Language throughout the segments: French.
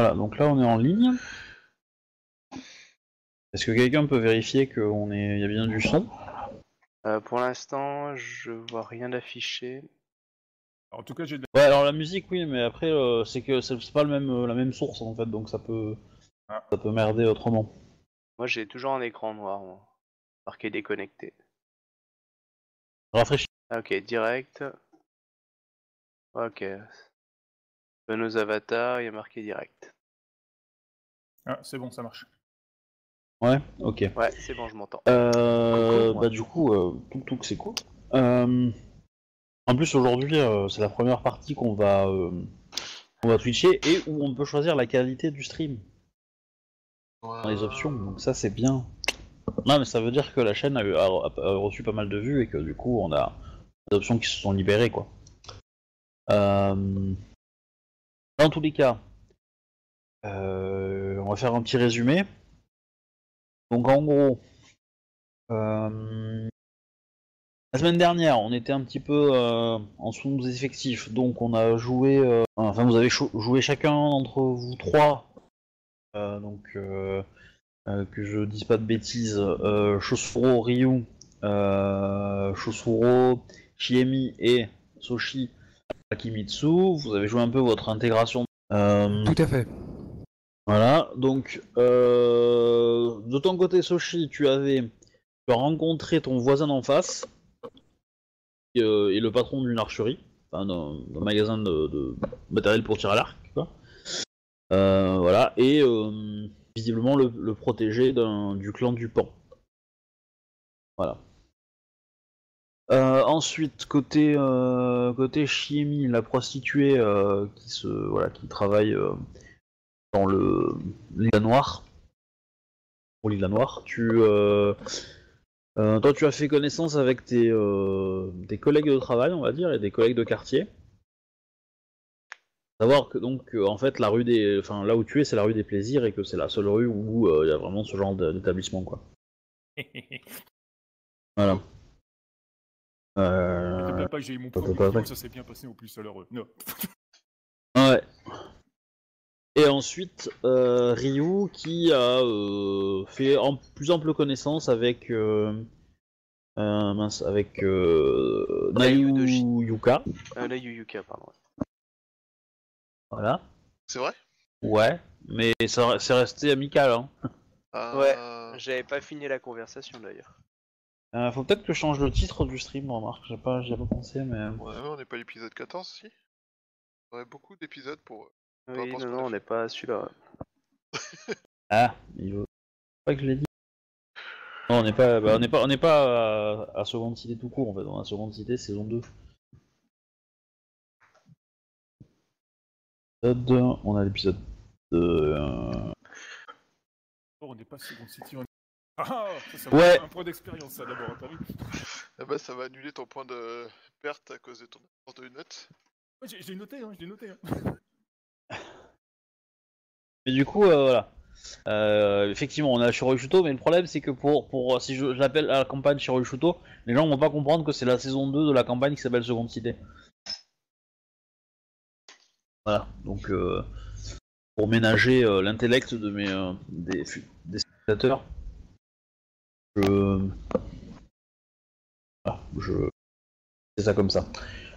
Voilà, donc là on est en ligne. Est-ce que quelqu'un peut vérifier qu'il y a bien du son? Pour l'instant, je vois rien d'affiché. En tout cas, j'ai... Ouais, alors la musique, oui, mais après, c'est que c'est pas le même, la même source, en fait, donc ça peut merder autrement. Moi, j'ai toujours un écran noir, moi. Marqué déconnecté. Rafraîchis. Ok, direct. Ok. Nos avatars, il y a marqué direct. Ah, c'est bon, ça marche. Ouais, ok. Ouais, c'est bon, je m'entends. Bah du coup, tout c'est cool. En plus, aujourd'hui, c'est la première partie qu'on va twitcher et où on peut choisir la qualité du stream. Dans les options, donc ça c'est bien. Non, mais ça veut dire que la chaîne a reçu pas mal de vues et que du coup, on a des options qui se sont libérées, quoi. Dans tous les cas, on va faire un petit résumé. Donc en gros, la semaine dernière, on était un petit peu en sous-effectif, donc on a joué, enfin vous avez joué chacun entre vous trois, que je dise pas de bêtises, Shosuro Ryu, Shosuro Chiemi et Soshi Akimitsu, vous avez joué un peu votre intégration. Tout à fait. Voilà, donc de ton côté Soshi, tu as rencontré ton voisin d'en face et le patron d'une archerie, enfin d'un magasin de matériel pour tir à l'arc, quoi. Voilà, et visiblement le protégé du clan du pan. Voilà. Ensuite, côté Chiemi, la prostituée qui travaille dans l'île noire, pour l'île noire, toi tu as fait connaissance avec tes collègues de travail, on va dire, et des collègues de quartier. Savoir que donc en fait la rue des, enfin là où tu es, c'est la rue des plaisirs et que c'est la seule rue où il y a vraiment ce genre d'établissement, quoi. Voilà. Ne t'appelle pas que j'ai eu mon premier, ça s'est bien passé au plus seul heureux. Non. Ouais. Et ensuite, Ryu qui a fait en plus ample connaissance avec Nayu Yuka. Nayu Yuka, pardon. Voilà. C'est vrai? Ouais, mais c'est resté amical, hein. Ouais, j'avais pas fini la conversation d'ailleurs. Faut peut-être que je change le titre du stream, remarque, j'ai pas pensé, mais... Ouais, on n'est pas à l'épisode 14, si? On aurait beaucoup d'épisodes pour... Oui, non, on n'est pas celui-là. Ah, il veut pas que je l'ai dit. Non, on n'est pas, à Seconde Cité tout court, en fait. On est à Seconde Cité saison 2. On a l'épisode 2. Oh, on n'est pas à Seconde Cité. On... Ah, ça ouais. Un point d'expérience, ça d'abord, t'as vu? Ah bah, ça va annuler ton point de perte à cause de ton absence de note. Ouais, je l'ai noté, hein, Mais du coup, voilà. Effectivement, on a Shiroi Shuto, mais le problème c'est que si je l'appelle à la campagne Shiroi Shuto, les gens vont pas comprendre que c'est la saison 2 de la campagne qui s'appelle Seconde Cité. Voilà, donc pour ménager l'intellect de des spectateurs, c'est ça comme ça.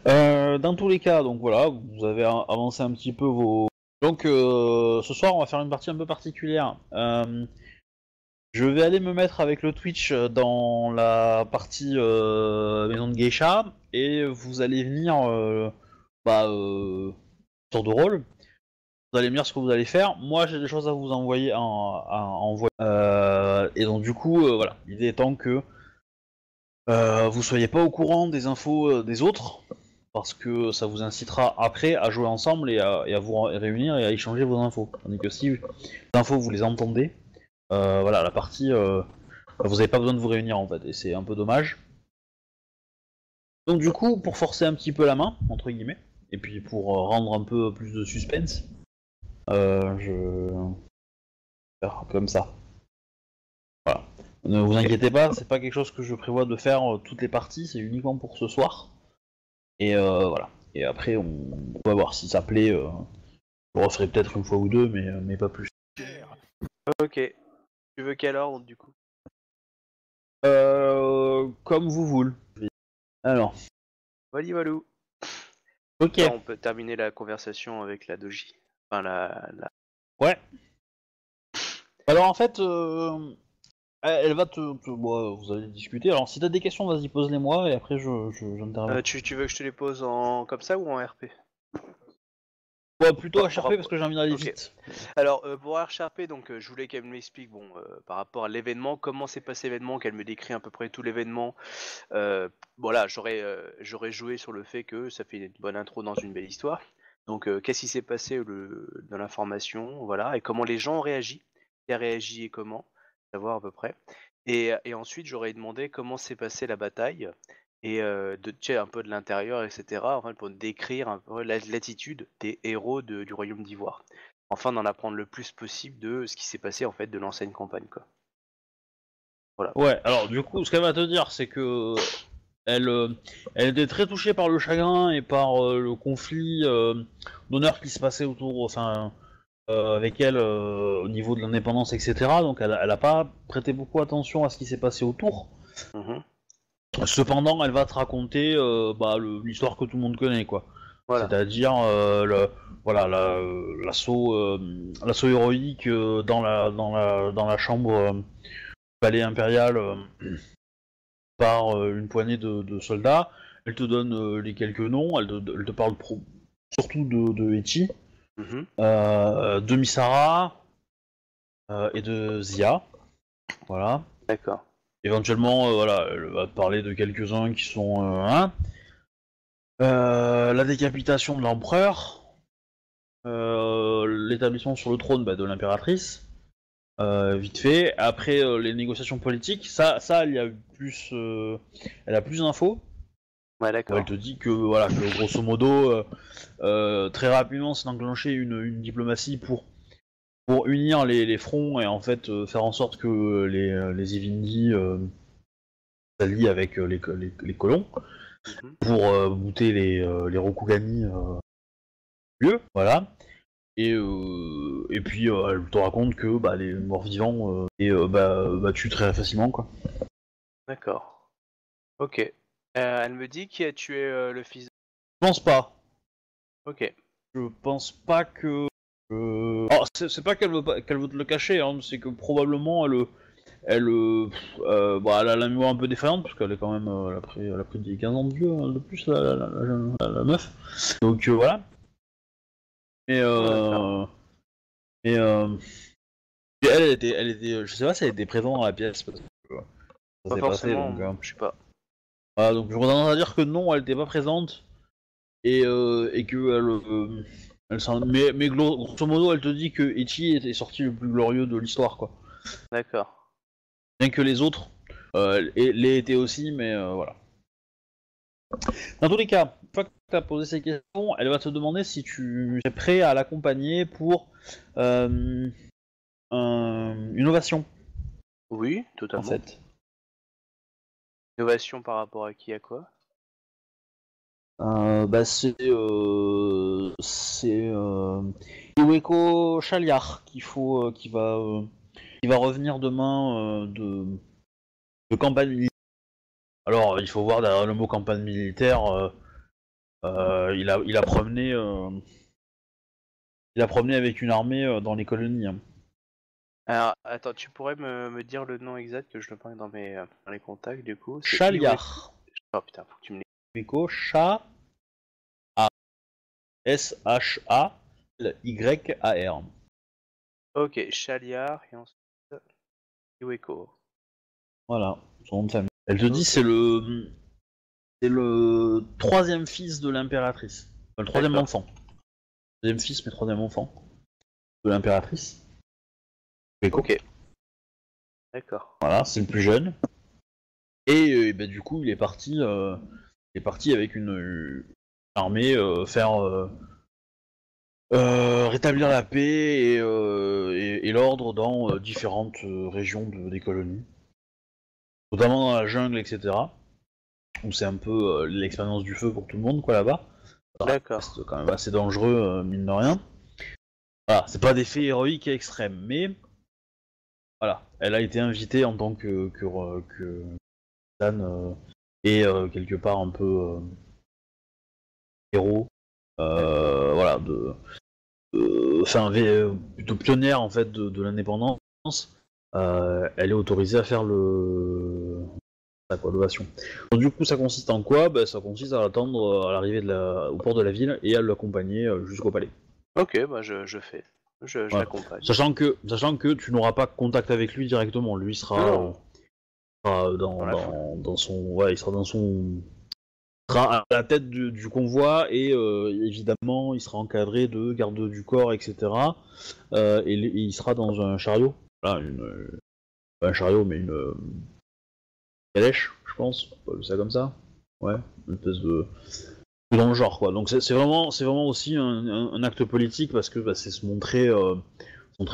Dans tous les cas, donc voilà, vous avez avancé un petit peu vos... Donc ce soir on va faire une partie un peu particulière. Je vais aller me mettre avec le Twitch dans la partie maison de Geisha et vous allez venir tour de rôle. Vous allez me dire ce que vous allez faire. Moi j'ai des choses à vous envoyer, et donc du coup voilà, l'idée étant que vous soyez pas au courant des infos des autres. Parce que ça vous incitera après à jouer ensemble et à vous réunir et à échanger vos infos. Tandis que si les infos vous les entendez, voilà, la partie, vous n'avez pas besoin de vous réunir en fait, et c'est un peu dommage. Donc du coup, pour forcer un petit peu la main, entre guillemets, et puis pour rendre un peu plus de suspense, je vais faire comme ça. Voilà. Ne vous inquiétez pas, c'est pas quelque chose que je prévois de faire toutes les parties, c'est uniquement pour ce soir. Et voilà. Et après, on va voir si ça plaît Je le referai peut-être une fois ou deux, mais pas plus. Ok. Tu veux quel ordre, du coup? Comme vous voulez. Alors. Valou. Ok. Alors, on peut terminer la conversation avec la doji. Enfin, la... Ouais. Alors, en fait, elle va te... Bon, vous allez discuter. Alors, si t'as des questions, vas-y, pose-les-moi, et après, j'interviens. Tu veux que je te les pose en... comme ça, ou en RP? Ouais, plutôt HRP parce que j'ai envie d'aller vite. Alors, pour HRP, donc, je voulais qu'elle m'explique, bon, par rapport à l'événement, comment s'est passé l'événement, qu'elle me décrit à peu près tout l'événement. Voilà, j'aurais joué sur le fait que ça fait une bonne intro dans une belle histoire. Donc, qu'est-ce qui s'est passé dans l'information, voilà, et comment les gens ont réagi, qui a réagi et comment, savoir à peu près. Et ensuite, j'aurais demandé comment s'est passée la bataille, et un peu de l'intérieur, etc., enfin, pour décrire un peu l'attitude des héros du Royaume d'Ivoire. Enfin, d'en apprendre le plus possible de ce qui s'est passé, en fait, de l'ancienne campagne, quoi. Voilà. Ouais, alors, du coup, ce qu'elle va te dire, c'est que... Elle était très touchée par le chagrin et par le conflit d'honneur qui se passait autour, enfin, avec elle, au niveau de l'indépendance, etc., donc elle a pas prêté beaucoup attention à ce qui s'est passé autour. Mmh. Cependant, elle va te raconter l'histoire que tout le monde connaît, quoi. Voilà. C'est-à-dire l'assaut héroïque dans la chambre palais impérial par une poignée de soldats. Elle te donne les quelques noms. Elle te parle surtout de Echi, mm-hmm, de Misara et de Zia. Voilà. D'accord. Éventuellement, elle va parler de quelques-uns qui sont... la décapitation de l'empereur, l'établissement sur le trône de l'impératrice, vite fait. Après, les négociations politiques, ça il y a plus... elle a plus d'infos. Ouais, d'accord. Elle te dit que, que grosso modo, très rapidement, c'est d'enclencher une diplomatie pour unir les fronts et en fait faire en sorte que les Ivindis s'allient avec les colons, mm-hmm, pour bouter les Rokugani lieu, voilà. Et puis elle te raconte que les morts vivants tuent très facilement, quoi. D'accord. Ok. Elle me dit qui a tué le fils. Je pense pas. Ok. Je pense pas que... Alors, c'est pas qu'elle veut te le cacher, hein, c'est que probablement elle a la mémoire un peu défaillante, parce qu'elle est quand même, elle a pris 15 ans de vieux, hein, de plus, la meuf. Donc voilà. Et elle était, je sais pas si elle était présente dans la pièce, parce que ça s'est passé, donc je sais pas. Voilà, donc je tendance à dire que non, elle était pas présente, et que mais grosso modo, elle te dit que Echi est sorti le plus glorieux de l'histoire, quoi. D'accord. Bien que les autres l'étaient aussi, mais voilà. Dans tous les cas, une fois que tu as posé ces questions, elle va te demander si tu es prêt à l'accompagner pour une ovation. Oui, totalement. En fait. Une ovation par rapport à qui, à quoi? C'est Iweko Shalyar qui va revenir demain de campagne militaire. Alors il faut voir derrière le mot campagne militaire, il a promené avec une armée dans les colonies. Hein. Alors attends, tu pourrais me dire le nom exact, que je le prends dans les contacts, du coup. Shalyar. Oh putain, faut que tu me... Iweko Shalyar. Ok, Shalyar et ensuite Iweko. Voilà, son nom de famille. Elle te dit c'est le troisième fils de l'impératrice. Enfin, le troisième enfant. Deuxième fils mais troisième enfant de l'impératrice. Iweko. Ok. D'accord. Voilà, c'est le plus jeune. Et du coup, il est parti. Il est parti avec une armée rétablir la paix et l'ordre dans différentes régions des colonies, notamment dans la jungle, etc., où c'est un peu l'expérience du feu pour tout le monde, quoi, là-bas. D'accord. C'est quand même assez dangereux, mine de rien. Voilà, c'est pas des faits héroïques et extrêmes, mais voilà, elle a été invitée en tant que et quelque part un peu héros, voilà, enfin plutôt pionnière en fait de l'indépendance. Elle est autorisée à faire l'ovation. Donc du coup, ça consiste en quoi? Ben, ça consiste à l'attendre à l'arrivée au port de la ville et à l'accompagner jusqu'au palais. Ok, bah je l'accompagne. Sachant que tu n'auras pas contact avec lui directement, lui sera dans son, ouais, il sera dans son, sera à la tête du convoi et évidemment il sera encadré de gardes du corps, etc. Et il sera dans un chariot, voilà, pas un chariot mais une calèche, je pense, ça comme ça, ouais, une espèce de dans le genre quoi. Donc c'est vraiment aussi un acte politique parce que bah, c'est se montrer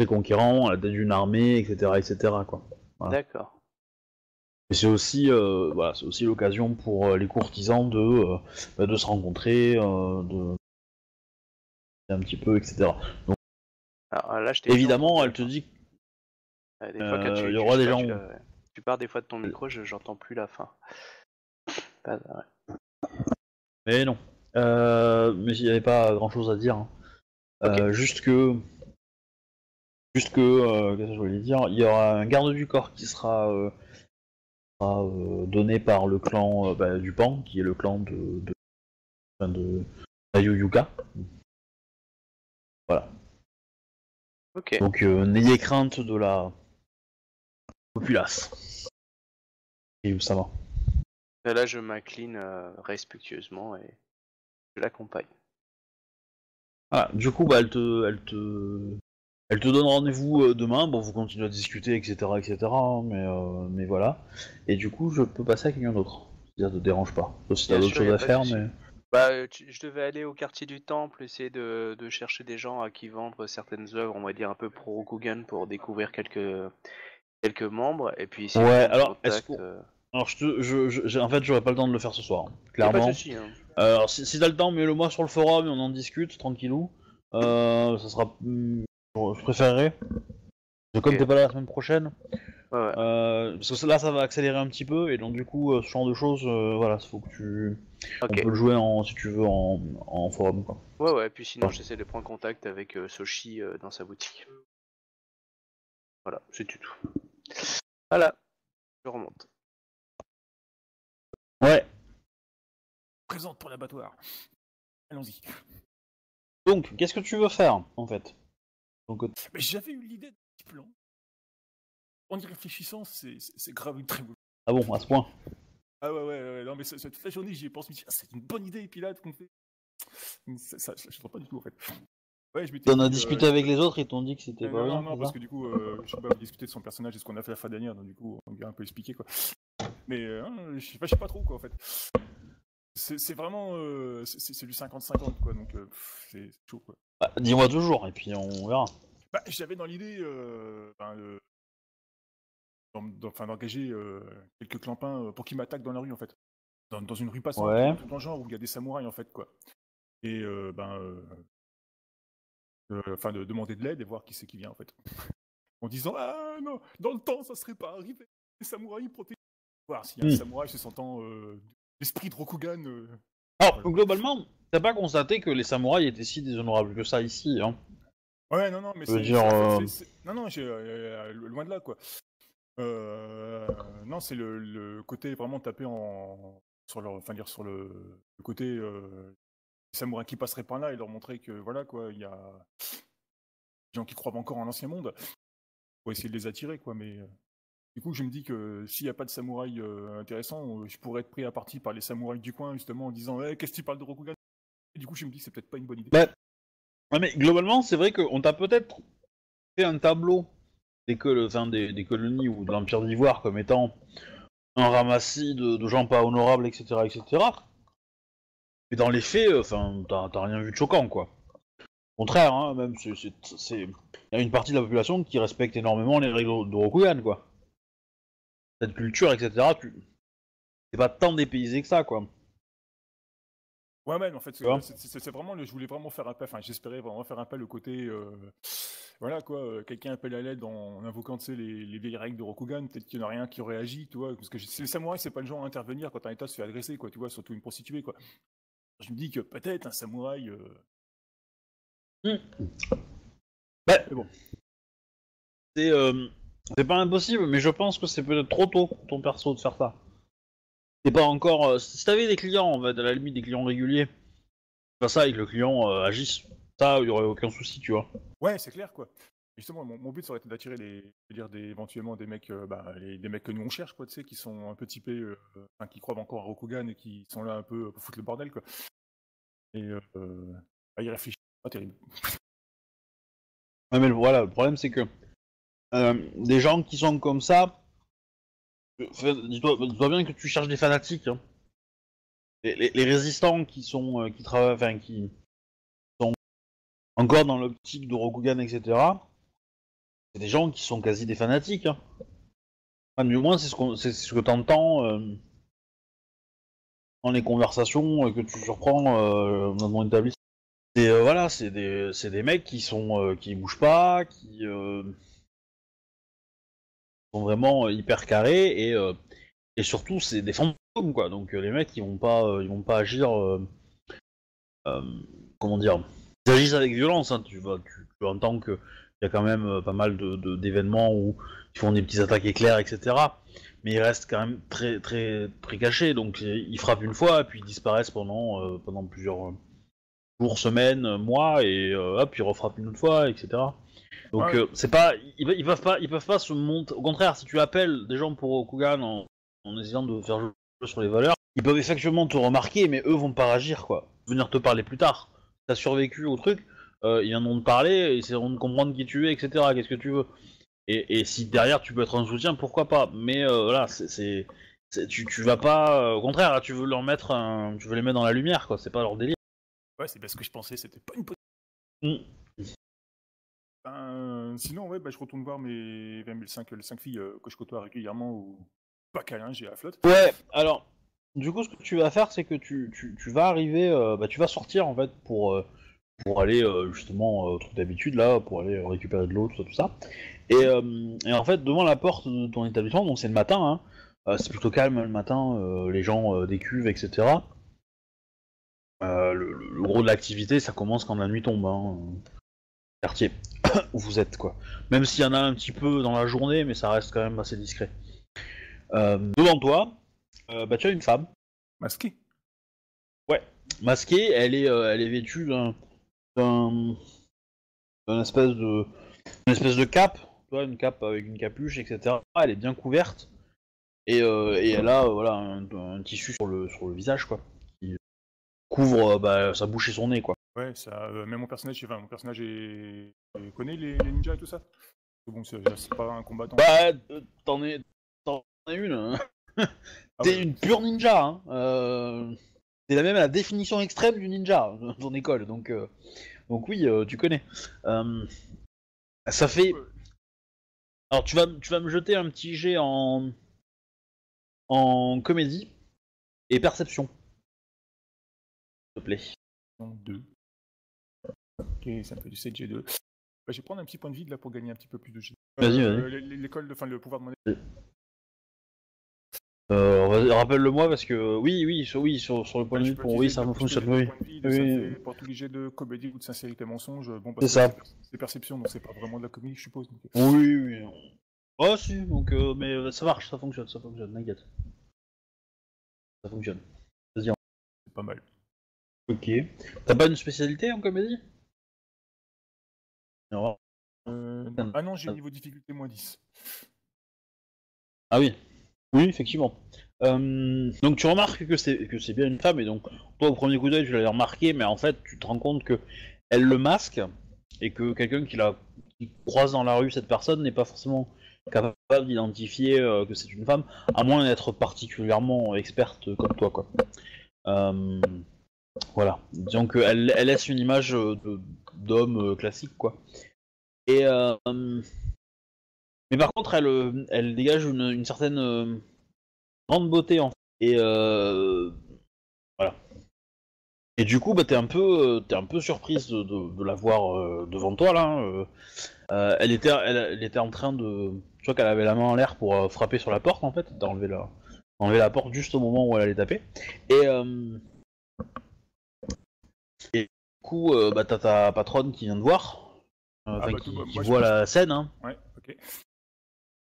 conquérant à la tête d'une armée, etc. quoi. Voilà. D'accord. Et c'est aussi voilà, c'est aussi l'occasion pour les courtisans de se rencontrer, de un petit peu, etc. Donc, alors, là, évidemment elle te dit des fois, quand il y aura des gens tu pars des fois de ton micro, j'entends plus la fin. Bah, ouais. Mais non, mais il n'y avait pas grand chose à dire, hein. Okay. Qu'est-ce que je voulais dire, il y aura un garde du corps qui sera donné par le clan du Pan, qui est le clan de Nayu Yuka. Voilà. Okay. Donc n'ayez crainte de la populace. Et où ça va. Là, je m'incline respectueusement et je l'accompagne. Ah, du coup, bah, elle te donne rendez-vous demain. Bon, vous continuez à discuter, etc., hein, mais voilà. Et du coup, je peux passer à quelqu'un d'autre. Si ça te dérange pas. Sauf si t'as d'autres choses à faire, mais... Bah, je devais aller au quartier du temple, essayer de chercher des gens à qui vendre certaines œuvres, on va dire un peu pro Rokugan, pour découvrir quelques membres. Et puis, si ouais, alors, alors en fait j'aurais pas le temps de le faire ce soir, clairement. Pas de soucis, hein. Alors si t'as le temps, mets-le moi sur le forum et on en discute tranquillou. Ça sera, je préférerais. Comme t'es pas là la semaine prochaine, ouais. Parce que là ça va accélérer un petit peu et donc du coup ce genre de choses, voilà, faut que tu, on peut le jouer si tu veux en forum quoi. Ouais et puis sinon j'essaie de prendre contact avec Soshi dans sa boutique. Voilà, c'est tout. Voilà, je remonte. Ouais. Présente pour l'abattoir. Allons-y. Donc, qu'est-ce que tu veux faire, en fait? Donc... Mais j'avais eu l'idée d'un petit plan. En y réfléchissant, c'est grave une très bonne idée. Ah bon, à ce point? Ah ouais. Non mais toute la journée, j'y ai pensé, je me suis dit, ah, c'est une bonne idée, et puis là, tout qu'on fait... Ça, je ne pas du tout, en fait. Ouais, t'en as discuté avec les autres, ils t'ont dit que c'était pas vrai. Non, parce que du coup, je sais pas, on discutait de son personnage et ce qu'on a fait la fin dernière, donc du coup, on lui a un peu expliqué, quoi. Mais je sais pas trop quoi en fait. C'est vraiment c'est du 50-50 quoi, donc c'est chaud quoi. Bah, dis-moi toujours et puis on verra. Bah, j'avais dans l'idée d'engager quelques clampins pour qu'ils m'attaquent dans la rue en fait. Dans une rue passante, dans le genre où il y a des samouraïs en fait quoi. Et de demander de l'aide et voir qui c'est qui vient en fait. En disant ah non, dans le temps ça serait pas arrivé, les samouraïs protégés. Voir s'il y a un samouraï se sentant l'esprit de Rokugan. Alors, globalement, t'as pas constaté que les samouraïs étaient si déshonorables que ça ici, hein? Ouais, non, mais c'est... Non, loin de là, quoi. Non, c'est le côté vraiment tapé sur le côté des samouraïs qui passeraient par là et leur montrer que, voilà, quoi, il y a des gens qui croient encore en l'ancien monde. Pour essayer de les attirer, quoi, mais... Du coup, je me dis que s'il n'y a pas de samouraï intéressant, je pourrais être pris à partie par les samouraïs du coin, justement, en disant hey, « qu'est-ce que tu parles de Rokugan ?» Du coup, je me dis que c'est peut-être pas une bonne idée. Bah, ouais, mais globalement, c'est vrai qu'on t'a peut-être fait un tableau des colonies ou de l'Empire d'Ivoire comme étant un ramassis de gens pas honorables, etc. Mais dans les faits, t'as rien vu de choquant, quoi. Au contraire, hein, même, y a une partie de la population qui respecte énormément les règles de Rokugan, quoi. Cette culture, etc., c'est pas tant dépaysé que ça, quoi. Ouais, mais en fait, c'est vraiment, je voulais vraiment faire appel, enfin, j'espérais vraiment faire appel au côté, voilà quoi, quelqu'un appelle à l'aide en invoquant, tu sais, les vieilles règles de Rokugan, peut-être qu'il n'y en a rien qui réagit, tu vois, parce que le samouraï, c'est pas le genre à intervenir quand un état se fait agresser, quoi, tu vois, surtout une prostituée, quoi. Je me dis que peut-être un samouraï... Bah, bon. C'est pas impossible, mais je pense que c'est peut-être trop tôt pour ton perso de faire ça. C'est pas encore... si t'avais des clients, en fait, à la limite, des clients réguliers, c'est pas ça et que le client agisse. Ça, il y aurait aucun souci, tu vois. Ouais, c'est clair, quoi. Justement, mon but, ça aurait été d'attirer éventuellement des mecs, des mecs que nous on cherche, quoi, tu sais, qui sont un peu typés, qui croient encore à Rokugan et qui sont là un peu pour foutre le bordel, quoi. Et bah, ils réfléchissent. Pas terrible. Ouais, mais voilà, le problème, c'est que des gens qui sont comme ça, dis-toi bien que tu cherches des fanatiques, hein. Les résistants qui sont, qui travaillent, enfin, qui sont encore dans l'optique de Rokugan, etc. C'est des gens qui sont quasi des fanatiques, hein. Enfin, du moins, c'est ce que t'entends dans les conversations que tu surprends dans mon établissement. Voilà, c'est des mecs qui sont qui bougent pas, qui sont vraiment hyper carrés et surtout c'est des fantômes, quoi. Donc les mecs ils vont pas agir comment dire, ils agissent avec violence, hein. Tu entends que il y a quand même pas mal d'événements où ils font des petites attaques éclairs, etc. Mais ils restent quand même très très très cachés, donc ils frappent une fois puis ils disparaissent pendant plusieurs jours, semaines, mois, et hop, ils refrappent une autre fois, etc. Donc, ouais. C'est pas, ils peuvent pas se monter. Au contraire, si tu appelles des gens pour Rokugan en essayant de faire jouer sur les valeurs, ils peuvent effectivement te remarquer, mais eux vont pas réagir, quoi. Venir te parler plus tard. T'as survécu au truc, ils viendront de parler, ils essaieront de comprendre qui tu es, etc. Qu'est-ce que tu veux. Et si derrière tu peux être un soutien, pourquoi pas. Mais voilà, tu vas pas. Au contraire, là, tu veux les mettre dans la lumière, quoi. C'est pas leur délire. Ouais, c'est parce que je pensais, c'était pas une possibilité. Ben, sinon, ouais, bah, je retourne voir mes 5 filles que je côtoie régulièrement ou pas câlin, j'ai la flotte. Ouais, alors, du coup, ce que tu vas faire, c'est que tu vas arriver, tu vas sortir en fait pour aller justement truc d'habitude là, pour aller récupérer de l'eau, tout ça. Et en fait, devant la porte de ton établissement, donc c'est le matin, hein, c'est plutôt calme le matin, les gens des cuves, etc. Le gros de l'activité, ça commence quand la nuit tombe, hein, quartier où vous êtes, quoi. Même s'il y en a un petit peu dans la journée, mais ça reste quand même assez discret. Devant toi, tu as une femme. Masquée. Ouais, masquée. Elle est vêtue d'une espèce de cape, une cape avec une capuche, etc. Elle est bien couverte et elle a un tissu sur le visage, quoi. Couvre sa bouche et son nez, quoi. Ouais, ça. Même mon personnage connaît les ninjas et tout ça. Bon, c'est pas un combattant. Bah, t'en es une. Hein. Ah t'es une pure ninja. Hein. T'es la même à la définition extrême du ninja dans ton école, donc oui, tu connais. Ça fait. Alors tu vas me jeter un petit jet en comédie et perception. S'il te plaît. 2. Ok, ça fait du 7G2. Bah, je vais prendre un petit point de vide là pour gagner un petit peu plus de G. Vas-y. L'école, enfin le pouvoir de mon école. Rappelle-le-moi parce que oui, sur le point de vide pour oui, ça fonctionne. Oui. Pour tous les jets de comédie ou de sincérité mensonge, bon, parce c'est que ça. C'est perception, donc c'est pas vraiment de la comédie, je suppose. Donc... Oui. Oh si, donc mais ça marche, ça fonctionne, t'inquiète. Ça fonctionne. Vas-y. C'est pas mal. Ok. T'as pas une spécialité en comédie? Non. Ah non, j'ai un niveau de difficulté moins 10. Ah oui. Oui, effectivement. Donc tu remarques que c'est bien une femme, et donc toi au premier coup d'œil tu l'avais remarqué, mais en fait tu te rends compte que elle le masque, et que quelqu'un qui croise dans la rue cette personne n'est pas forcément capable d'identifier que c'est une femme, à moins d'être particulièrement experte comme toi, quoi. Voilà, disons qu'elle laisse une image d'homme classique, quoi. Et mais par contre, elle dégage une certaine grande beauté, en fait. Et voilà. Et du coup, bah, t'es un peu surprise de la voir devant toi là. Elle était en train de, tu vois qu'elle avait la main en l'air pour frapper sur la porte en fait, d'enlever la porte juste au moment où elle allait taper. Et du coup, bah, t'as ta patronne qui vient de voir, qui voit la scène. Hein. Ouais, ok.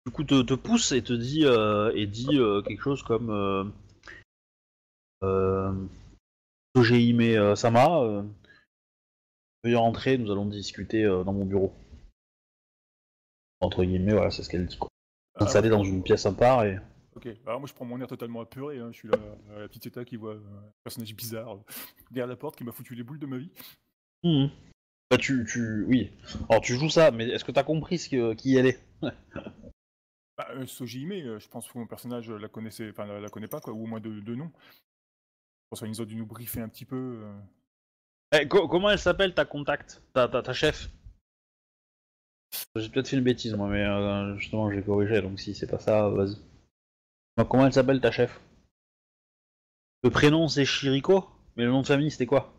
Du coup, te pousse et te dit quelque chose comme. Sojime Sama, veuillez rentrer, nous allons discuter dans mon bureau. Entre guillemets, voilà, c'est ce qu'elle dit. Donc ça allait dans une pièce à part et... Ok, alors moi je prends mon air totalement apuré, hein. Je suis la petite Eta qui voit un personnage bizarre derrière la porte qui m'a foutu les boules de ma vie. Mmh. Bah tu... oui. Alors tu joues ça, mais est-ce que t'as compris qui elle est? Bah, Sojime, je pense que mon personnage la connaissait, enfin la connaît pas, quoi, ou au moins de nom. Je pense qu'ils ont dû nous briefer un petit peu. Hey, comment elle s'appelle ta contact, ta chef? J'ai peut-être fait une bêtise moi, mais justement j'ai corrigé, donc si c'est pas ça, vas-y. Donc, comment elle s'appelle ta chef? Le prénom c'est Chiriko, mais le nom de famille c'était quoi?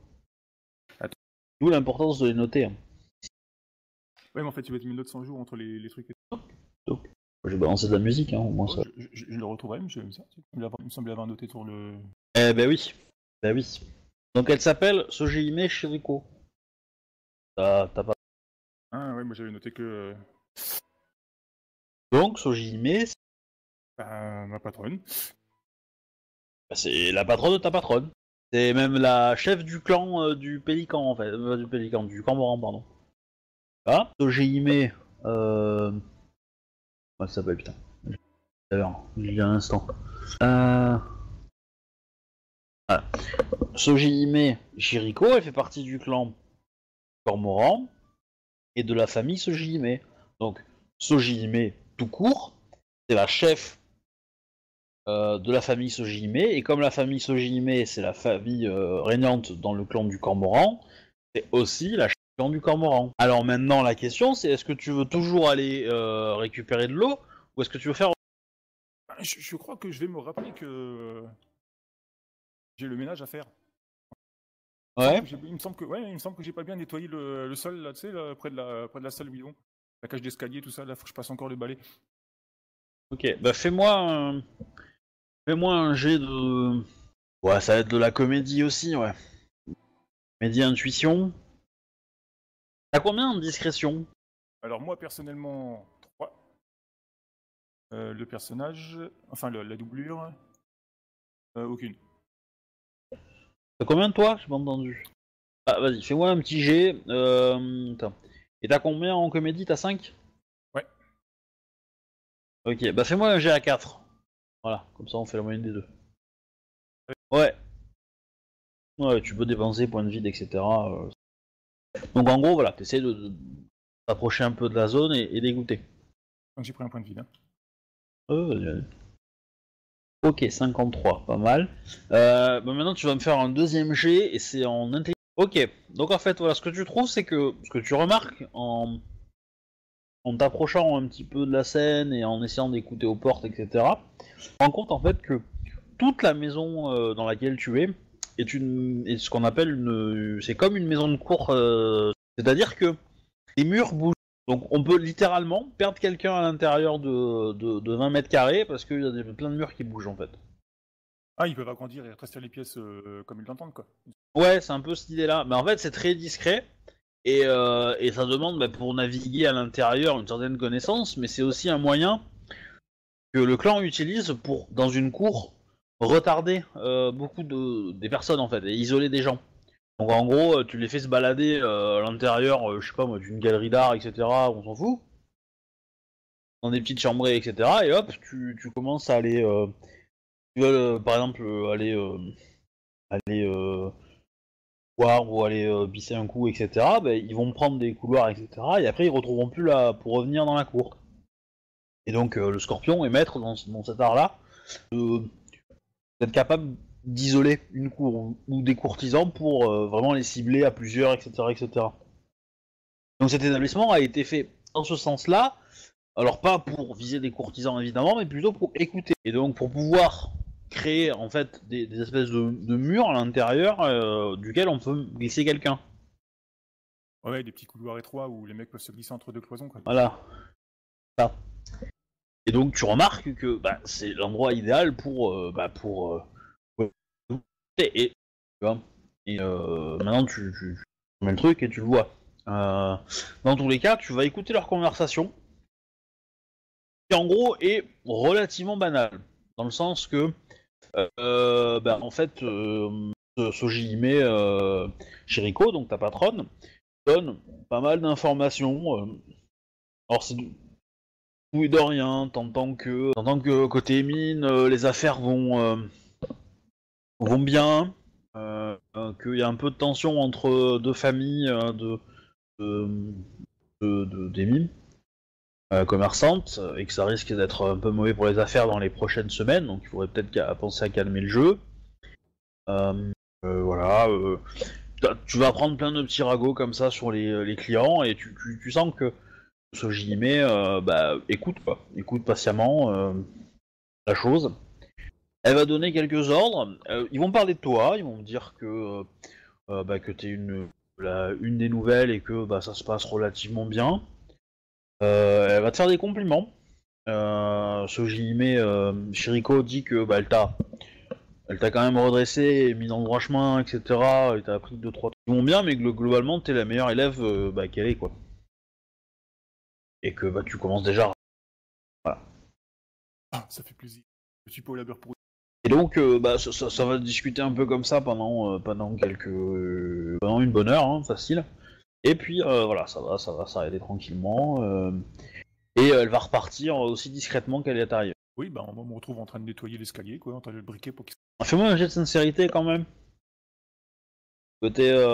Attends. D'où l'importance de les noter. Hein. Ouais, mais en fait tu vas te mettre une note 100 jours entre les trucs et tout. Donc, j'ai balancé de la musique, hein, au moins ça. Je le retrouverai, mais il me semblait avoir noté sur le. Eh ben oui. Donc elle s'appelle Sojime Chiriko. T'as pas... Ah ouais, moi j'avais noté que... Donc Sojime... ma patronne. C'est la patronne de ta patronne. C'est même la chef du clan du Pélican, en fait. Du Camboran, pardon. Ah, Sojime... Comment ça s'appelle, putain. D'ailleurs, il y a un instant. Voilà. Sojime Chiriko, elle fait partie du clan Cormoran et de la famille Sojime. Donc Sojime tout court, c'est la chef de la famille Sojime, et comme la famille Sojime c'est la famille régnante dans le clan du Cormoran, c'est aussi la chef du clan du Cormoran. Alors maintenant la question c'est, est-ce que tu veux toujours aller récupérer de l'eau, ou est-ce que tu veux faire... Je crois que je vais me rappeler que... J'ai le ménage à faire. Ouais. Il me semble que j'ai pas bien nettoyé le sol là, tu sais, là, près de la salle où ils vont. La cage d'escalier, tout ça, là, faut que je passe encore le balai. Ok, bah fais-moi un jet de... Ouais, ça va être de la comédie aussi, ouais. Comédie intuition. T'as combien en discrétion? Alors moi, personnellement, 3. Le personnage... Enfin, la doublure... aucune. T'as combien de toi? J'ai pas entendu. Ah, vas-y, fais-moi un petit jet. Et t'as combien en comédie? T'as 5? Ouais. Ok, bah fais-moi un jet à 4. Voilà, comme ça on fait la moyenne des deux. Ouais. Ouais, tu peux dépenser points de vide, etc. Donc en gros, voilà, t'essaies de t'approcher un peu de la zone et dégoûter. Donc j'ai pris un point de vide. Hein. Vas-y. Ok, 53, pas mal. Bah maintenant, tu vas me faire un deuxième jet, et c'est en intelligence. Ok, donc en fait, voilà, ce que tu trouves, c'est que... Ce que tu remarques, en t'approchant un petit peu de la scène, et en essayant d'écouter aux portes, etc., tu te rends compte, en fait, que toute la maison dans laquelle tu es, est ce qu'on appelle une... C'est comme une maison de cours, c'est-à-dire que les murs bougent. Donc on peut littéralement perdre quelqu'un à l'intérieur de 20 mètres carrés parce qu'il y a plein de murs qui bougent en fait. Ah, ils peuvent agrandir et rester les pièces comme ils l'entendent quoi. Ouais, c'est un peu cette idée là. Mais en fait c'est très discret et ça demande bah, pour naviguer à l'intérieur une certaine connaissance, mais c'est aussi un moyen que le clan utilise pour, dans une cour, retarder beaucoup des personnes en fait et isoler des gens. Donc en gros, tu les fais se balader à l'intérieur, je sais pas moi, d'une galerie d'art, etc., on s'en fout, dans des petites chambrées, etc., et hop, tu commences à aller, tu veux par exemple aller boire ou aller pisser un coup, etc., bah, ils vont prendre des couloirs, etc., et après ils retrouveront plus là pour revenir dans la cour. Et donc le scorpion est maître dans cet art-là, d'être capable d'isoler une cour ou des courtisans pour vraiment les cibler à plusieurs, etc. Donc cet établissement a été fait dans ce sens-là, alors pas pour viser des courtisans évidemment, mais plutôt pour écouter. Et donc pour pouvoir créer en fait des espèces de murs à l'intérieur duquel on peut glisser quelqu'un. Ouais, des petits couloirs étroits où les mecs peuvent se glisser entre deux cloisons, quoi. Voilà. Ah. Et donc tu remarques que bah, c'est l'endroit idéal pour et tu vois. Et maintenant tu mets le truc et tu le vois. Dans tous les cas, tu vas écouter leur conversation, qui en gros est relativement banale, dans le sens que bah, en fait Sojime Chiriko, donc ta patronne, donne pas mal d'informations. Alors c'est tout et de rien, t'entends que côté mine, les affaires vont bien, qu'il y a un peu de tension entre deux familles des mines commerçantes, et que ça risque d'être un peu mauvais pour les affaires dans les prochaines semaines, donc il faudrait peut-être penser à calmer le jeu. Voilà. Tu vas prendre plein de petits ragots comme ça sur les clients, et tu sens que Sojime écoute quoi, écoute patiemment la chose. Elle va donner quelques ordres. Ils vont parler de toi, ils vont dire que t'es une des nouvelles et que bah, ça se passe relativement bien. Elle va te faire des compliments. Sojime Chiriko dit que bah, elle t'a quand même redressé et mis dans le droit chemin, etc. Elle t'a appris 2-3 trucs qui vont bien, mais globalement t'es la meilleure élève qu'elle est, quoi. Et que bah, tu commences déjà. Voilà. Ah, ça fait plaisir. Je suis pas au labeur pour. Et donc, ça va discuter un peu comme ça pendant une bonne heure, hein, facile. Et puis, voilà, ça va s'arrêter tranquillement. Et elle va repartir aussi discrètement qu'elle est arrivée. Oui, bah, on me retrouve en train de nettoyer l'escalier, quoi, en train de le briquer pour qu'il. Fais-moi un jet de sincérité quand même. Peut-être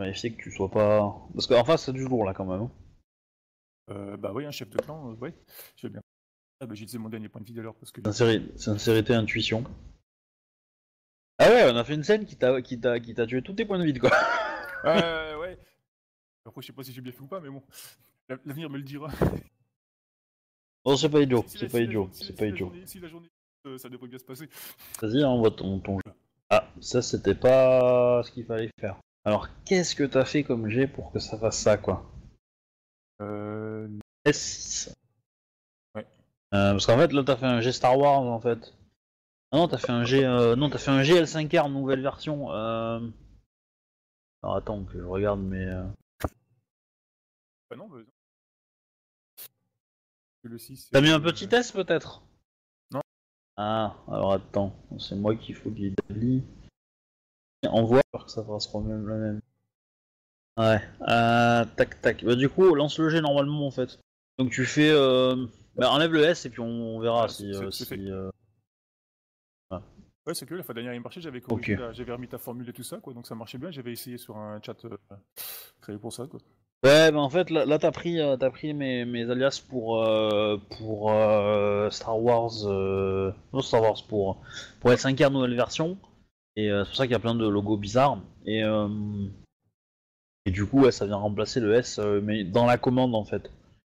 vérifier que tu sois pas. Parce qu'en face, c'est du lourd là quand même. Hein. Bah oui, un chef de clan, ouais, je veux bien. Ah bah j'ai utilisé mon dernier point de vie d'ailleurs parce que... Sincérité, intuition. Ah ouais, on a fait une scène qui t'a tué tous tes points de vie, quoi. Ouais. Après je sais pas si j'ai bien fait ou pas, mais bon, l'avenir me le dira. Non, c'est pas idiot, c'est pas idiot. Si la journée, ça devrait bien se passer. Vas-y, envoie ton jeu. Ah, ça c'était pas ce qu'il fallait faire. Alors, qu'est-ce que t'as fait comme jet pour que ça fasse ça, quoi? S6. Ouais. Parce qu'en fait là t'as fait un G Star Wars en fait. Ah non, t'as fait un G L5R nouvelle version. Alors attends que je regarde mais. Bah non. Bah... Le 6, t'as mis un petit S peut-être. Non. Ah alors attends, c'est moi qu'il faut qu'il déblie. Envoie pour que ça fasse même la même. Ouais, tac. Bah, du coup, lance le G normalement en fait. Donc tu fais. Bah, enlève le S et puis on verra ah, si. Ah. Ouais, c'est que la fois dernière il marchait, j'avais corrigé, okay. J'avais remis ta formule et tout ça, quoi, donc ça marchait bien. J'avais essayé sur un chat créé pour ça, quoi. Ouais, bah en fait, là t'as pris mes alias pour Star Wars. Non, Star Wars pour L5R nouvelle version. Et c'est pour ça qu'il y a plein de logos bizarres. Et du coup, ouais, ça vient remplacer le S, mais dans la commande en fait.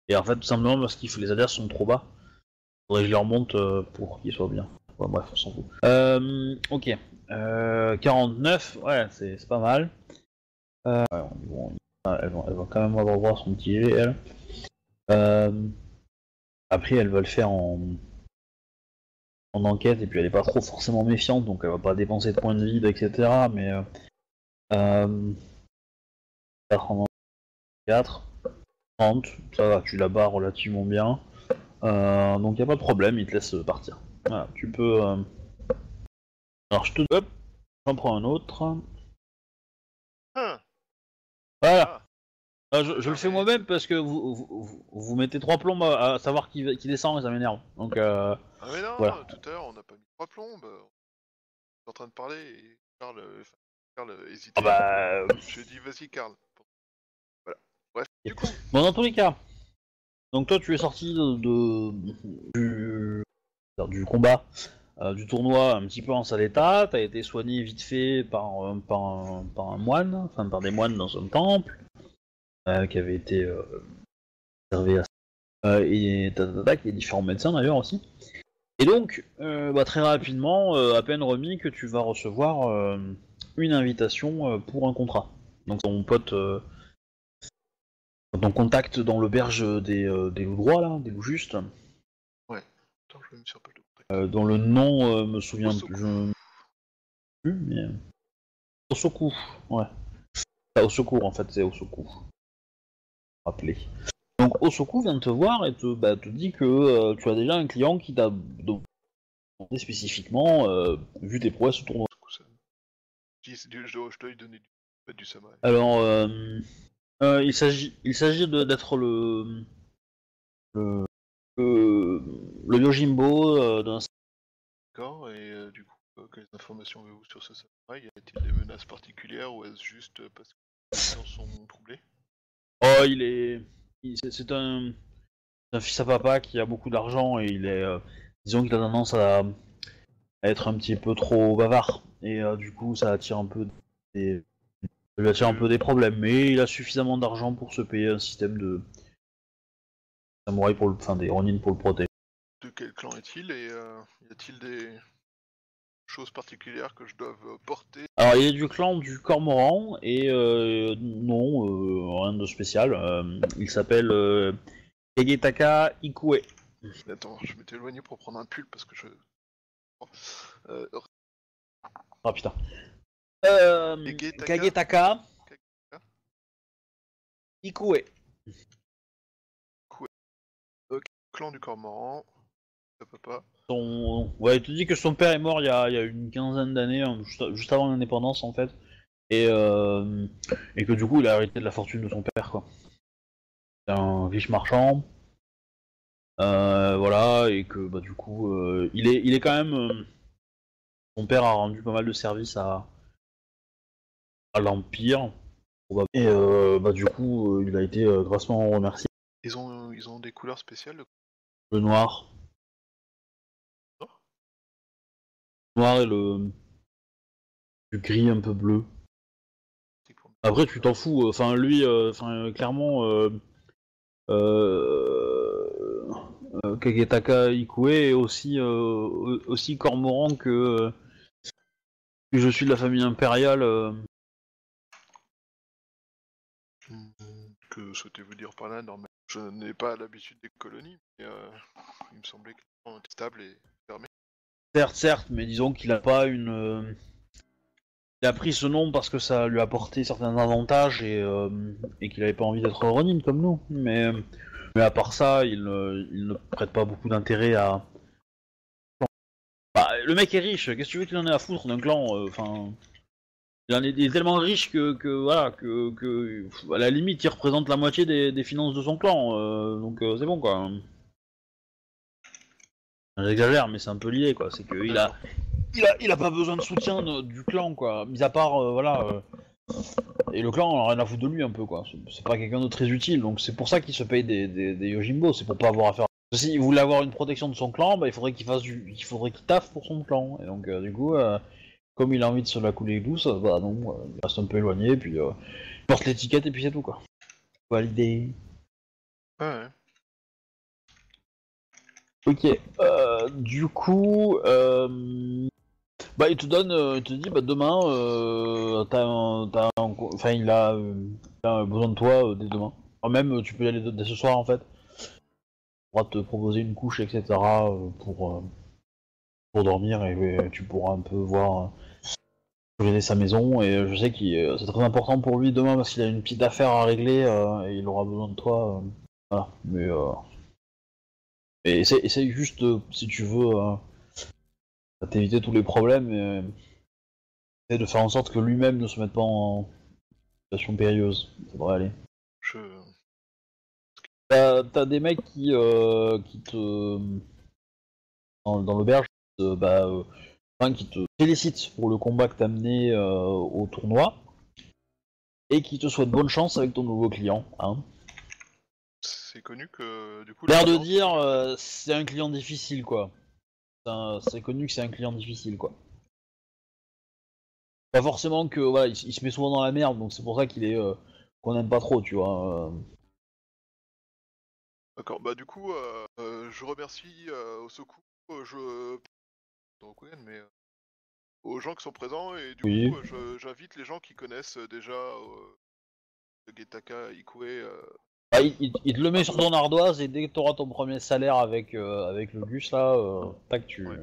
Et en fait, tout simplement parce que les alias sont trop bas. Faudrait que je les remonte pour qu'ils soient bien. Ouais, bref, on s'en fout. Ok. 49, ouais, c'est pas mal. Ouais, bon, elle va quand même avoir droit à son petit G, elle. Après, elle va le faire en enquête, et puis elle est pas trop forcément méfiante, donc elle va pas dépenser de points de vide, etc. Mais. 34, 30, ça va, tu la bats relativement bien, donc y a pas de problème, il te laisse partir. Voilà, tu peux... Alors je te... Hop, j'en prends un autre. Voilà. Je le fais moi-même parce que vous mettez 3 plombes à savoir qui descend et ça m'énerve. Donc, ah mais non, voilà. Tout à l'heure on n'a pas mis 3 plombes, on est en train de parler et Karl hésite. Ah bah... Je dis vas-y Karl. Bref, du coup. Bon, dans tous les cas, donc toi tu es sorti du combat, du tournoi un petit peu en sale état, t'as été soigné vite fait par un moine, enfin par des moines dans un temple, qui avait été servi à ça, et les différents médecins d'ailleurs aussi, Et donc, très rapidement, à peine remis, que tu vas recevoir une invitation pour un contrat. Donc ton pote, ton contact dans l'auberge des loups droits, là, des loups justes. Ouais, attends, je vais me surprendre. Dont le nom me souvient Osoku. Plus, mais... Osoku, ouais. Enfin, Osoku, en fait, c'est Osoku. Rappelez. Donc Osoku vient de te voir et te dit que tu as déjà un client qui t'a demandé spécifiquement, vu tes prouesses au tournoi. Je dois lui donner du samurai. Alors, il s'agit d'être le Yojimbo d'un... D'accord, et du coup, quelles informations avez-vous sur ce samurai? Y a-t-il des menaces particulières ou est-ce juste parce que les gens sont troublés? Oh, il est... C'est un fils à papa qui a beaucoup d'argent et il est, disons qu'il a tendance à être un petit peu trop bavard et du coup ça lui attire un peu des problèmes, mais il a suffisamment d'argent pour se payer un système de samouraï pour le, enfin des ronin pour le protéger. De quel clan est-il et y a-t-il des choses particulières que je dois porter? Alors il est du clan du cormoran et non, rien de spécial. Il s'appelle Kagetaka Ikue. Attends, je m'étais éloigné pour prendre un pull parce que je... Ah putain. Kagetaka Ikue. Ikue. Clan du cormoran. Ça peut pas. Ouais, il te dit que son père est mort il y a une quinzaine d'années, hein, juste avant l'indépendance en fait, et que du coup il a hérité de la fortune de son père, quoi. C'est un riche marchand, voilà, et que bah du coup il est quand même... son père a rendu pas mal de services à l'Empire, et bah du coup il a été grassement remercié. Ils ont des couleurs spéciales? Le noir. Noir et le gris un peu bleu. Après tu t'en fous, enfin lui, clairement Kagetaka Ikue est aussi cormoran que je suis de la famille impériale. Que souhaitez-vous dire par là? Normalement, je n'ai pas l'habitude des colonies, mais il me semblait que le temps était stable et fermé. Certes, mais disons qu'il a pas une... Il a pris ce nom parce que ça lui a apporté certains avantages et qu'il avait pas envie d'être Ronin comme nous. Mais à part ça, il ne prête pas beaucoup d'intérêt à... Bah, le mec est riche, qu'est-ce que tu veux qu'il en ait à foutre d'un clan? Enfin, il est tellement riche que à la limite, il représente la moitié des finances de son clan. Donc c'est bon, quoi. J'exagère, mais c'est un peu lié, quoi. C'est qu'il a... Il a pas besoin de soutien du clan, quoi. Mis à part, voilà... Et le clan, on a rien à foutre de lui, un peu, quoi. C'est pas quelqu'un de très utile, donc c'est pour ça qu'il se paye des Yojimbo. C'est pour pas avoir affaire... Si il voulait avoir une protection de son clan, bah, il faudrait qu'il taffe pour son clan. Et donc, du coup, comme il a envie de se la couler douce, bah non, il reste un peu éloigné, puis... il porte l'étiquette, et puis c'est tout, quoi. Validé. Ouais. Ok, du coup, bah il te dit, bah demain, il a besoin de toi dès demain. Enfin, même, tu peux y aller dès ce soir en fait. On pourra te proposer une couche, etc. Pour dormir et tu pourras un peu voir gérer sa maison. Et je sais que c'est très important pour lui demain parce qu'il a une petite affaire à régler et il aura besoin de toi. Voilà, mais... Et essaye juste, si tu veux, à t'éviter tous les problèmes et de faire en sorte que lui-même ne se mette pas en situation périlleuse. Il faudrait aller. T'as des mecs qui te... Dans l'auberge, qui te félicitent pour le combat que t'as mené au tournoi et qui te souhaitent bonne chance avec ton nouveau client, hein. C'est connu que du coup... L'air de dire, c'est un client difficile, quoi. C'est connu que c'est un client difficile, quoi. Pas forcément que, voilà, il se met souvent dans la merde, donc c'est pour ça qu'il est... qu'on aime pas trop, tu vois. D'accord, bah du coup, je remercie Osoku je recommande, mais aux gens qui sont présents, et du oui. coup, j'invite les gens qui connaissent déjà Kagetaka Ikue. Ah, il te le met sur ton ardoise, et dès que tu auras ton premier salaire avec, avec le gus là, tac, tu ouais.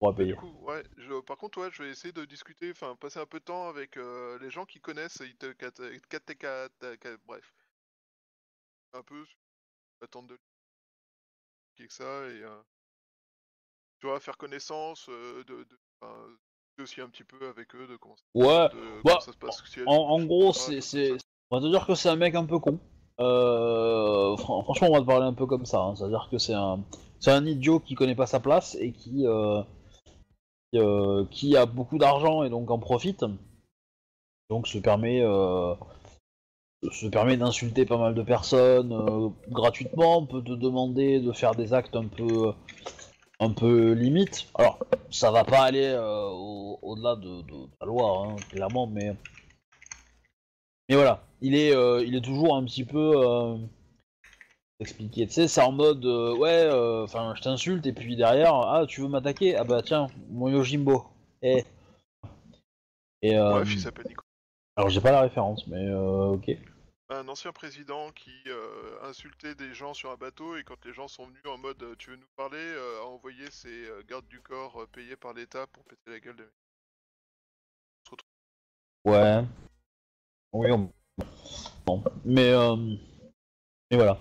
pourras payer. Du coup, ouais, par contre, ouais, je vais essayer de discuter, enfin, passer un peu de temps avec les gens qui connaissent Kagetaka, bref. Un peu attendre de que ça et tu vois faire connaissance de aussi un petit peu avec eux de comment, ouais. Comment ça se passe en gros c'est on va te dire que c'est un mec un peu con franchement on va te parler un peu comme ça hein. C'est-à-dire que c'est un idiot qui connaît pas sa place et qui a beaucoup d'argent et donc en profite donc se permet d'insulter pas mal de personnes gratuitement, peut te demander de faire des actes un peu limites. Alors, ça va pas aller au-delà de la loi, hein, clairement, mais voilà, il est toujours un petit peu expliqué. Tu sais, c'est en mode ouais, enfin, je t'insulte et puis derrière, ah, tu veux m'attaquer? Ah bah tiens, mon Yojimbo. Et ouais, il s'appelle Nico. Alors j'ai pas la référence, mais ok. Un ancien président qui insultait des gens sur un bateau et quand les gens sont venus en mode tu veux nous parler, a envoyé ses gardes du corps payés par l'État pour péter la gueule des mecs. Ouais. Oui, bon. Mais voilà.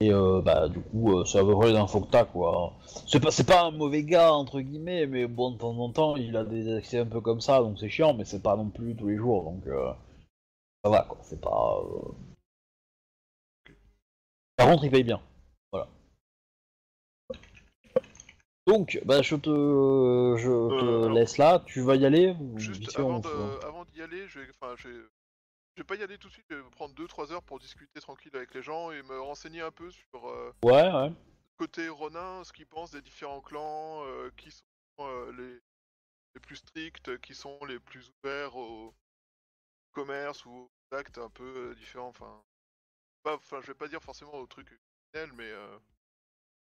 Et bah du coup, c'est à peu près les infos que t'as quoi. C'est pas un mauvais gars entre guillemets, mais bon de temps en temps il a des accès un peu comme ça, donc c'est chiant, mais c'est pas non plus tous les jours, donc ça va quoi, c'est pas. Par contre il paye bien, voilà. Donc bah je te laisse là, tu vas y aller. Juste avant d'y aller, je vais pas y aller tout de suite, je vais prendre 2-3 heures pour discuter tranquille avec les gens et me renseigner un peu sur ouais. côté ronin, ce qu'ils pensent des différents clans, qui sont les plus stricts, qui sont les plus ouverts au commerce ou aux actes un peu différents. Enfin, je vais pas dire forcément aux trucs criminels, mais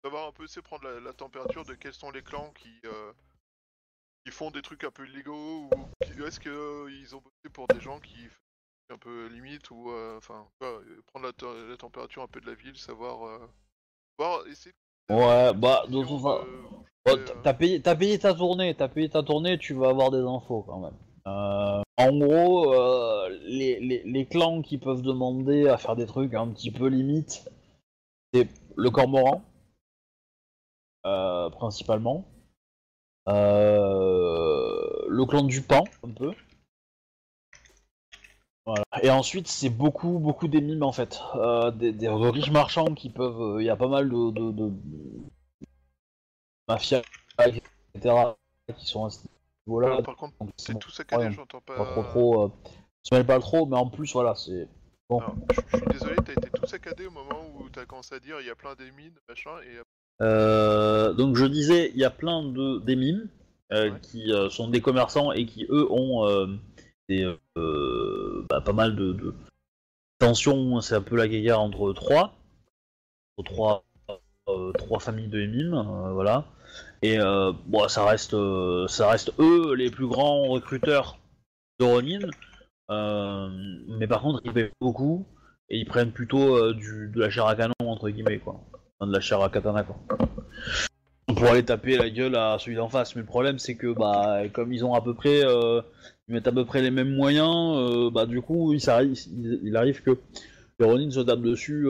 savoir un peu, c'est prendre la température de quels sont les clans qui font des trucs un peu illégaux ou est-ce qu'ils ont bossé pour des gens qui... un peu limite ou enfin prendre la température un peu de la ville, savoir voir essayer de... ouais bah de toute façon t'as payé ta tournée, tu vas avoir des infos quand même. En gros les clans qui peuvent demander à faire des trucs un petit peu limite, c'est le cormoran principalement, le clan du pan un peu. Voilà. Et ensuite, c'est beaucoup des mimes en fait, des riches marchands qui peuvent, il y a pas mal de mafias, etc. qui sont à ce niveau-là. Par contre, c'est tout saccadé, j'entends pas. Trop, se mêle pas trop, mais en plus, voilà, c'est. Bon. Alors, je suis désolé, t'as été tout saccadé au moment où t'as commencé à dire il y a plein des mimes, machin. Et... donc je disais, il y a plein des mimes ouais. qui sont des commerçants et qui eux ont. Pas mal de tensions, c'est un peu la guéguerre entre trois familles de mimes, voilà. Et bon, ça reste eux les plus grands recruteurs de Ronin, mais par contre ils payent beaucoup et ils prennent plutôt de la chair à canon entre guillemets quoi, enfin, de la chair à katana quoi. Pour aller taper la gueule à celui d'en face, mais le problème c'est que bah comme ils ont à peu près ils mettent à peu près les mêmes moyens, bah du coup il arrive que les Ronin se tapent dessus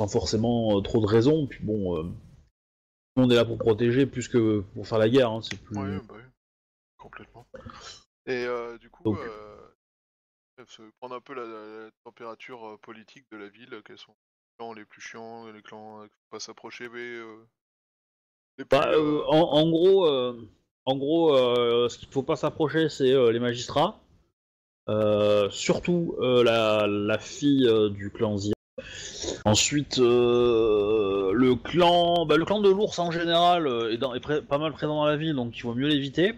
sans forcément trop de raison, puis bon tout le monde est là pour protéger plus que pour faire la guerre hein, c'est plus. Ouais, bah oui. Complètement. Et du coup se prendre un peu la température politique de la ville, quelles sont les plus chiants, les clans qui faut pas s'approcher, mais en gros, ce qu'il faut pas s'approcher, c'est les magistrats, surtout la fille du clan Zia. Ensuite, le clan de l'ours en général est pas mal présent dans la ville, donc il vaut mieux l'éviter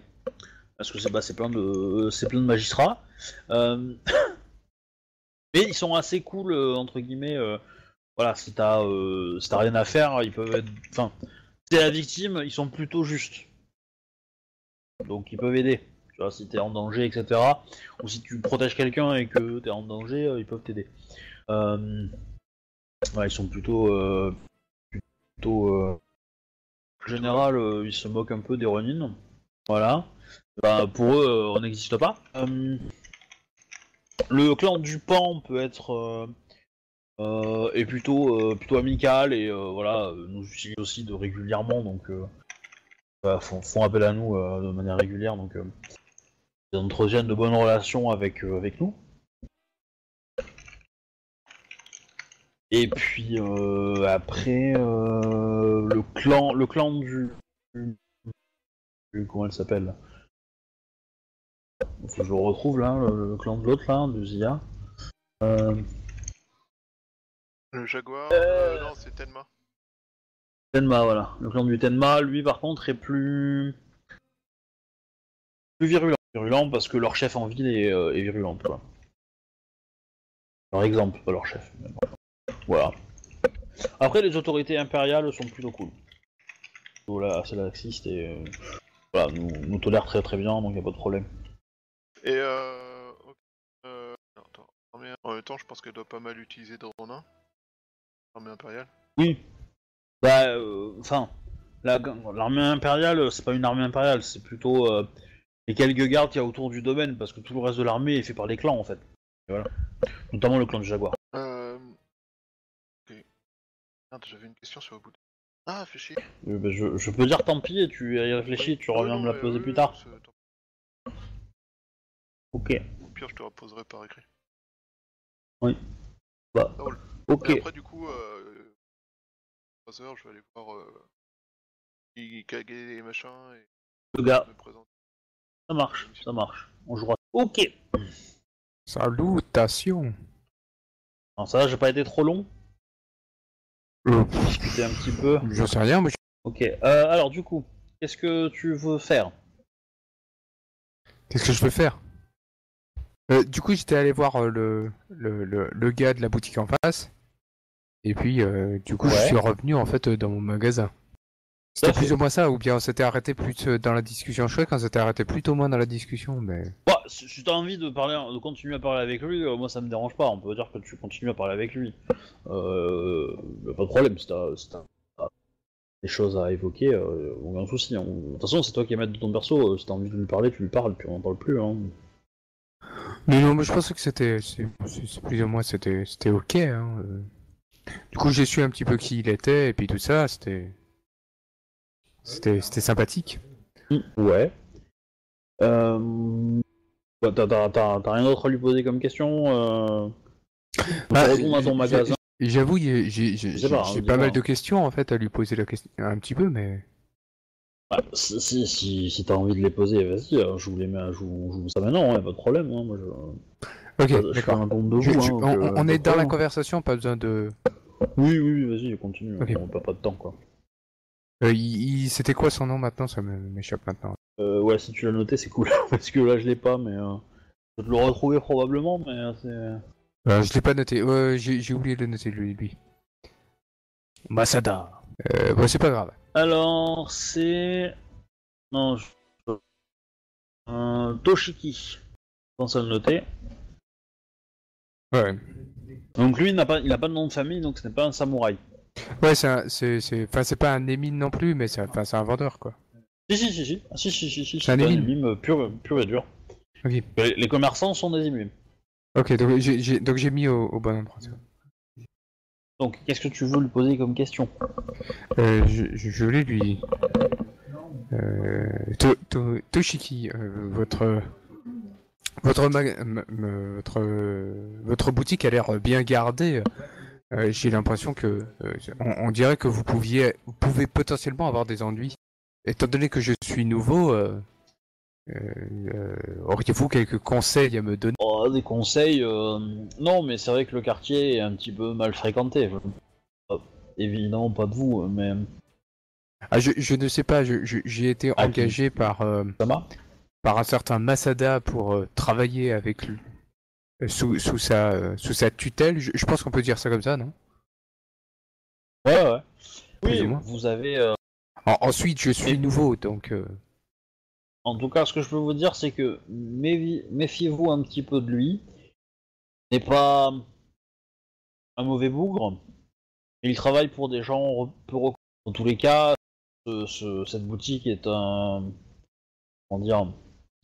parce que c'est plein de magistrats, mais ils sont assez cool entre guillemets. voilà, si t'as rien à faire, ils peuvent être... Enfin, si t'es la victime, ils sont plutôt justes. Donc ils peuvent aider. Tu vois, si t'es en danger, etc. Ou si tu protèges quelqu'un et que t'es en danger, ils peuvent t'aider. Ouais, ils sont plutôt... en général, ils se moquent un peu des Ronin. Voilà. Bah, pour eux, on n'existe pas. Le clan du Pan peut être... est plutôt amical et voilà, nous utilise aussi régulièrement, donc font appel à nous de manière régulière, donc ils entretiennent de bonnes relations avec nous. Et puis après le clan du comment elle s'appelle, faut que je retrouve là le clan de l'autre là, de Zia. Le Jaguar, non, c'est Tenma. Tenma, voilà. Le clan du Tenma, lui, par contre, est plus virulent. Virulent parce que leur chef en ville est virulent, quoi. Par exemple, pas leur chef. Mais bon. Voilà. Après, les autorités impériales sont plutôt cool. Voilà, c'est laxiste et... voilà, nous tolèrent très bien, donc y a pas de problème. Et non, attends. En même temps, je pense qu'elle doit pas mal utiliser de Ronin. L'armée impériale? Oui. Bah, enfin, l'armée impériale, c'est pas une armée impériale, c'est plutôt les quelques gardes qu'il y a autour du domaine, parce que tout le reste de l'armée est fait par les clans, en fait. Et voilà. Notamment le clan du Jaguar. Ok. Merde, j'avais une question sur le bout de... Ah, fais chier. Bah, je peux dire tant pis, et tu y réfléchis, tu reviens me la poser plus tard. Ok. Au pire, je te la poserai par écrit. Oui. Bah. Oh, ok. Après, du coup, 3 heures, je vais aller voir Kage et machin. Et... Le gars. Ça marche, ça marche. On jouera. Ok. Salutations. Alors, ça va, j'ai pas été trop long. C'était un petit peu. Je sais rien, mais. Ok. Alors, du coup, qu'est-ce que tu veux faire? Qu'est-ce que je veux faire? Du coup, j'étais allé voir le gars de la boutique en face. Et puis, du coup, ouais. Je suis revenu en fait dans mon magasin. C'était plus ou moins ça, ou bien on s'était arrêté plus dans la discussion. Je crois qu'on s'était arrêté plutôt moins dans la discussion, mais. Bah, si t'as envie de continuer à parler avec lui, moi ça me dérange pas. On peut dire que tu continues à parler avec lui. Pas de problème, si t'as des choses à évoquer, aucun souci. Hein. De toute façon, c'est toi qui es maître de ton perso. Si t'as envie de lui parler, tu lui parles, puis on n'en parle plus. Hein. Mais non, mais je pensais que c'est plus ou moins c'était ok. Hein. Du coup, j'ai su un petit peu qui il était et puis tout ça, c'était sympathique. Ouais. T'as rien d'autre à lui poser comme question répondre à ton magasin. J'avoue, j'ai pas mal de questions en fait à lui poser la question, un petit peu, mais. Ah, si t'as envie de les poser, vas-y, je vous les mets, je vous ça maintenant, hein, pas de problème. Hein, moi, je... Ok, d'accord. On est dans la conversation, pas besoin de. Oui, vas-y, continue. Okay. On perd pas de temps, quoi. C'était quoi son nom maintenant? Ça m'échappe maintenant. Ouais, si tu l'as noté, c'est cool. Parce que là, je l'ai pas, mais je vais le retrouver probablement, mais c'est. Je l'ai pas noté. J'ai oublié de le noter lui. Masada. Bah, c'est pas grave. Alors, c'est... Non, Toshiki. Je pense à le noter. Ouais. Donc lui, il n'a pas de nom de famille, donc ce n'est pas un samouraï. Ouais, c'est pas un émine non plus, mais c'est un vendeur, quoi. Si. C'est un émine pur et dur. Okay. Les commerçants sont des émines. Ok, donc j'ai mis au bon endroit. Donc, qu'est-ce que tu veux lui poser comme question? Je voulais lui... Toshiki, votre boutique a l'air bien gardée. J'ai l'impression que... on dirait que vous pouvez potentiellement avoir des ennuis. Étant donné que je suis nouveau, auriez-vous quelques conseils à me donner? Oh, des conseils non, mais c'est vrai que le quartier est un petit peu mal fréquenté. Évidemment, pas de vous, mais... Ah, je ne sais pas, j'ai été engagé par un certain Masada pour travailler avec lui, sous sa tutelle. Je pense qu'on peut dire ça comme ça, non? Ouais, ouais. Oui, vous avez... Ensuite, je suis nouveau, donc... En tout cas, ce que je peux vous dire, c'est que méfiez-vous un petit peu de lui. Il n'est pas un mauvais bougre. Il travaille pour des gens peu reconnus. Dans tous les cas, cette boutique est un... Comment dire...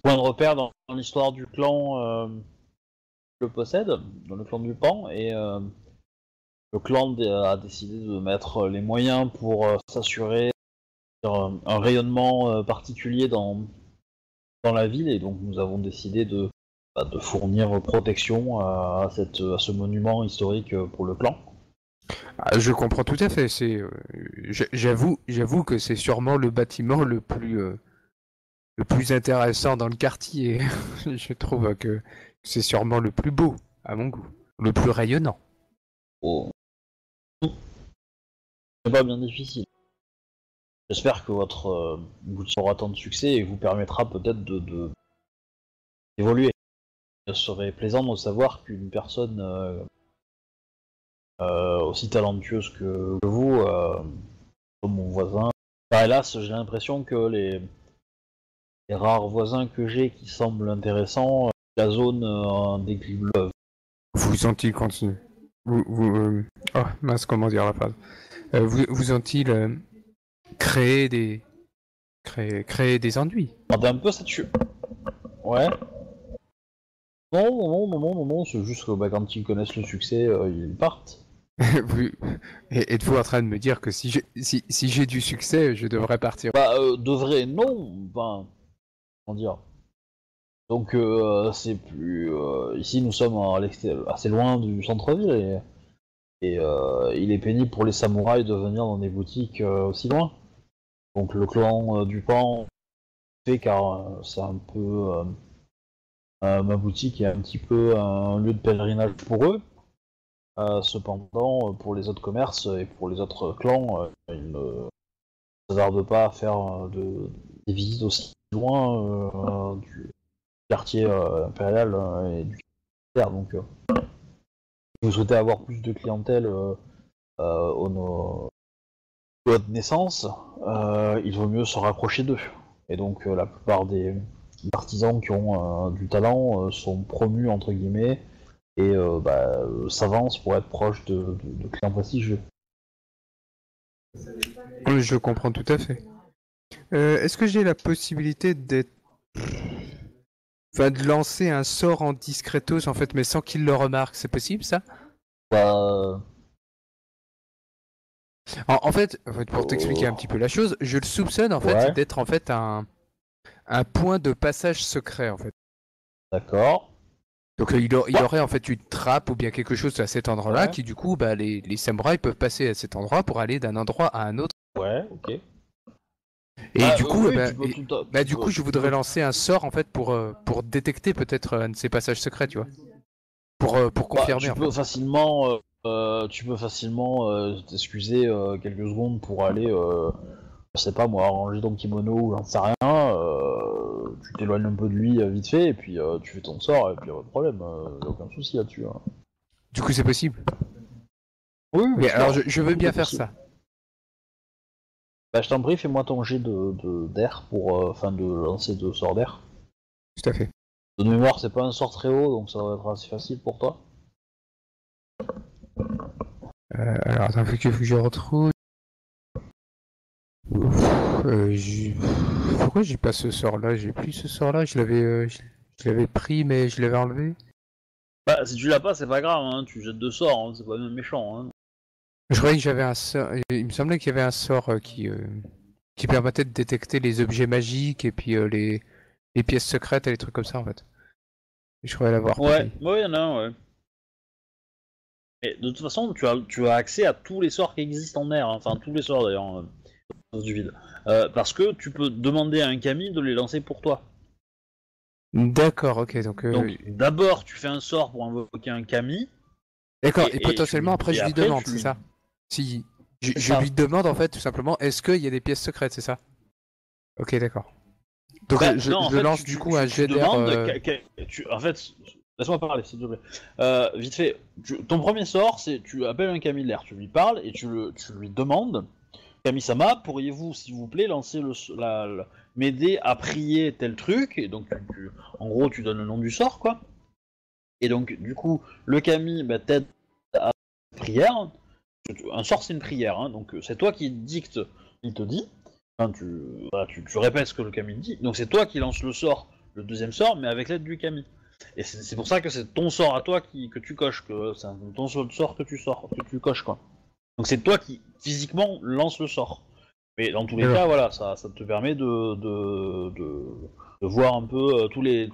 Point de repère dans l'histoire du clan le possède, dans le clan du Pan, et le clan a décidé de mettre les moyens pour s'assurer un rayonnement particulier dans la ville, et donc nous avons décidé de fournir protection à ce monument historique pour le clan. Ah, je comprends tout à fait, j'avoue que c'est sûrement le bâtiment le plus intéressant dans le quartier. Je trouve que c'est sûrement le plus beau, à mon goût. Le plus rayonnant. Oh. C'est pas bien difficile. J'espère que votre boutique aura tant de succès et vous permettra peut-être d'évoluer. Ce serait plaisant de savoir qu'une personne aussi talentueuse que vous, comme mon voisin... Bah, hélas, j'ai l'impression que les rares voisins que j'ai qui semblent intéressants, la zone décline. Vous ont-ils continué? Oh, mince, comment dire la phrase? Vous ont-ils créé des ennuis? Regardez un peu ça dessus. Ouais. Non, c'est juste que quand ils connaissent le succès, ils partent. Êtes-vous en train de me dire que si j'ai du succès, je devrais partir? Bah, devrais, non, ben... Comment dire? Donc c'est plus... ici nous sommes assez loin du centre-ville et il est pénible pour les samouraïs de venir dans des boutiques aussi loin. Donc le clan du Pan fait car c'est un peu... ma boutique est un petit peu un lieu de pèlerinage pour eux. Cependant, pour les autres commerces et pour les autres clans, ils ne s'attardent pas à faire des visites aussi loin du quartier impérial et du quartier. Donc, si vous souhaitez avoir plus de clientèle de votre naissance, il vaut mieux se rapprocher d'eux. Et donc, la plupart des artisans qui ont du talent sont promus, entre guillemets, et s'avance pour être proche de clients prestigieux. Je comprends tout à fait. Est-ce que j'ai la possibilité de lancer un sort en discretos, en fait, mais sans qu'il le remarque? C'est possible, ça? En fait, pour t'expliquer un petit peu la chose, je le soupçonne, en fait, d'être, en fait, un point de passage secret, en fait. D'accord. Donc il aurait en fait une trappe ou bien quelque chose à cet endroit-là qui du coup les samouraïs peuvent passer à cet endroit pour aller d'un endroit à un autre. Ouais, ok. Et du coup, je voudrais lancer un sort en fait pour détecter peut-être un de ces passages secrets, tu vois. Pour confirmer. Tu peux facilement t'excuser quelques secondes pour aller, je sais pas moi, arranger ton kimono ou j'en sais rien. Tu t'éloignes un peu de lui vite fait, et puis tu fais ton sort, et puis pas de problème, y a aucun souci là-dessus. Hein. Du coup, c'est possible? Oui, mais alors je veux bien faire ça. Bah, je t'en prie, fais-moi ton jet d'air pour. Enfin, de lancer de sort d'air. Tout à fait. De mémoire, c'est pas un sort très haut, donc ça va être assez facile pour toi. Alors, attends, faut que je retrouve. Pourquoi j'ai pas ce sort-là? J'ai plus ce sort-là, je l'avais pris mais je l'avais enlevé. Bah si tu l'as pas, c'est pas grave, hein. Tu jettes deux sorts, hein. C'est pas même méchant. Hein. Je croyais que j'avais un sort, il me semblait qu'il y avait un sort qui permettait de détecter les objets magiques et puis les pièces secrètes et les trucs comme ça en fait. Je croyais l'avoir. Ouais, il y en a un, ouais. Et de toute façon, tu as accès à tous les sorts qui existent en air, hein. Enfin tous les sorts d'ailleurs. Du vide. Parce que tu peux demander à un kami de les lancer pour toi. D'accord, ok. Donc d'abord tu fais un sort pour invoquer un kami. D'accord, et potentiellement après je lui demande, c'est ça? Si je lui demande en fait tout simplement est-ce qu'il y a des pièces secrètes, c'est ça? Ok, d'accord. Donc je lance du coup un jet d'air. En fait, Laisse-moi parler, s'il te plaît. Vite fait, ton premier sort, c'est tu appelles un kamilaire, tu lui parles et tu lui demandes « Kami-sama, pourriez-vous, s'il vous plaît, lancer m'aider à prier tel truc ?» Et donc, en gros, tu donnes le nom du sort, quoi. Et donc, du coup, le kami t'aide à la prière. Un sort, c'est une prière, hein, donc c'est toi qui dicte, il te dit. Enfin, tu répètes ce que le kami dit. Donc, c'est toi qui lance le sort, le deuxième sort, mais avec l'aide du kami. Et c'est pour ça que c'est ton sort à toi que tu coches, que c'est ton sort que tu coches, quoi. Donc c'est toi qui physiquement lance le sort. Mais dans tous les cas, voilà, ça te permet de voir un peu tous les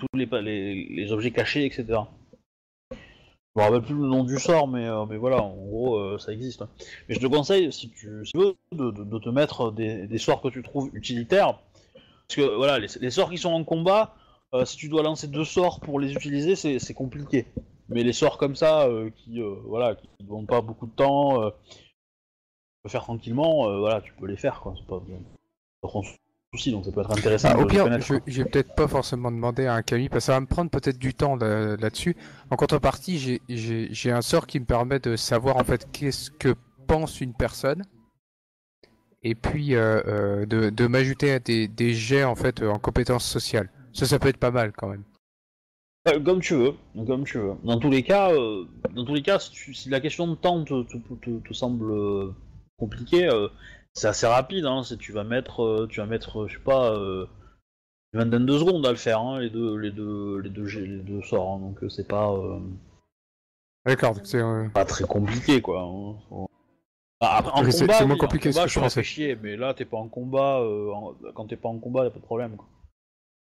objets cachés, etc. Je me rappelle plus le nom du sort, mais voilà, en gros, ça existe. Mais je te conseille, si tu veux, de te mettre des sorts que tu trouves utilitaires. Parce que voilà, les sorts qui sont en combat. Si tu dois lancer deux sorts pour les utiliser, c'est compliqué. Mais les sorts comme ça, qui ne demandent pas beaucoup de temps, tu peux faire tranquillement, tu peux les faire, quoi. C'est pas un souci, donc ça peut être intéressant. Au pire, j'ai peut-être pas forcément demandé à un kami, parce que ça va me prendre peut-être du temps là-dessus. En contrepartie, j'ai un sort qui me permet de savoir en fait qu'est-ce que pense une personne. Et puis de m'ajouter à des jets en fait en compétences sociales. Ça peut être pas mal quand même. Comme tu veux. Dans tous les cas, si la question de temps te semble compliquée, c'est assez rapide. Hein, tu vas mettre, je sais pas, une vingtaine de secondes à le faire, hein, les deux sorts. Hein, donc c'est pas. D'accord. C'est pas très compliqué, quoi. Hein, après, en combat, c'est moins compliqué. En combat, je pensais chier, mais là t'es pas en combat. Quand t'es pas en combat, y a pas de problème, quoi.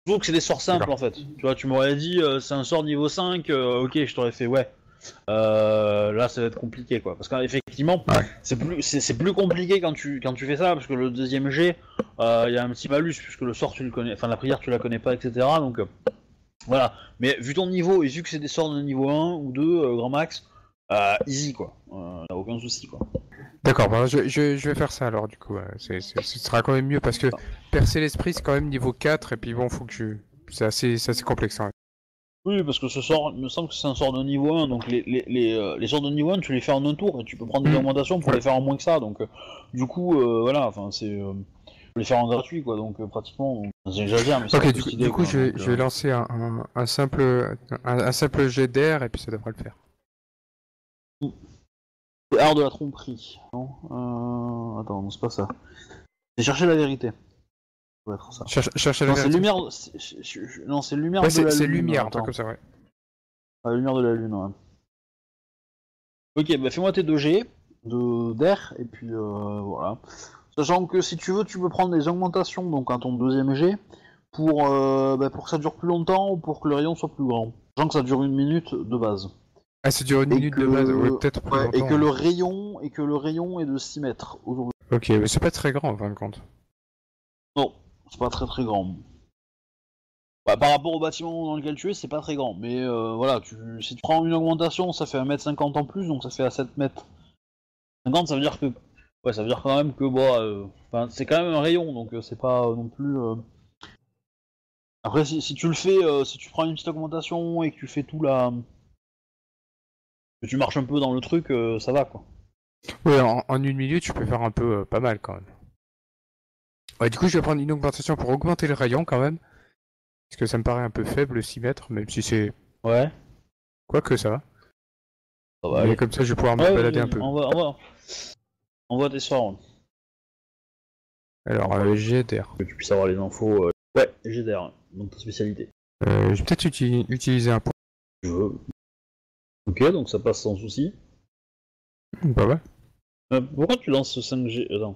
Surtout que c'est des sorts simples en fait, tu vois, tu m'aurais dit c'est un sort niveau 5, ok, je t'aurais fait ouais, là ça va être compliqué, quoi, parce qu'effectivement c'est plus compliqué quand tu fais ça, parce que le deuxième jet, il y a un petit malus, puisque le sort tu le connais, enfin la prière tu la connais pas, etc, donc voilà, mais vu ton niveau, et vu que c'est des sorts de niveau 1 ou 2, grand max, easy, quoi, t'as aucun souci, quoi. D'accord, bah je vais faire ça alors du coup, ce sera quand même mieux parce que percer l'esprit c'est quand même niveau 4 et puis bon faut que c'est assez complexe. Hein. Oui parce que ce sort, il me semble que c'est un sort de niveau 1 donc les sorts de niveau 1 tu les fais en un tour et tu peux prendre des augmentations pour les faire en moins que ça donc du coup voilà, enfin c'est les faire en gratuit quoi donc pratiquement j'exagère mais c'est ok du coup quoi, je vais lancer un simple jet d'air et puis ça devrait le faire. C'est art de la tromperie. Non attends, non, c'est pas ça. C'est chercher la vérité. Ça doit être ça. Chercher la vérité. C'est lumière. Non, c'est lumière de la lune. C'est lumière, un truc comme ça, ouais. Ah, lumière de la lune, ouais. Ok, bah fais-moi tes 2G d'air, et puis voilà. Sachant que si tu veux, tu peux prendre des augmentations, donc à ton deuxième G, pour que ça dure plus longtemps, ou pour que le rayon soit plus grand. Sachant que ça dure 1 minute de base. Ah, c'est dure 1 minute de base, ouais, peut-être plus longtemps. Et que le rayon est de 6 mètres aujourd'hui. Ok, mais c'est pas très grand, en fin de compte. Non, c'est pas très grand. Bah, par rapport au bâtiment dans lequel tu es, c'est pas très grand. Mais voilà, si tu prends une augmentation, ça fait 1,50 m en plus, donc ça fait à 7,50 m. Ça veut dire que... Ouais, ça veut dire quand même que... Bon, c'est quand même un rayon, donc c'est pas non plus... Après, si tu le fais, si tu prends une petite augmentation et que tu fais tout la... Que tu marches un peu dans le truc, ça va quoi. Ouais, en 1 minute, tu peux faire un peu pas mal quand même. Ouais, du coup, je vais prendre une augmentation pour augmenter le rayon quand même. Parce que ça me paraît un peu faible, 6 mètres, même si c'est. Ouais. Quoique ça va. Ça va. Mais comme ça, je vais pouvoir me balader un peu. On voit tes sorts. Alors, GDR. Que tu puisses avoir les infos. Ouais, GDR, donc ta spécialité. Je vais peut-être utiliser un point. Je veux. Ok, donc ça passe sans souci. Pas mal. Pourquoi tu lances 5G... Attends.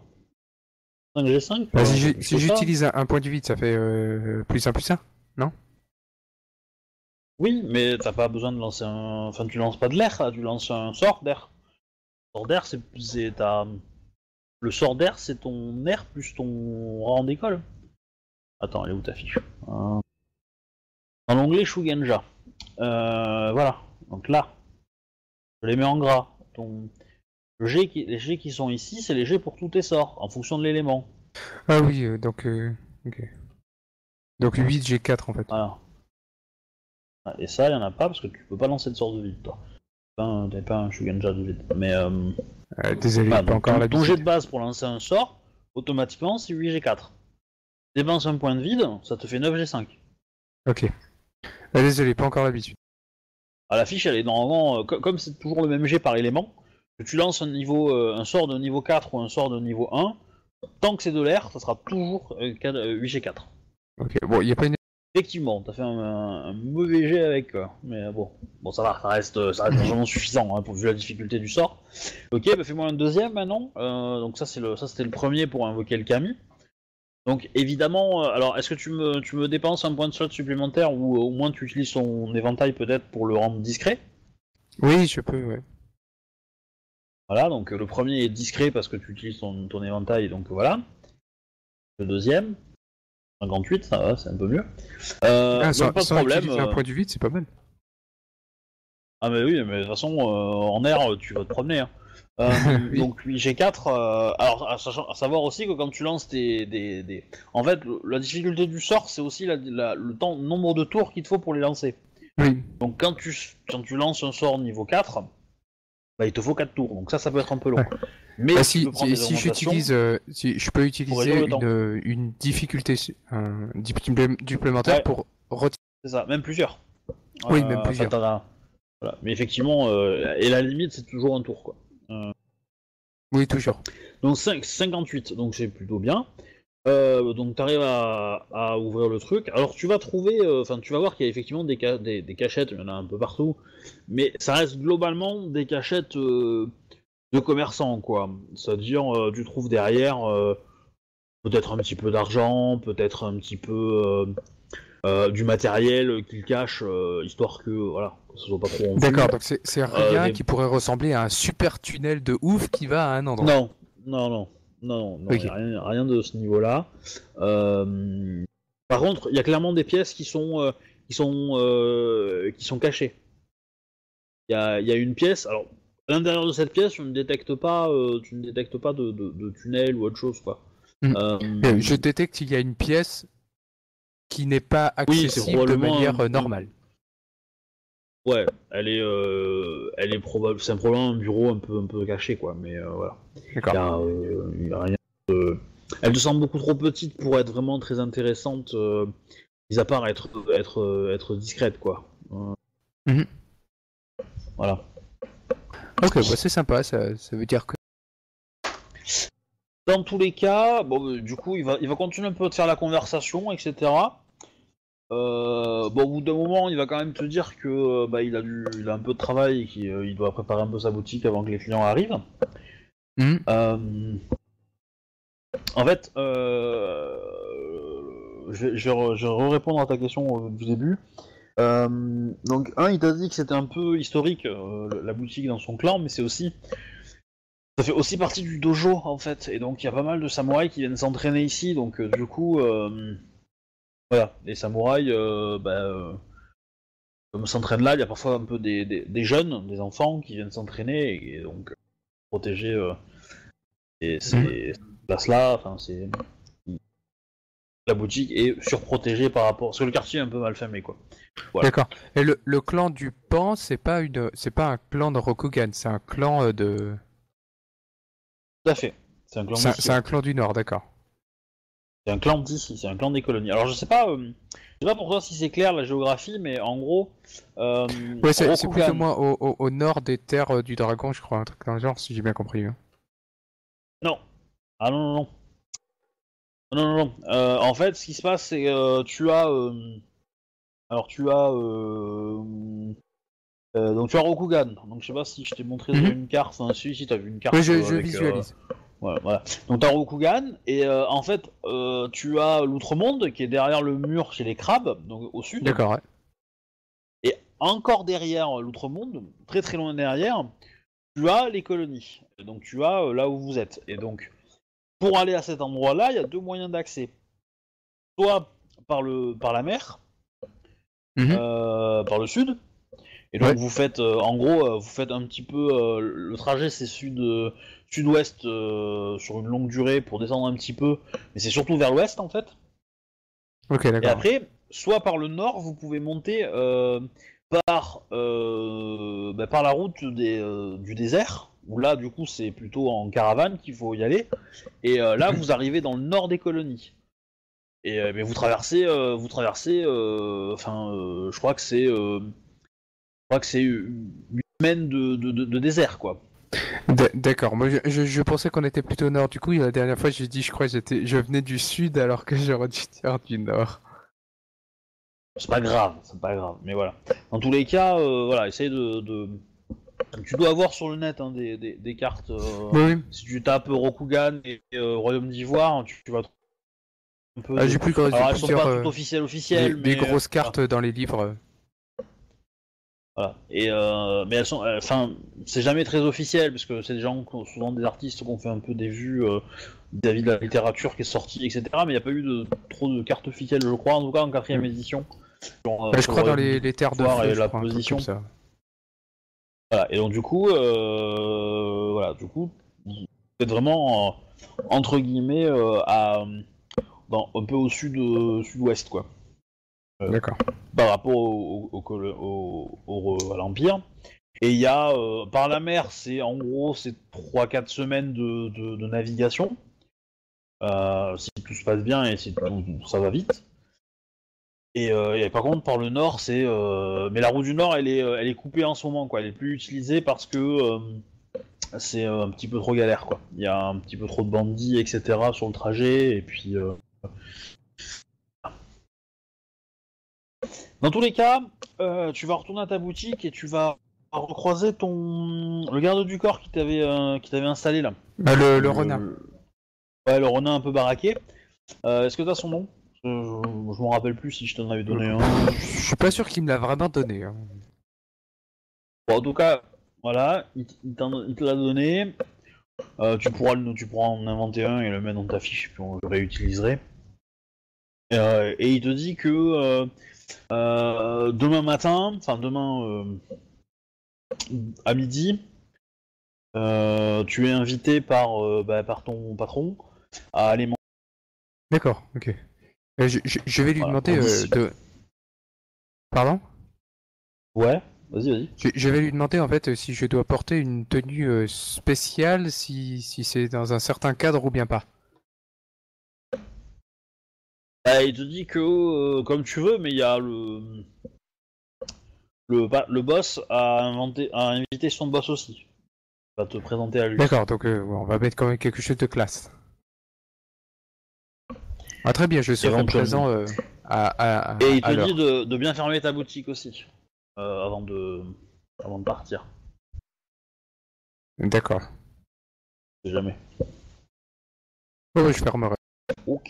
5G5 bah, si j'utilise un point du vide, ça fait +1/+1, non? Oui, mais t'as pas besoin de lancer un... Enfin, tu lances pas de l'air, tu lances un sort d'air. Le sort d'air, c'est ton air plus ton rang d'école. Attends, elle est où ta fiche? Dans l'onglet Shugenja. Voilà. Donc là. Je les mets en gras. Donc, les jets qui sont ici, c'est les jets pour tous tes sorts, en fonction de l'élément. Ah oui, donc... Okay. Donc 8 G4 en fait. Voilà. Et ça, il n'y en a pas parce que tu peux pas lancer de sort de vide, toi. T'es pas un Shuganja de vide. Mais désolé, pas encore la ton jet de base pour lancer un sort, automatiquement, c'est 8G4. Dépense un point de vide, ça te fait 9G5. Ok. Désolé, pas encore l'habitude. Ah, la fiche, elle est normalement... Comme c'est toujours le même jet par élément, que tu lances un sort de niveau 4 ou un sort de niveau 1, tant que c'est de l'air, ça sera toujours 8G4. Ok, bon, il n'y a pas une... Effectivement, t'as fait un mauvais jet avec, mais bon, ça va, ça reste largement suffisant hein, pour vu la difficulté du sort. Ok, bah fais-moi un deuxième maintenant. Donc ça c'était le premier pour invoquer le kami. Donc évidemment, alors est-ce que tu me dépenses un point de slot supplémentaire ou au moins tu utilises son éventail peut-être pour le rendre discret? Oui, je peux. Ouais. Voilà, donc le premier est discret parce que tu utilises ton éventail, donc voilà. Le deuxième. 58, ça va, c'est un peu mieux. Donc, pas de problème. Tu fais un point du vide, c'est pas mal. Ah, mais oui, mais de toute façon, en air, tu vas te promener. Hein. Oui. Donc, G4, alors, à savoir aussi que quand tu lances des... En fait, la difficulté du sort, c'est aussi le nombre de tours qu'il te faut pour les lancer. Oui. Donc, quand tu lances un sort niveau 4, bah, il te faut 4 tours. Donc, ça peut être un peu long. Ouais. Mais bah si j'utilise, si je peux utiliser une difficulté supplémentaire ouais. Pour retirer. C'est ça, même plusieurs. Oui, même plusieurs. Voilà. Mais effectivement, et la limite, c'est toujours un tour, quoi. Oui, toujours. Donc 58, donc c'est plutôt bien. Donc t'arrives à ouvrir le truc. Alors tu vas trouver, tu vas voir qu'il y a effectivement des cachettes, il y en a un peu partout, mais ça reste globalement des cachettes. De commerçants, quoi. C'est-à-dire, tu trouves derrière peut-être un petit peu d'argent, peut-être un petit peu du matériel qu'ils cachent, histoire que, voilà, ça soit pas trop... D'accord, donc c'est rien qui pourrait ressembler à un super tunnel de ouf qui va à un endroit. Non, okay. Rien de ce niveau-là. Par contre, il y a clairement des pièces qui sont cachées. Il y a une pièce... alors. À l'intérieur de cette pièce, tu ne détectes pas de tunnel ou autre chose, quoi. Je détecte qu'il y a une pièce qui n'est pas accessible de manière normale. Ouais, elle est probable. C'est probablement un bureau un peu caché, quoi. Mais voilà. D'accord. Y a rien de... Elle te semble beaucoup trop petite pour être vraiment très intéressante, mis à part être discrète, quoi. Voilà. Ok, bah c'est sympa, ça veut dire que... Dans tous les cas, bon, du coup, il va continuer un peu de faire la conversation, etc. Bon, au bout d'un moment, il va quand même te dire que bah, il a un peu de travail et qu'il doit préparer un peu sa boutique avant que les clients arrivent. En fait, je vais répondre à ta question du début. Donc, il t'a dit que c'était un peu historique, la boutique dans son clan, mais c'est aussi... Ça fait aussi partie du dojo, en fait, et donc il y a pas mal de samouraïs qui viennent s'entraîner ici, donc du coup... Voilà, les samouraïs, comme s'entraînent là, il y a parfois un peu des jeunes, des enfants qui viennent s'entraîner, et donc protéger ces places-là, enfin, c'est... La boutique est surprotégée par rapport... Parce que le quartier est un peu mal fermé, quoi. Voilà. D'accord. Et le clan du Pan, c'est pas un clan de Rokugan, c'est un clan de... Tout à fait. C'est un clan du Nord, d'accord. C'est un clan d'ici, c'est un clan des colonies. Alors je sais pas pour toi si c'est clair la géographie, mais en gros... ouais, c'est Rokugan... plus ou moins au nord des terres du dragon, je crois, un truc dans le genre, si j'ai bien compris. Hein. Non. Ah non. Non. En fait, ce qui se passe, c'est tu as Rokugan. Donc je sais pas si je t'ai montré une carte. Enfin, si t'as vu une carte. Oui, je visualise. Voilà. Donc t'as Rokugan et en fait tu as l'Outremonde qui est derrière le mur chez les crabes, donc au sud. D'accord. Ouais. Et encore derrière l'Outremonde, très très loin derrière, tu as les colonies. Et donc tu as là où vous êtes. Et donc pour aller à cet endroit-là, il y a deux moyens d'accès. Soit par la mer, par le sud. Et donc vous faites, vous faites un petit peu... le trajet, c'est sud-ouest sur une longue durée pour descendre un petit peu. Mais c'est surtout vers l'ouest, en fait. Ok, d'accord. Et après, soit par le nord, vous pouvez monter par la route du désert, où là, du coup, c'est plutôt en caravane qu'il faut y aller. Et là, vous arrivez dans le nord des colonies. Et mais vous traversez, je crois que c'est... Je crois que c'est 8 semaines de désert, quoi. D'accord, moi je pensais qu'on était plutôt au nord, du coup la dernière fois j'ai dit je crois que je venais du sud alors que j'aurais dû dire du nord. C'est pas grave, mais voilà. Dans tous les cas, voilà, essaye de... Tu dois avoir sur le net hein, des cartes, oui. Si tu tapes Rokugan et Royaume d'Ivoire, hein, tu vas trouver un peu... Ah, j'ai plus alors, elles sont pas toutes officielles, mais... Des grosses cartes dans les livres... Voilà. Et mais elles sont, enfin, c'est jamais très officiel parce que c'est des gens, souvent des artistes, qui ont fait un peu des vues vis-à-vis de la littérature qui est sortie, etc. Mais il n'y a pas eu trop de cartes officielles, je crois, en tout cas en 4e édition. Genre, je crois dans les terres de feu, et la position. Voilà. Et donc du coup, vous êtes vraiment entre guillemets un peu au sud-ouest, quoi. D'accord. Par rapport à l'Empire. Et il y a, par la mer, c'est en gros, c'est 3-4 semaines de navigation. Si tout se passe bien et si tout ça va vite. Et par contre, par le nord, c'est... mais la route du nord, elle est coupée en ce moment, quoi. Elle est plus utilisée parce que c'est un petit peu trop galère, quoi. Il y a un petit peu trop de bandits, etc. sur le trajet, et puis... Dans tous les cas, tu vas retourner à ta boutique et tu vas recroiser le garde du corps qui t'avait installé là. Le renard. Ouais, le renard un peu baraqué. Est-ce que t'as son nom ? Je m'en rappelle plus si je t'en avais donné un. Je suis pas sûr qu'il me l'a vraiment donné. Hein. Bon, en tout cas, voilà, il te l'a donné. Tu pourras en inventer un et le mettre dans ta fiche, puis on le réutiliserai. Et il te dit que... demain à midi, tu es invité par ton patron à aller manger. D'accord, ok. Je vais lui demander de... Pardon ? Ouais, vas-y. Je vais lui demander en fait si je dois porter une tenue spéciale, si c'est dans un certain cadre ou bien pas. Il te dit que comme tu veux, mais il y a le boss a invité son boss aussi. Il va te présenter à lui. D'accord, donc on va mettre quand même quelque chose de classe. Ah très bien, je serai présent à l'heure. Et il te dit de bien fermer ta boutique aussi, avant de partir. D'accord. Jamais. Oh, oui, je fermerai. Ok.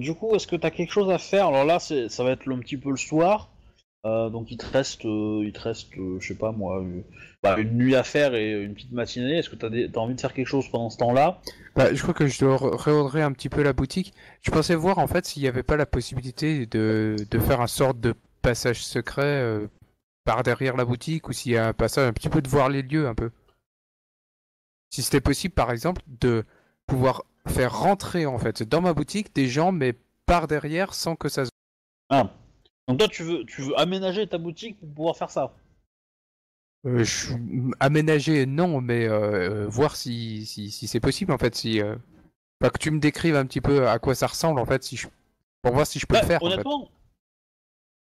Du coup, est-ce que t'as quelque chose à faire ? Alors là, ça va être un petit peu le soir. Donc il te reste, je sais pas moi, une nuit à faire et une petite matinée. Est-ce que t'as envie de faire quelque chose pendant ce temps-là ? Je crois que je dois réordrer un petit peu la boutique. Je pensais voir en fait s'il n'y avait pas la possibilité de faire un sorte de passage secret par derrière la boutique, ou s'il y a un passage un petit peu de voir les lieux un peu. Si c'était possible, par exemple, de pouvoir faire rentrer en fait dans ma boutique des gens mais par derrière sans que ça se... Ah. Donc toi tu veux aménager ta boutique pour pouvoir faire ça ? Aménager non, mais voir si c'est possible en fait, si... Enfin, que tu me décrives un petit peu à quoi ça ressemble en fait, pour voir si je peux le faire.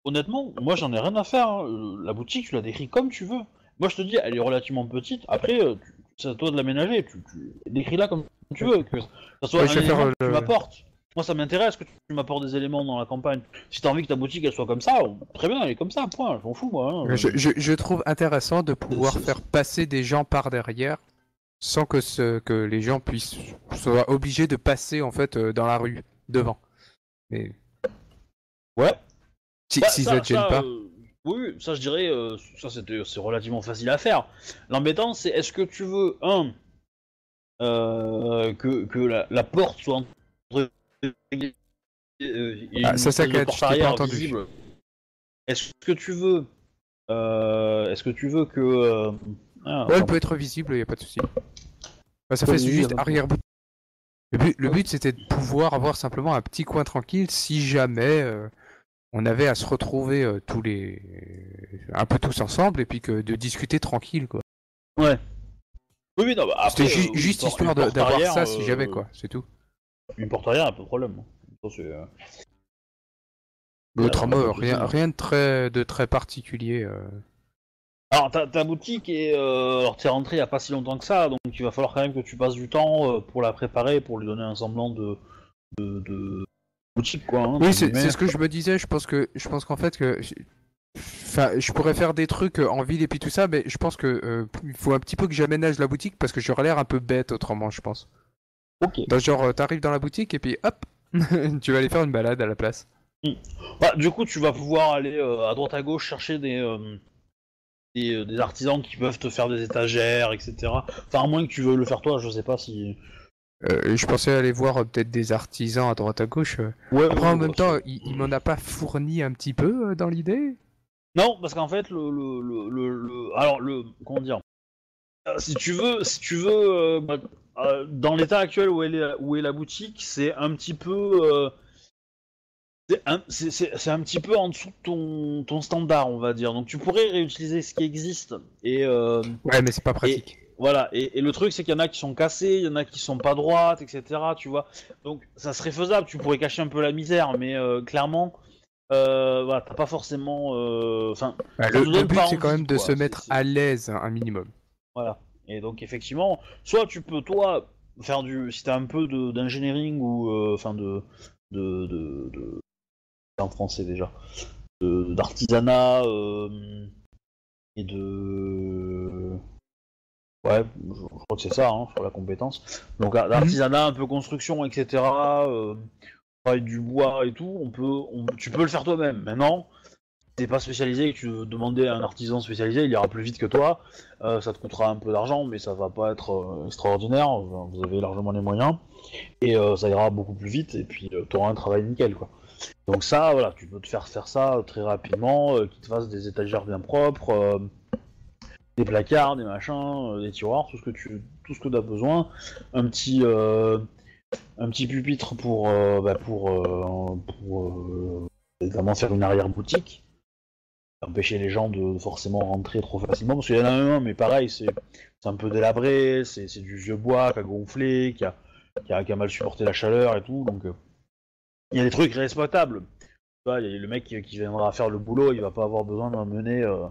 Honnêtement, moi j'en ai rien à faire, hein. La boutique tu la décris comme tu veux. Moi je te dis, elle est relativement petite, après c'est à toi de l'aménager, tu décris-la comme tu veux, que ça soit un élément que tu m'apportes. Moi ça m'intéresse que tu m'apportes des éléments dans la campagne. Si t'as envie que ta boutique elle soit comme ça, très bien, elle est comme ça, point, je m'en fous moi. Hein. Je trouve intéressant de pouvoir faire passer des gens par derrière sans que les gens soient obligés de passer en fait dans la rue, devant. Mais... Ouais. Si ça te gêne pas. Oui, ça je dirais, c'est relativement facile à faire. L'embêtant c'est, est-ce que tu veux, que la porte soit entre... visible. Est-ce que tu veux que... elle peut être visible, y a pas de souci. Bah, ça fait juste arrière-boutique. Le but c'était de pouvoir avoir simplement un petit coin tranquille si jamais on avait à se retrouver tous ensemble et puis que de discuter tranquille quoi. Ouais. Oui, non, bah, c'était juste histoire d'avoir ça si jamais quoi, c'est tout. Une porte arrière, un peu de problème. Autrement, rien de très particulier. Alors ta boutique est... alors t'es rentré il n'y a pas si longtemps que ça, donc il va falloir quand même que tu passes du temps pour la préparer, pour lui donner un semblant de boutique quoi. Hein, oui c'est ce que je me disais, je pense qu'en fait enfin, je pourrais faire des trucs en ville et puis tout ça, mais je pense que il faut un petit peu que j'aménage la boutique parce que j'aurais l'air un peu bête autrement je pense. Ok. Donc, genre t'arrives dans la boutique et puis hop, tu vas aller faire une balade à la place. Bah, du coup tu vas pouvoir aller à droite à gauche chercher des artisans qui peuvent te faire des étagères, etc. Enfin, à moins que tu veux le faire toi, je sais pas si... je pensais aller voir peut-être des artisans à droite à gauche. Ouais, après, en même temps, il m'en a pas fourni un petit peu dans l'idée? Non, parce qu'en fait, comment dire... Si tu veux dans l'état actuel où est la boutique, c'est un petit peu... C'est un petit peu en dessous de ton standard, on va dire. Donc tu pourrais réutiliser ce qui existe. Et, ouais, mais c'est pas pratique. Voilà. Et le truc, c'est qu'il y en a qui sont cassés, il y en a qui sont pas droites, etc. Tu vois. Donc ça serait faisable. Tu pourrais cacher un peu la misère, mais clairement, voilà, t'as pas forcément. Le but, c'est quand même de se mettre à l'aise un minimum. Voilà. Et donc effectivement, soit tu peux toi faire si t'as un peu d'engineering ou en français déjà, d'artisanat et de... Ouais, je crois que c'est ça, hein, sur la compétence. Donc d'artisanat, un peu construction, etc. Avec du bois et tout, tu peux le faire toi-même. Maintenant, si t'es pas spécialisé et que tu veux demander à un artisan spécialisé, il ira plus vite que toi. Ça te coûtera un peu d'argent, mais ça va pas être extraordinaire. Enfin, vous avez largement les moyens. Et ça ira beaucoup plus vite, et puis t'auras un travail nickel, quoi. Donc ça, voilà, tu peux te faire ça très rapidement, qu'ils te fassent des étagères bien propres, des placards, des machins, des tiroirs, tout ce que t'as besoin. Un petit pupitre pour faire une arrière-boutique, empêcher les gens de forcément rentrer trop facilement, parce qu'il y en a un, mais pareil, c'est un peu délabré, c'est du vieux bois qui a gonflé, qui a mal supporté la chaleur et tout, donc... Il y a des trucs réexploitables. Le mec qui viendra faire le boulot, il va pas avoir besoin de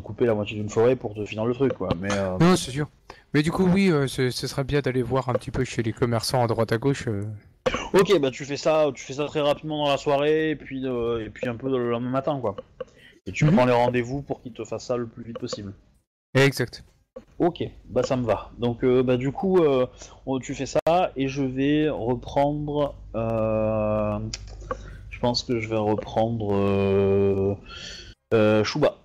couper la moitié d'une forêt pour te finir le truc, quoi. Mais, non, c'est sûr. Mais du coup, oui, ce serait bien d'aller voir un petit peu chez les commerçants à droite à gauche. Ok, bah tu fais ça très rapidement dans la soirée, et puis un peu le lendemain matin, quoi. Et tu prends les rendez-vous pour qu'ils te fassent ça le plus vite possible. Exact. Ok, bah ça me va. Donc bah du coup, tu fais ça et je vais reprendre. Je pense que je vais reprendre Shuba.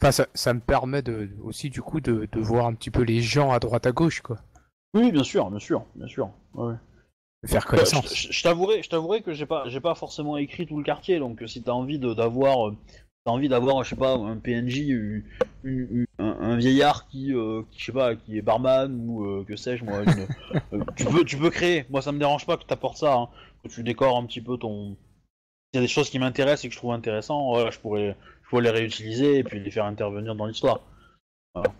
Enfin, ça me permet aussi du coup de voir un petit peu les gens à droite à gauche, quoi. Oui, bien sûr. Ouais. Faire connaissance. Je t'avouerai que j'ai pas forcément écrit tout le quartier, donc si t'as envie d'avoir, je sais pas, un PNJ, un vieillard qui je sais pas, qui est barman ou que sais-je moi, tu peux créer. Moi ça me dérange pas que t'apportes ça, hein, que tu décores un petit peu ton. Il y a des choses qui m'intéressent et que je trouve intéressantes, voilà, je pourrais les réutiliser et puis les faire intervenir dans l'histoire. Voilà.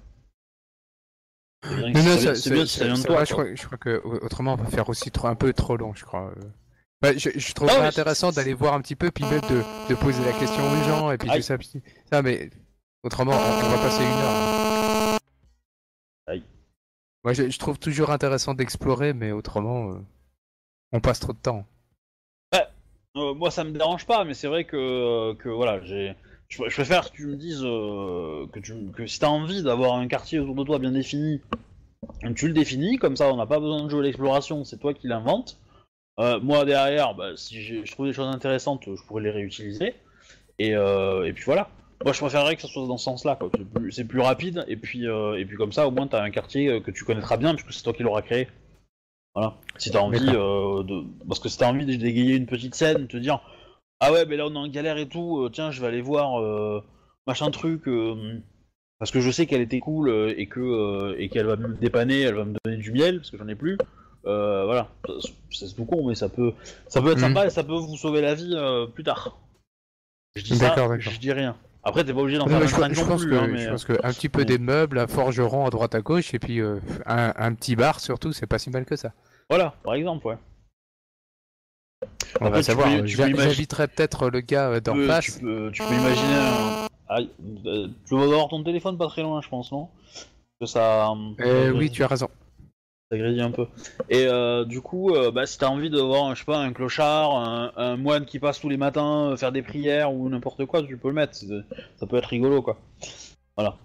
Je crois que autrement on va faire aussi un peu trop long, je crois. Bah, je trouve ça intéressant d'aller voir un petit peu, puis même de poser la question aux gens, et puis tout ça, mais autrement, on va passer une heure. Aïe. Moi, je trouve toujours intéressant d'explorer, mais autrement, on passe trop de temps. Ouais, moi ça me dérange pas, mais c'est vrai que voilà, je préfère que tu me dises que si t'as envie d'avoir un quartier autour de toi bien défini, tu le définis, comme ça on n'a pas besoin de jouer à l'exploration, c'est toi qui l'inventes. Moi derrière, bah, si je trouve des choses intéressantes, je pourrais les réutiliser. Et puis voilà. Moi je préférerais que ça soit dans ce sens-là, quoi. C'est plus rapide, et puis comme ça au moins t'as un quartier que tu connaîtras bien, puisque c'est toi qui l'auras créé. Voilà. Si t'as envie parce que si t'as envie de dégayer une petite scène, te dire ah ouais mais là on est en galère et tout, tiens je vais aller voir machin truc parce que je sais qu'elle était cool et qu'elle va me dépanner, elle va me donner du miel parce que j'en ai plus. Voilà, c'est tout con, mais ça peut être sympa et ça peut vous sauver la vie plus tard. Je dis ça, je dis rien. Après, t'es pas obligé d'en faire je pense qu'un petit peu des meubles, un forgeron à droite à gauche, et puis un petit bar, surtout, c'est pas si mal que ça. Voilà, par exemple, ouais. On après, va savoir, j'inviterai peut-être le gars d'en face. Tu peux imaginer... tu vas avoir ton téléphone pas très loin, je pense, non? Que ça... oui, tu as raison. Ça grésille un peu. Et du coup, si t'as envie de voir, je sais pas, un clochard, un moine qui passe tous les matins faire des prières ou n'importe quoi, tu peux le mettre. Ça peut être rigolo, quoi. Voilà.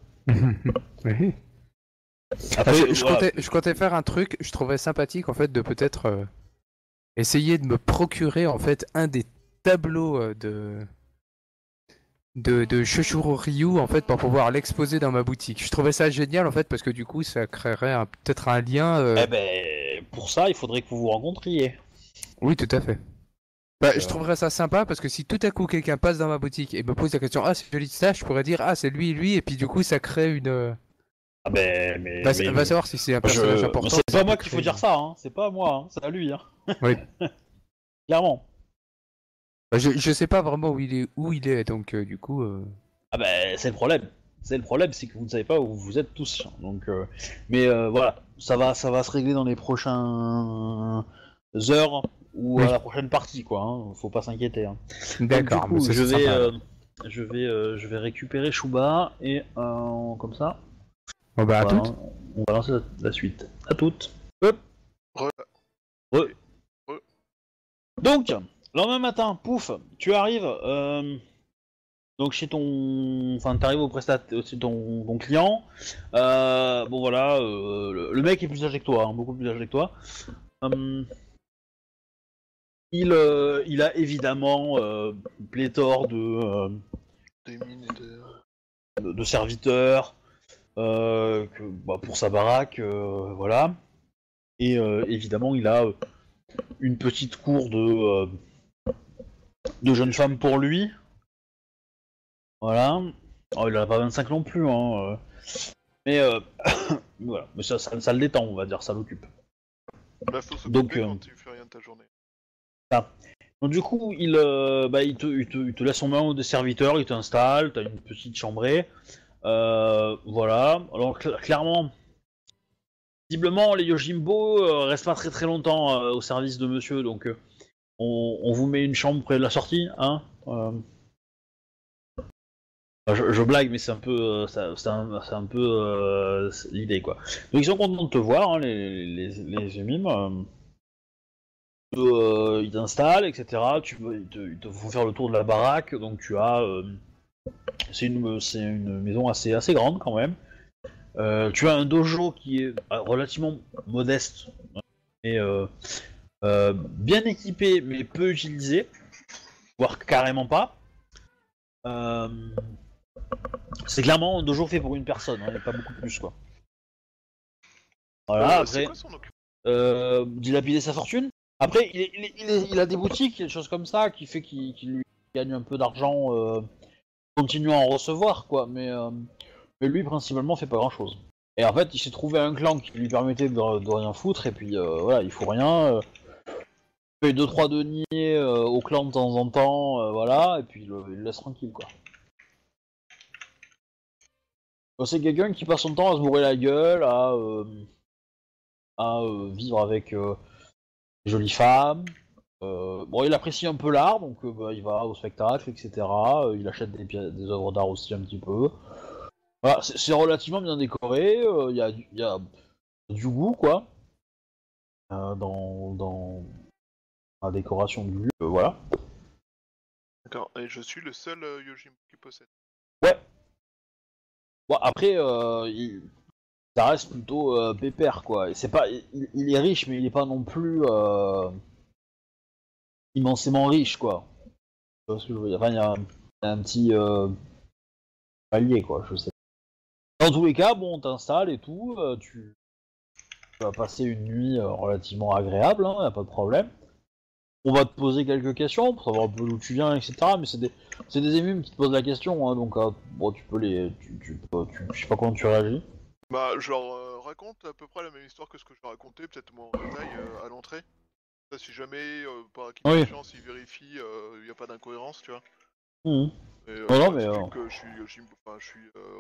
Oui. Après, je comptais faire un truc, je trouvais sympathique, en fait, de peut-être essayer de me procurer, en fait, un des tableaux de Shosuro Ryu, en fait, pour pouvoir l'exposer dans ma boutique. Je trouvais ça génial, en fait, parce que du coup ça créerait peut-être un lien Eh ben, pour ça il faudrait que vous vous rencontriez. Oui, tout à fait. Bah, je trouverais ça sympa, parce que si tout à coup quelqu'un passe dans ma boutique et me pose la question « Ah, c'est joli ça », je pourrais dire « Ah, c'est lui », et puis du coup ça crée une... Ah ben, mais... va savoir si c'est un personnage important. C'est pas moi qu'il faut dire ça, hein. C'est pas à moi, hein. C'est à lui, hein. Oui. Clairement. Je sais pas vraiment où il est, donc du coup... Ah bah, c'est le problème. C'est le problème, c'est que vous ne savez pas où vous êtes tous. Donc, mais voilà, ça va se régler dans les prochaines heures ou à la prochaine partie, quoi. Hein. Faut pas s'inquiéter. Hein. D'accord, mais je vais récupérer Shuba et comme ça... Oh bah, à toutes. On va lancer la suite. À toutes. Hop. Re. Donc... Le lendemain matin, pouf, tu arrives donc chez ton, enfin t'arrives au prestataire, chez ton client. Bon voilà, le mec est plus âgé que toi, hein, beaucoup plus âgé que toi. Il a évidemment pléthore de serviteurs pour sa baraque, voilà. Et évidemment il a une petite cour de jeunes femmes pour lui. Voilà. Oh, il en a pas 25 non plus, hein. Mais voilà, mais ça le détend, on va dire, ça l'occupe. Donc quand tu fais rien de ta journée. Ah. Donc du coup, il te laisse en main des serviteurs, il t'installe, t'as une petite chambrée. Voilà. Alors clairement, visiblement, les Yojimbo restent pas très très longtemps au service de monsieur, donc on vous met une chambre près de la sortie, hein. Je blague, mais c'est un peu, l'idée, quoi. Donc ils sont contents de te voir, hein, les mimes. Ils t'installent, etc. Ils te font faire le tour de la baraque, donc tu as, c'est une maison assez grande quand même. Tu as un dojo qui est relativement modeste, mais bien équipé, mais peu utilisé, voire carrément pas. C'est clairement un dojo fait pour une personne, hein, il n'y a pas beaucoup plus, quoi. Voilà, après, dilapider sa fortune. Après, il a des boutiques, des choses comme ça, qui fait qu'il gagne un peu d'argent, continue à en recevoir, quoi, mais lui, principalement, fait pas grand-chose. Et en fait, il s'est trouvé un clan qui lui permettait de rien foutre, et puis voilà, il faut rien. Il fait 2-3 deniers au clan de temps en temps, voilà, et puis il le laisse tranquille, quoi. C'est quelqu'un qui passe son temps à se bourrer la gueule, à vivre avec des jolies femmes. Bon, il apprécie un peu l'art, donc il va au spectacle, etc. Il achète des œuvres d'art aussi un petit peu. Voilà, c'est relativement bien décoré, il y a du goût, quoi, dans la décoration du lieu, voilà. D'accord, et je suis le seul Yojimbo qui possède. Ouais. Bon, après, ça reste plutôt pépère, quoi. C'est pas, il est riche, mais il est pas non plus immensément riche, quoi. Parce que, enfin, il y a un petit palier, quoi, je sais. Dans tous les cas, bon, on t'installe et tout, tu vas passer une nuit relativement agréable, hein, y a pas de problème. On va te poser quelques questions pour savoir un peu d'où tu viens, etc. Mais c'est des émumes qui te posent la question, hein, donc bon, tu peux je sais pas comment tu réagis. Bah, genre, raconte à peu près la même histoire que ce que je racontais, peut-être moins en détail à l'entrée. Ça, si jamais, par acquis de chance, ils vérifient, il n'y a pas d'incohérence, tu vois. Mmh. Et, non, mais je suis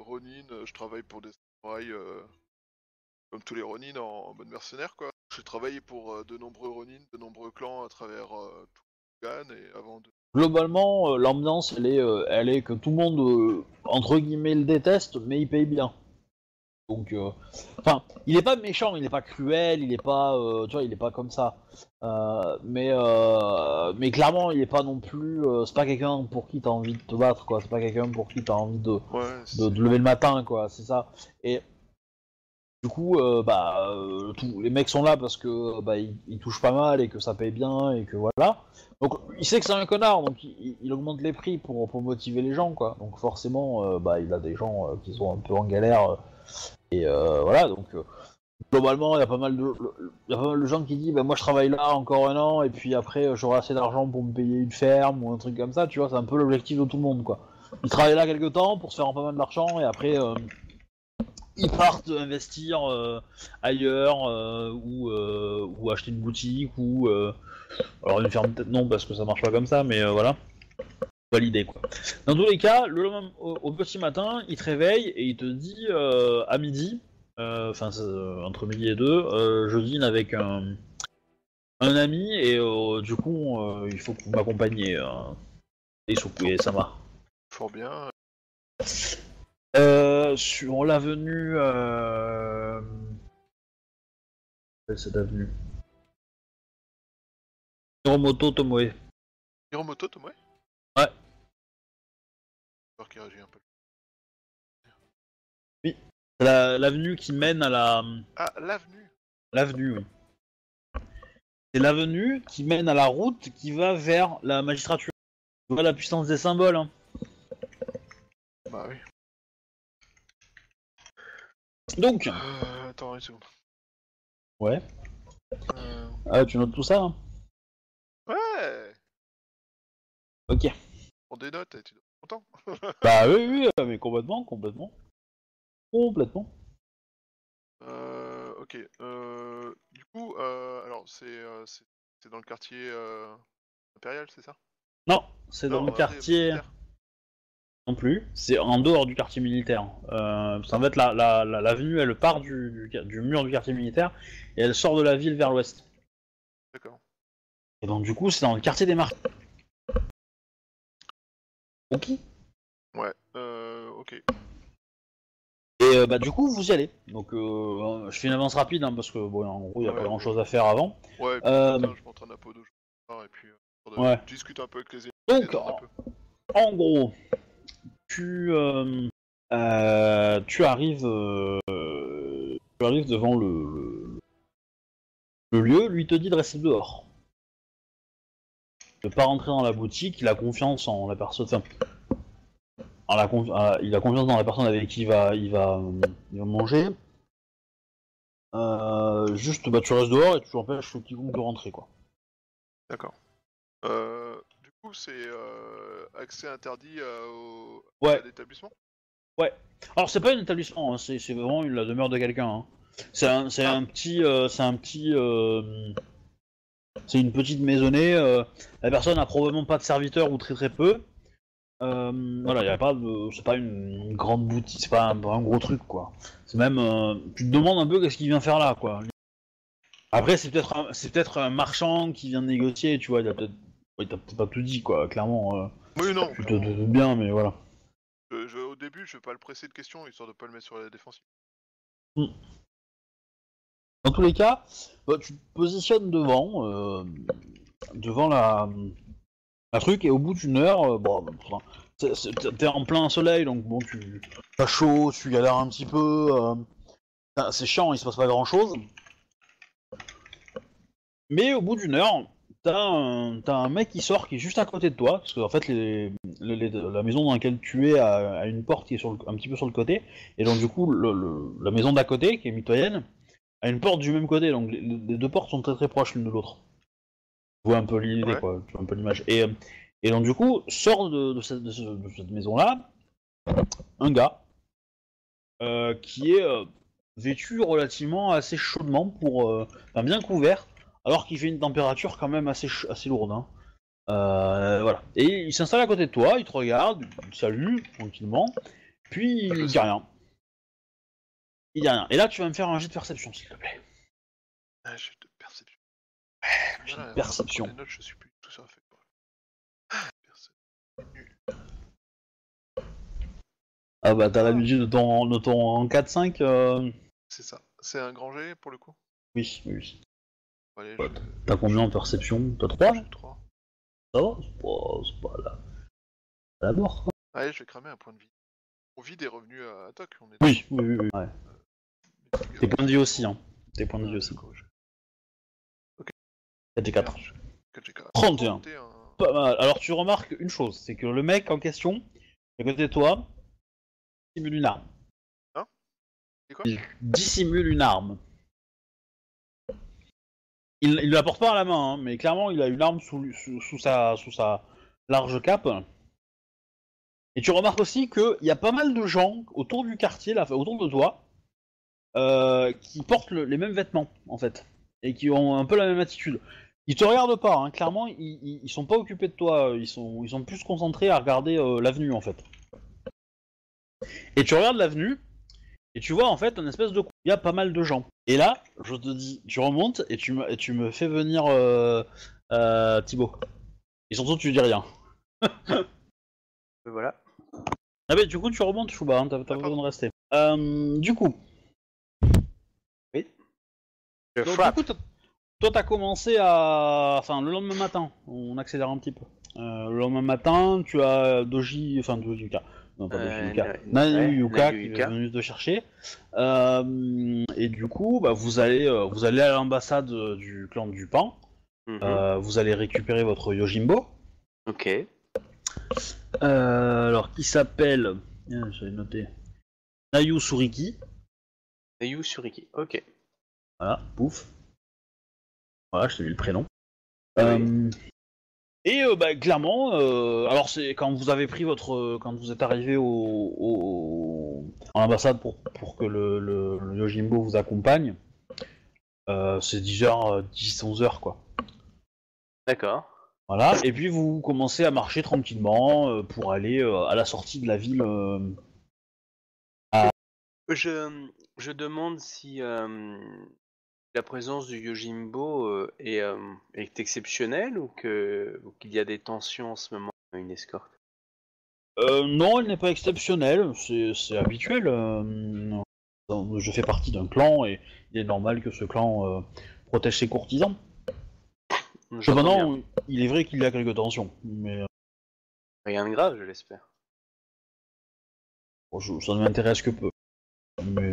Ronin, je travaille pour des samouraïs, comme tous les Ronin, en mode mercenaire, quoi. J'ai travaillé pour de nombreux Ronin, de nombreux clans à travers tout le Gan et avant de... Globalement, l'ambiance, elle est que tout le monde, entre guillemets, le déteste, mais il paye bien. Donc, enfin, il est pas méchant, il est pas cruel, il est pas, tu vois, il est pas comme ça. Mais clairement, il est pas non plus. C'est pas quelqu'un pour qui t'as envie de te battre, quoi. C'est pas quelqu'un pour qui t'as envie de lever le matin, quoi. C'est ça. Et du coup, les mecs sont là parce que ils touchent pas mal et que ça paye bien et que voilà. Donc il sait que c'est un connard, donc il augmente les prix pour motiver les gens, quoi. Donc forcément, il a des gens qui sont un peu en galère. Et voilà, donc globalement, il y a pas mal de gens qui disent moi je travaille là encore un an et puis après j'aurai assez d'argent pour me payer une ferme ou un truc comme ça, tu vois, c'est un peu l'objectif de tout le monde, quoi. Ils travaillent là quelques temps pour se faire pas mal d'argent et après ils partent investir ailleurs ou acheter une boutique ou alors une ferme peut-être non parce que ça marche pas comme ça, mais voilà. Validé, quoi. Dans tous les cas, au petit matin, il te réveille et il te dit à midi, enfin entre midi et deux, je dîne avec un ami et du coup, il faut que vous m'accompagniez. Isoku et Sama. Fort bien. Sur l'avenue. Cette avenue. Hiromoto Tomoe. Hiromoto Tomoe? Ouais. Qui réagit un peu. Oui. L'avenue qui mène à la... Ah, l'avenue. L'avenue, oui. C'est l'avenue qui mène à la route qui va vers la magistrature. Tu vois la puissance des symboles, hein. Bah oui. Donc... attends une seconde. Ouais. Ah, tu notes tout ça, hein. Ouais. Ok. On dénote, tu dois être content. Bah oui, mais complètement. Ok. Du coup, alors c'est dans le quartier impérial, c'est ça? Non, c'est dans le quartier. Non plus. C'est en dehors du quartier militaire. En fait, l'avenue, elle part du mur du quartier militaire et elle sort de la ville vers l'ouest. D'accord. Et donc du coup, c'est dans le quartier des marques. Ok. Ouais, ok. Et du coup, vous y allez. Donc, je fais une avance rapide, hein, parce que, bon, en gros, il n'y a pas grand-chose à faire avant. Ouais, et puis, je prends un pot de et puis, je discute un peu avec les élèves. Donc, en gros, tu arrives devant le lieu, lui te dit de rester dehors. De pas rentrer dans la boutique, il a confiance en la personne. Enfin, il a confiance dans la personne avec qui il va manger. Juste, tu restes dehors et tu empêches quiconque de rentrer, quoi. D'accord. Du coup, c'est accès interdit à l'établissement. Ouais. Alors, c'est pas un établissement, hein, c'est vraiment la demeure de quelqu'un. Hein. C'est une petite maisonnée, la personne n'a probablement pas de serviteur ou très peu. Voilà, y a pas de... c'est pas une grande boutique, c'est pas un gros truc, quoi. C'est même... tu te demandes un peu qu'est-ce qu'il vient faire là, quoi. Après, c'est peut-être un marchand qui vient négocier, tu vois, il a peut-être pas tout dit, quoi, clairement. Oui, non. Tu te doutes bien, mais voilà. Au début, je vais pas le presser de questions, histoire de pas le mettre sur la défensive. Mm. Dans tous les cas, tu te positionnes devant la truc et au bout d'une heure, t'es en plein soleil, donc bon, t'as chaud, tu galères un petit peu, c'est chiant, il se passe pas grand chose. Mais au bout d'une heure, t'as un mec qui sort qui est juste à côté de toi, parce que en fait, la maison dans laquelle tu es a une porte qui est un petit peu sur le côté, et donc du coup, la maison d'à côté, qui est mitoyenne, à une porte du même côté, donc les deux portes sont très très proches l'une de l'autre. Tu vois un peu l'idée, quoi, tu vois un peu l'image. Et donc du coup, sort de cette maison-là, un gars qui est vêtu relativement assez chaudement pour, enfin bien couvert, alors qu'il fait une température quand même assez lourde. Hein. Voilà. Et il s'installe à côté de toi, il te regarde, il te salue tranquillement, puis il dit rien. Il dit rien. Et là, tu vas me faire un jet de perception, s'il te plaît. Un jet de perception. Ouais, voilà, perception. Notes, je suis plus tout ça fait. Ah bah t'as l'habitude de ton 4-5 C'est ça, c'est un grand G pour le coup. Oui, oui. Allez, je... T'as combien en perception? T'as 3? J'ai 3. Ça va, c'est pas là. La mort. Allez, je vais cramer un point de vie. On vit des revenus à Toc, on est... Oui, oui, oui, oui. Ouais. Tes points de vie aussi, hein. Tes points de vie aussi. Ok. 4G4. 4G4. 31. Pas mal. Alors tu remarques une chose, c'est que le mec en question, à côté de toi... dissimule une arme. Hein? C'est quoi? Il dissimule une arme. Il la porte pas à la main, hein, mais clairement il a une arme sous sa large cape. Et tu remarques aussi qu'il y a pas mal de gens autour du quartier, là, autour de toi, qui portent les mêmes vêtements, en fait. Et qui ont un peu la même attitude. Ils te regardent pas, hein, clairement, ils sont pas occupés de toi, ils sont plus concentrés à regarder l'avenue, en fait. Et tu regardes l'avenue, et tu vois en fait un espèce de coup. Il y a pas mal de gens. Et là, je te dis, tu remontes et tu me fais venir Thibaut. Et surtout, tu dis rien. Voilà. Ah bah du coup, tu remontes, Chouba, hein, t'as pas besoin de rester. Du coup... Oui. Donc, du coup, toi, t'as commencé à... Enfin, le lendemain matin, on accélère un petit peu. Le lendemain matin, tu as Doji... Enfin, Doji... Non, pas Nayu Yuka qui est venu te chercher. Et du coup, bah, vous allez à l'ambassade du clan du Pan. Mm-hmm. Vous allez récupérer votre Yojimbo. Ok. Alors, qui s'appelle... J'avais noté. Nayu Suriki. Nayu Suriki, ok. Voilà, pouf. Voilà, je t'ai mis le prénom. Oui. Et bah, clairement, alors c'est quand vous avez pris quand vous êtes arrivé à l'ambassade pour que le Yojimbo vous accompagne, c'est 10h, 11h quoi. D'accord. Voilà, et puis vous commencez à marcher tranquillement pour aller à la sortie de la ville. Je demande si la présence du Yojimbo est exceptionnelle ou qu'il y a des tensions en ce moment à une escorte? Non, elle n'est pas exceptionnelle, c'est habituel. Je fais partie d'un clan et il est normal que ce clan protège ses courtisans. Cependant, il est vrai qu'il y a quelques tensions, mais... Rien de grave, je l'espère. Bon, ça ne m'intéresse que peu, mais...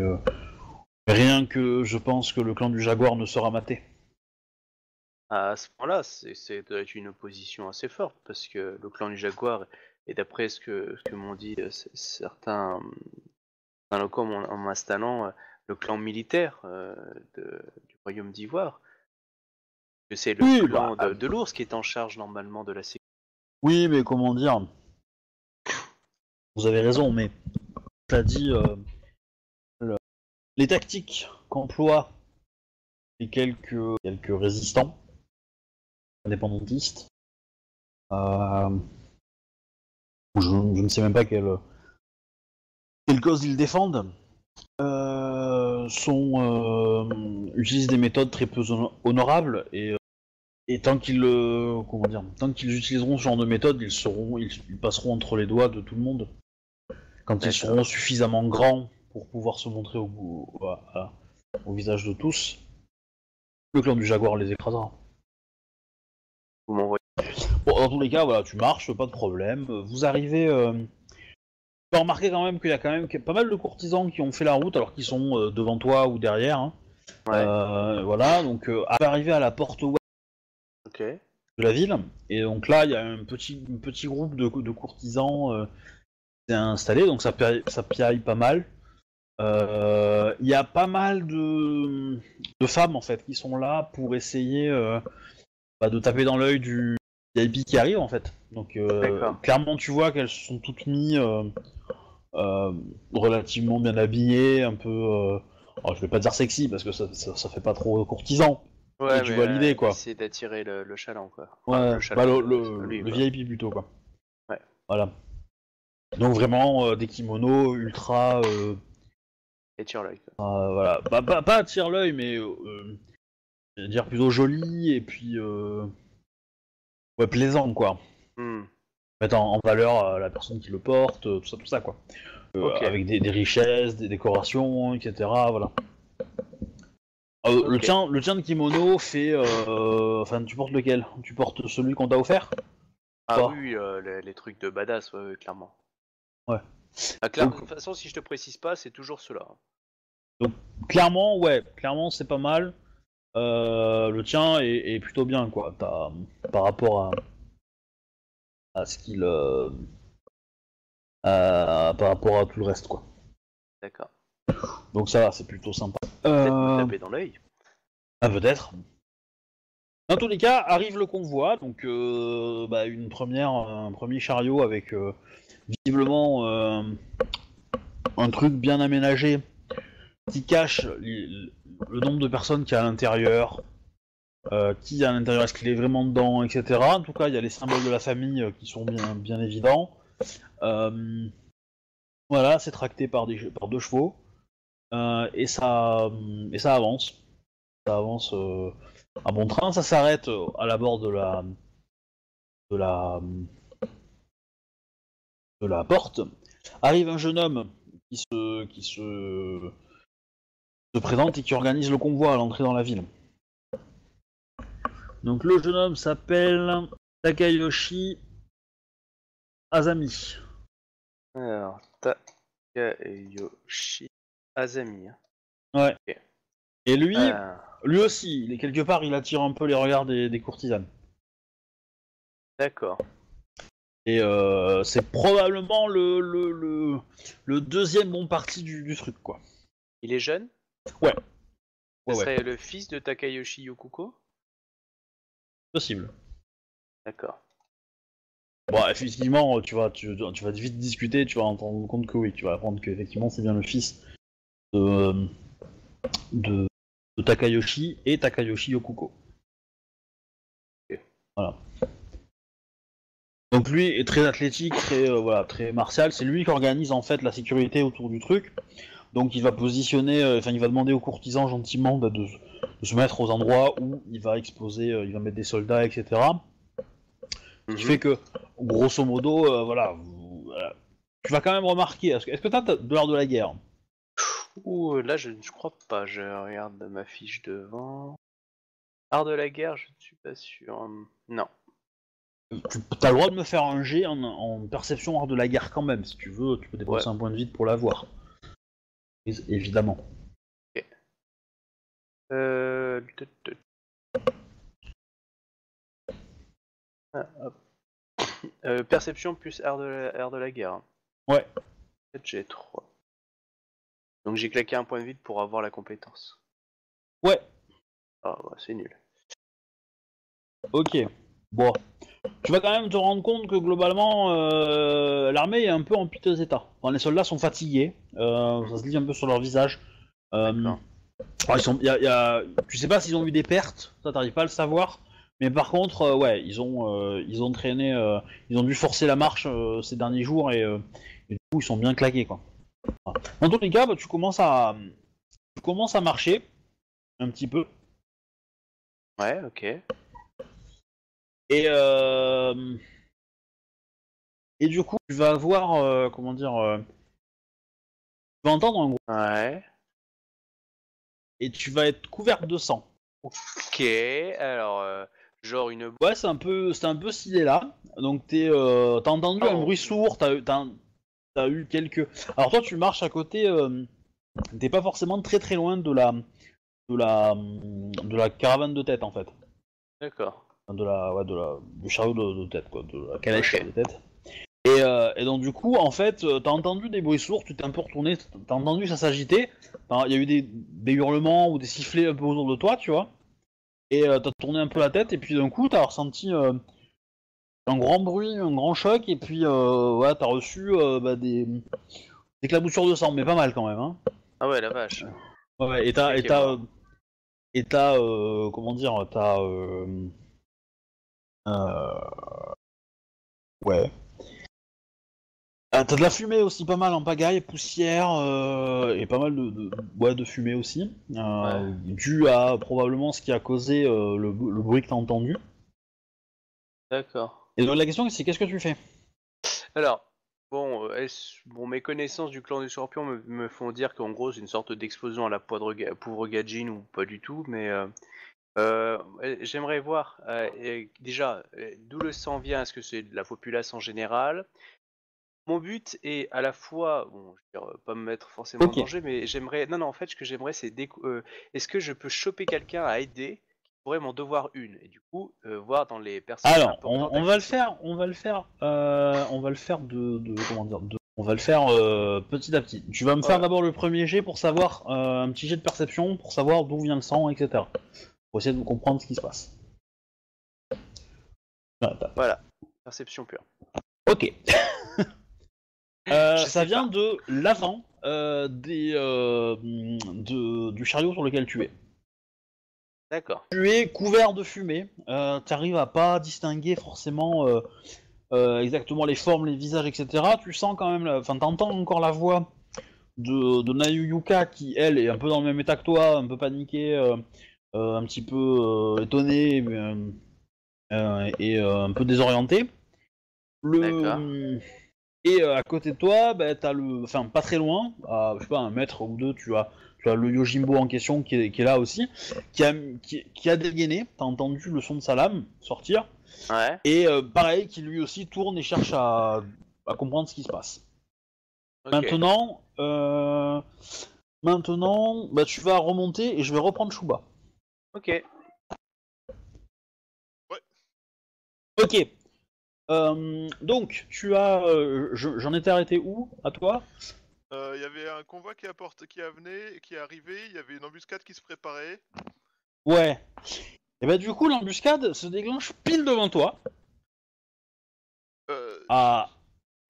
Rien que je pense que le clan du Jaguar ne sera maté. À ce point-là, c'est une opposition assez forte, parce que le clan du Jaguar, et d'après ce que m'ont dit certains locaux en m'installant, le clan militaire du Royaume d'Ivoire, que c'est le clan de l'ours qui est en charge normalement de la sécurité. Oui, mais comment dire? Vous avez raison, mais t'as dit... Les tactiques qu'emploient les quelques résistants, indépendantistes, je ne sais même pas quelle cause ils défendent, utilisent des méthodes très peu honorables et tant qu'ils utiliseront ce genre de méthode, ils passeront entre les doigts de tout le monde quand ils seront suffisamment grands pour pouvoir se montrer au visage de tous. Le clan du Jaguar les écrasera. Vous m'envoyez. Bon, dans tous les cas, voilà, tu marches, pas de problème. Vous arrivez... Tu peux remarquer quand même qu'il y a pas mal de courtisans qui ont fait la route, alors qu'ils sont devant toi ou derrière. Hein. Ouais. Voilà, donc arriver à la porte ouest de la ville. Et donc là, il y a un petit groupe de courtisans qui s'est installé, donc ça piaille pas mal. Il y a pas mal de femmes en fait qui sont là pour essayer de taper dans l'œil du VIP qui arrive en fait. Donc clairement tu vois qu'elles sont toutes mises relativement bien habillées, un peu Alors, je vais pas dire sexy parce que ça fait pas trop courtisan. Ouais, mais tu vois l'idée quoi. C'est d'attirer le chaland quoi. Enfin, ouais, le VIP plutôt quoi. Ouais. Voilà. Donc vraiment des kimonos ultra. Et tire l'œil. Voilà. Pas tire l'œil mais je veux dire plutôt joli et puis ouais plaisant quoi. Mm. Mettant en valeur la personne qui le porte, tout ça quoi. Okay. Avec des richesses, des décorations, etc. Voilà. Okay. Le tien de kimono fait. Enfin, tu portes lequel? Tu portes celui qu'on t'a offert? Ah oui, les trucs de badass, ouais, clairement. Ouais. Ah, clairement, donc, de toute façon, si je te précise pas, c'est toujours cela. Donc, clairement, ouais, clairement, c'est pas mal. Le tien est plutôt bien, quoi, par rapport à ce qu'il. Par rapport à tout le reste, quoi. D'accord. Donc ça va, c'est plutôt sympa. Peut-être me taper dans l'œil. Ah, peut-être. Dans tous les cas, arrive le convoi, donc un premier chariot avec visiblement un truc bien aménagé qui cache le nombre de personnes qu'il y a à l'intérieur, est-ce qu'il est vraiment dedans, etc. En tout cas, il y a les symboles de la famille qui sont bien évidents. Voilà, c'est tracté par deux chevaux. Et ça avance. Ça avance à bon train. Ça s'arrête à l'abord de la porte. Arrive un jeune homme qui se présente et qui organise le convoi à l'entrée dans la ville. Donc le jeune homme s'appelle Takayoshi Azami. Alors, Takayoshi Azami. Ouais. Okay. Et lui aussi, quelque part, il attire un peu les regards des courtisanes. D'accord. Et c'est probablement le deuxième bon parti du truc, quoi. Il est jeune? Ouais. Ce serait le fils de Takayoshi Yokuko? Possible. D'accord. Bon, effectivement, tu vas vite discuter, tu vas en rendre compte que oui, tu vas apprendre qu'effectivement c'est bien le fils de Takayoshi et Takayoshi Yokuko. Okay. Voilà. Donc lui est très athlétique, très martial. C'est lui qui organise en fait la sécurité autour du truc. Donc il va positionner, il va demander aux courtisans gentiment de se mettre aux endroits où il va exposer, il va mettre des soldats, etc. Ce qui fait que, grosso modo, tu vas quand même remarquer. Est-ce que t'as de l'art de la guerre? Ouh, là, je ne crois pas. Je regarde ma fiche devant. Art de la guerre, je ne suis pas sûr. Non. T'as le droit de me faire un jet en perception art de la guerre quand même. Si tu veux, tu peux dépenser un point de vide pour l'avoir. Évidemment. Okay. Perception plus art de la guerre. Ouais. J'ai 3. Donc j'ai claqué un point de vide pour avoir la compétence. Ouais. Ah ouais, c'est nul. Ok. Bon. Tu vas quand même te rendre compte que globalement, l'armée est un peu en piteux état. Enfin, les soldats sont fatigués. Ça se lit un peu sur leur visage. Tu sais pas s'ils ont eu des pertes. Ça, t'arrives pas à le savoir. Mais par contre, ils ont traîné, ils ont dû forcer la marche ces derniers jours et du coup ils sont bien claqués quoi. Voilà. Dans tous les cas, bah, tu commences à marcher un petit peu. Ouais, ok. Et du coup tu vas avoir, tu vas entendre un gros. Ouais. Et tu vas être couverte de sang. Ok, alors. Genre une... Ouais, c'est un peu stylé là. Donc t'as entendu un bruit sourd, t'as eu quelques... Alors toi tu marches à côté, t'es pas forcément très très loin de la caravane de tête en fait. D'accord. Du chariot de tête quoi, de la calèche de tête. Et donc du coup en fait t'as entendu des bruits sourds, tu t'es un peu retourné, t'as entendu ça s'agiter, il y a eu des hurlements ou des sifflets un peu autour de toi tu vois. Et t'as tourné un peu la tête, et puis d'un coup, t'as ressenti un grand bruit, un grand choc, et puis t'as reçu des éclaboussures de sang, mais pas mal quand même. Hein. Ah ouais, la vache. Ouais, et t'as comment dire, t'as ouais. Ah, t'as de la fumée aussi, pas mal en pagaille, poussière, et pas mal de fumée aussi, ouais. Dû à probablement ce qui a causé le bruit que t'as entendu. D'accord. Et donc la question c'est qu'est-ce que tu fais? Alors, bon, mes connaissances du clan du Scorpion me font dire qu'en gros c'est une sorte d'explosion à la pauvre Gajin ou pas du tout, mais... j'aimerais voir, déjà, d'où le sang vient, est-ce que c'est de la populace en général? Mon but est à la fois, bon, je veux dire, pas me mettre forcément en danger, mais j'aimerais, en fait, ce que j'aimerais, c'est est-ce que je peux choper quelqu'un à aider qui pourrait m'en devoir une, et du coup, voir dans les personnes. Alors, on va le faire, on va le faire petit à petit. Tu vas me faire d'abord le premier jet pour savoir, un petit jet de perception pour savoir d'où vient le sang, etc. Pour essayer de comprendre ce qui se passe. Voilà, perception pure. Ok. Ça vient de l'avant du chariot sur lequel tu es. D'accord. Tu es couvert de fumée, tu arrives à pas distinguer forcément exactement les formes, les visages, etc. Tu sens quand même, enfin t'entends encore la voix de Nayu Yuka qui, elle, est un peu dans le même état que toi, un peu paniquée, un petit peu étonnée et un peu désorientée. Et à côté de toi, bah, t'as le, enfin pas très loin, à je sais pas, 1 mètre ou 2, tu as le Yojimbo en question qui est là aussi, qui a dégainé. T'as entendu le son de sa lame sortir. Ouais. Et pareil, qui lui aussi tourne et cherche à comprendre ce qui se passe. Okay. Maintenant, bah, tu vas remonter et je vais reprendre Shuba. Ok. Ouais. Ok. Donc, tu as... j'en étais arrêté où, à toi? Il y avait un convoi qui est arrivé, il y avait une embuscade qui se préparait. Ouais. Et bah du coup, l'embuscade se déclenche pile devant toi. À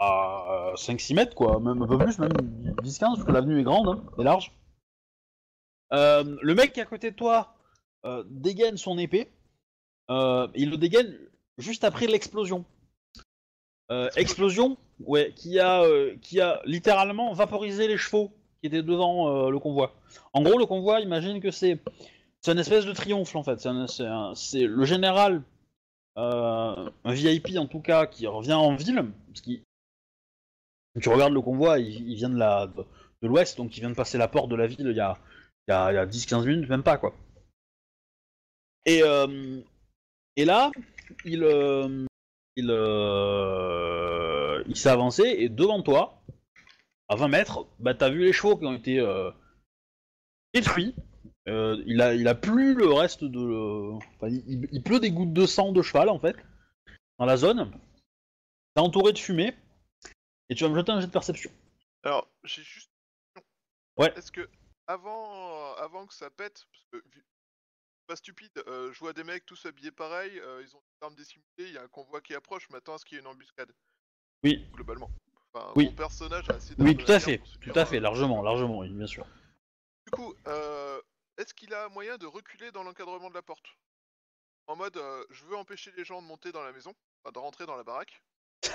5-6 mètres, quoi. Même un peu plus, même 10-15, parce que l'avenue est grande, hein, et large. Le mec qui est à côté de toi dégaine son épée. Il le dégaine juste après l'explosion. Explosion, ouais, qui a littéralement vaporisé les chevaux qui étaient devant le convoi. En gros, le convoi, imagine que c'est une espèce de triomphe en fait. C'est le général, un VIP en tout cas, qui revient en ville. Parce qu'il... Tu regardes le convoi, il vient de l'ouest, donc il vient de passer la porte de la ville il y a 10-15 minutes, même pas quoi. Et là, il s'est avancé et devant toi, à 20 mètres, bah t'as vu les chevaux qui ont été détruits. Il a plu le reste de... Enfin, il pleut des gouttes de sang de cheval en fait, dans la zone. T'es entouré de fumée et tu vas me jeter un jet de perception. Alors, j'ai juste... Ouais. Est-ce que avant que ça pète... Parce que... Pas stupide, je vois des mecs tous habillés pareil, ils ont des armes dissimulées, il y a un convoi qui approche, maintenant est-ce qu'il y a une embuscade? Oui. Globalement. Enfin, oui. Mon personnage a assez d'armes. Oui, tout à fait, largement, bien sûr. Du coup, est-ce qu'il a moyen de reculer dans l'encadrement de la porte? En mode, je veux empêcher les gens de monter dans la maison, de rentrer dans la baraque.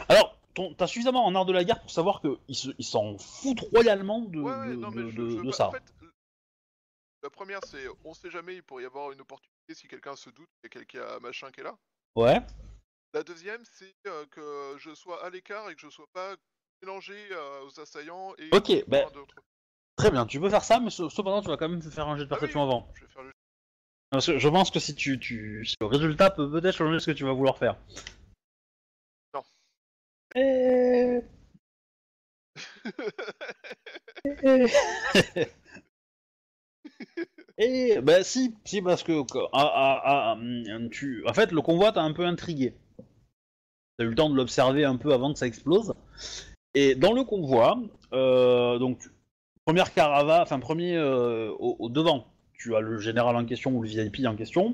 Alors, t'as suffisamment en art de la guerre pour savoir qu'ils s'en foutent royalement de ça. En fait, la première, c'est on sait jamais, il pourrait y avoir une opportunité si quelqu'un se doute qu'il y a quelqu'un machin qui est là. Ouais. La deuxième, c'est que je sois à l'écart et que je sois pas mélangé aux assaillants et... Ok, ben... Très bien, tu peux faire ça, mais cependant, tu vas quand même faire un jet de perception avant. Je vais faire le... Parce que je pense que si le résultat peut peut-être changer ce que tu vas vouloir faire. Non. Et bah si parce que en fait le convoi t'a un peu intrigué. T'as eu le temps de l'observer un peu avant que ça explose. Et dans le convoi, donc première caravane, enfin premier au devant, tu as le général en question ou le VIP en question,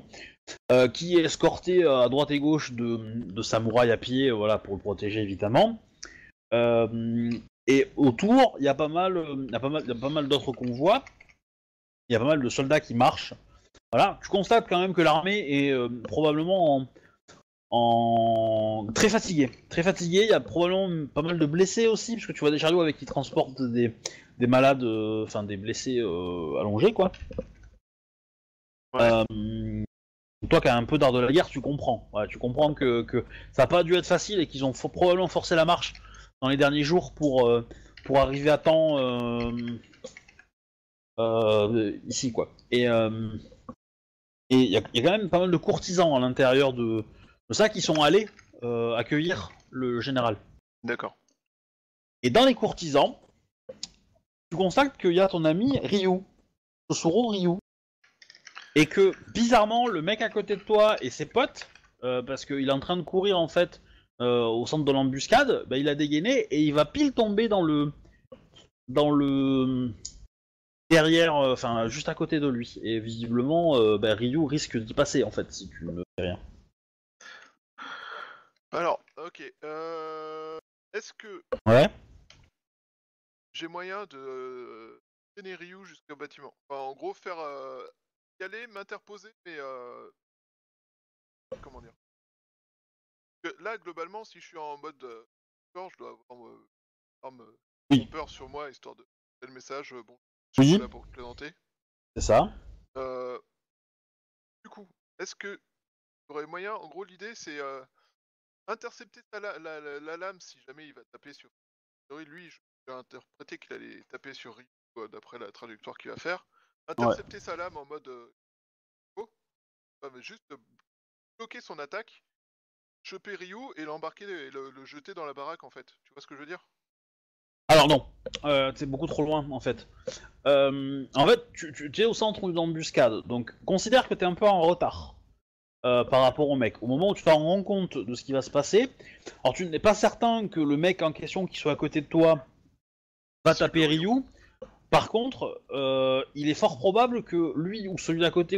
qui est escorté à droite et gauche de samouraïs à pied, voilà pour le protéger évidemment. Et autour, il y a pas mal d'autres convois. il y a pas mal de soldats qui marchent. Voilà, tu constates quand même que l'armée est probablement très fatiguée. Très fatiguée, il y a probablement pas mal de blessés aussi, parce que tu vois des chariots avec qui transportent des malades, enfin des blessés allongés, quoi. Ouais. Toi qui as un peu d'art de la guerre, tu comprends. Voilà, tu comprends que ça n'a pas dû être facile et qu'ils ont probablement forcé la marche dans les derniers jours pour arriver à temps ici, quoi. Et il y a quand même pas mal de courtisans à l'intérieur de ça qui sont allés accueillir le général. D'accord. Et dans les courtisans, tu constates qu'il y a ton ami Ryu, Shosuro Ryu. Et que, bizarrement, le mec à côté de toi et ses potes, parce qu'il est en train de courir en fait au centre de l'embuscade, bah, il a dégainé et il va pile tomber dans le derrière, enfin juste à côté de lui. Et visiblement, bah, Ryu risque d'y passer en fait si tu ne fais rien. Alors, ok. Est-ce que ouais. J'ai moyen de traîner Ryu jusqu'au bâtiment. Enfin, en gros, faire y aller, m'interposer, mais comment dire. Parce que là, globalement, si je suis en mode corps, je dois avoir arme oui. Peur sur moi histoire de tel message. Bon. Oui. Je suis là pour te présenter. C'est ça. Du coup, est-ce que j'aurais moyen, en gros l'idée c'est intercepter la lame si jamais il va taper sur... Lui, j'ai interprété qu'il allait taper sur Ryu d'après la trajectoire qu'il va faire. Intercepter ouais. Sa lame en mode... juste bloquer son attaque, choper Ryu et l'embarquer et le jeter dans la baraque en fait. Tu vois ce que je veux dire ? Alors non, c'est beaucoup trop loin en fait. En fait, tu es au centre de l'embuscade, donc considère que tu es un peu en retard par rapport au mec. Au moment où tu t'en rends compte de ce qui va se passer, alors tu n'es pas certain que le mec en question qui soit à côté de toi va taper Ryu. Par contre, il est fort probable que lui ou celui d'à côté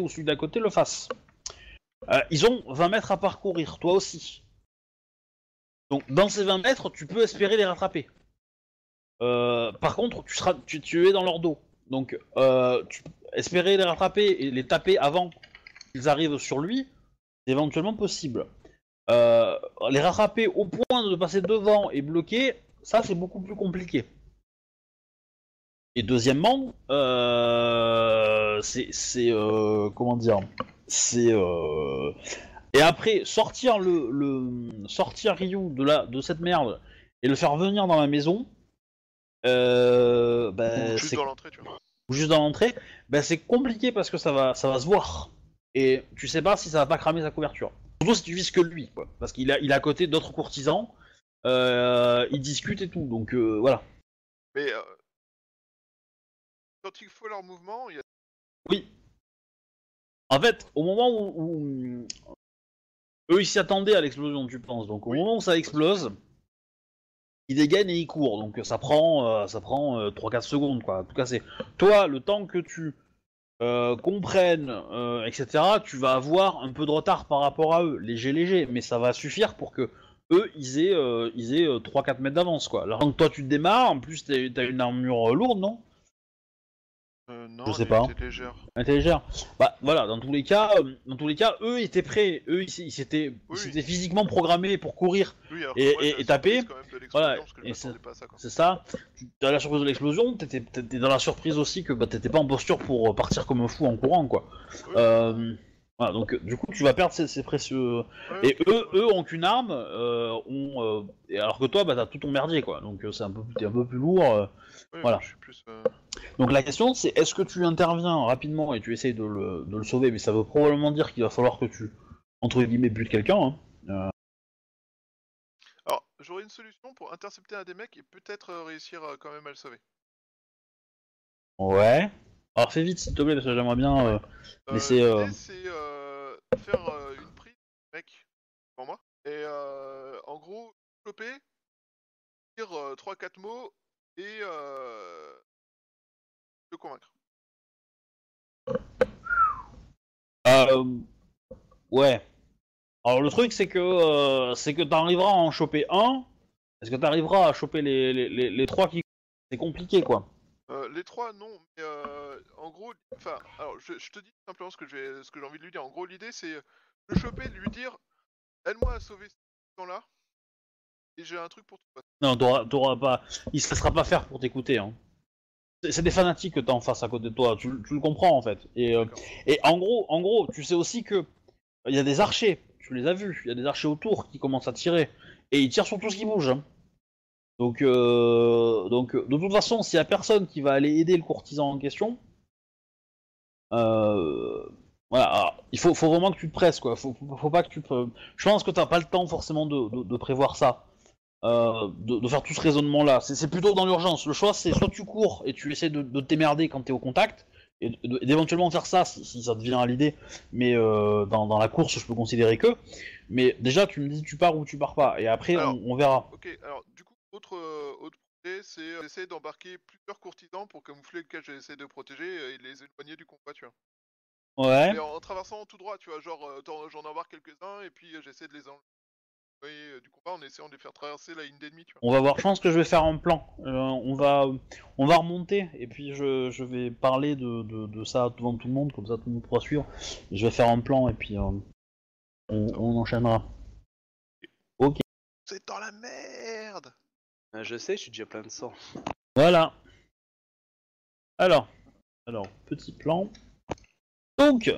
le fasse. Ils ont 20 mètres à parcourir, toi aussi. Donc dans ces 20 mètres, tu peux espérer les rattraper. Par contre, tu es dans leur dos, donc espérer les rattraper et les taper avant qu'ils arrivent sur lui, c'est éventuellement possible. Les rattraper au point de passer devant et bloquer, ça c'est beaucoup plus compliqué. Et deuxièmement, et après sortir sortir Ryu de cette merde et le faire venir dans la maison. Ou juste dans l'entrée, tu vois. Ou juste dans l'entrée, c'est compliqué parce que ça va se voir. Et tu sais pas si ça va pas cramer sa couverture. Surtout si tu vises que lui, quoi. Parce qu'il est à côté d'autres courtisans, ils discutent et tout, donc voilà. Mais quand il faut leur mouvement, il y a... Oui. En fait, au moment où eux ils s'y attendaient à l'explosion, tu penses. Donc au moment où ça explose... Il dégaine et il court, donc ça prend 3-4 secondes, quoi. En tout cas, c'est toi, le temps que tu comprennes, etc., tu vas avoir un peu de retard par rapport à eux, léger, mais ça va suffire pour que eux, ils aient 3-4 mètres d'avance, quoi. Alors que toi, tu te démarres, en plus, t'as une armure lourde, non ? Non, je sais pas. Légère. Bah voilà, dans tous les cas, eux étaient prêts, ils s'étaient physiquement programmés pour courir et taper. Voilà, c'est ça. T'as la surprise de l'explosion, t'étais dans la surprise aussi que t'étais pas en posture pour partir comme un fou en courant, quoi. Oui. Voilà, donc du coup tu vas perdre ces précieux. Oui, et eux ont qu'une arme, alors que toi t'as tout ton merdier, quoi. Donc c'est un peu plus lourd. Oui, voilà. Je suis plus, Donc la question c'est est-ce que tu interviens rapidement et tu essayes de le sauver, mais ça veut probablement dire qu'il va falloir que tu entre guillemets butes quelqu'un. Alors j'aurais une solution pour intercepter un des mecs et peut-être réussir quand même à le sauver. Ouais. Alors fais vite s'il te plaît parce que j'aimerais bien laisser... C'est faire une prise, mec, pour moi. Et en gros, choper, dire 3-4 mots et le convaincre. Ouais. Alors le truc c'est que t'arriveras à en choper un. Est-ce que t'arriveras à choper les 3 qui... C'est compliqué, quoi. Les trois, non, mais en gros, enfin, alors je te dis simplement ce que j'ai envie de lui dire. En gros, l'idée c'est le choper, de lui dire aide-moi à sauver ces gens-là, et j'ai un truc pour toi. Non, t'auras pas, il se laissera pas faire pour t'écouter. Hein. C'est des fanatiques que t'as en face à côté de toi, tu le comprends en fait. Et en gros, tu sais aussi que il y a des archers, tu les as vus, il y a des archers autour qui commencent à tirer, et ils tirent sur tout ce qui bouge. Hein. Donc, de toute façon, s'il n'y a personne qui va aller aider le courtisan en question, voilà, alors, il faut vraiment que tu te presses, quoi. Faut pas que tu te... Je pense que t'as pas le temps forcément de prévoir ça, de faire tout ce raisonnement-là. C'est plutôt dans l'urgence. Le choix, c'est soit tu cours et tu essaies de t'émerder quand t'es au contact, et d'éventuellement faire ça si ça te vient à l'idée. Mais dans la course, je peux considérer que. Mais déjà, tu me dis tu pars ou tu pars pas, et après alors, on verra. Ok, alors du coup. Autre projet, c'est d'essayer d'embarquer plusieurs courtisans pour camoufler lequel j'essaie de protéger et les éloigner du combat, tu vois. Ouais. Et en traversant tout droit, tu vois, genre j'en embarque quelques-uns et puis j'essaie de les enlever du combat en essayant de les faire traverser la ligne d'ennemis, tu vois. On va avoir chance que je vais faire un plan. On va remonter et puis je vais parler de ça devant tout le monde, comme ça tout le monde pourra suivre. Je vais faire un plan et puis on enchaînera. Ok. C'est dans la merde! Je sais, je suis déjà plein de sang. Voilà. Alors, petit plan. Donc,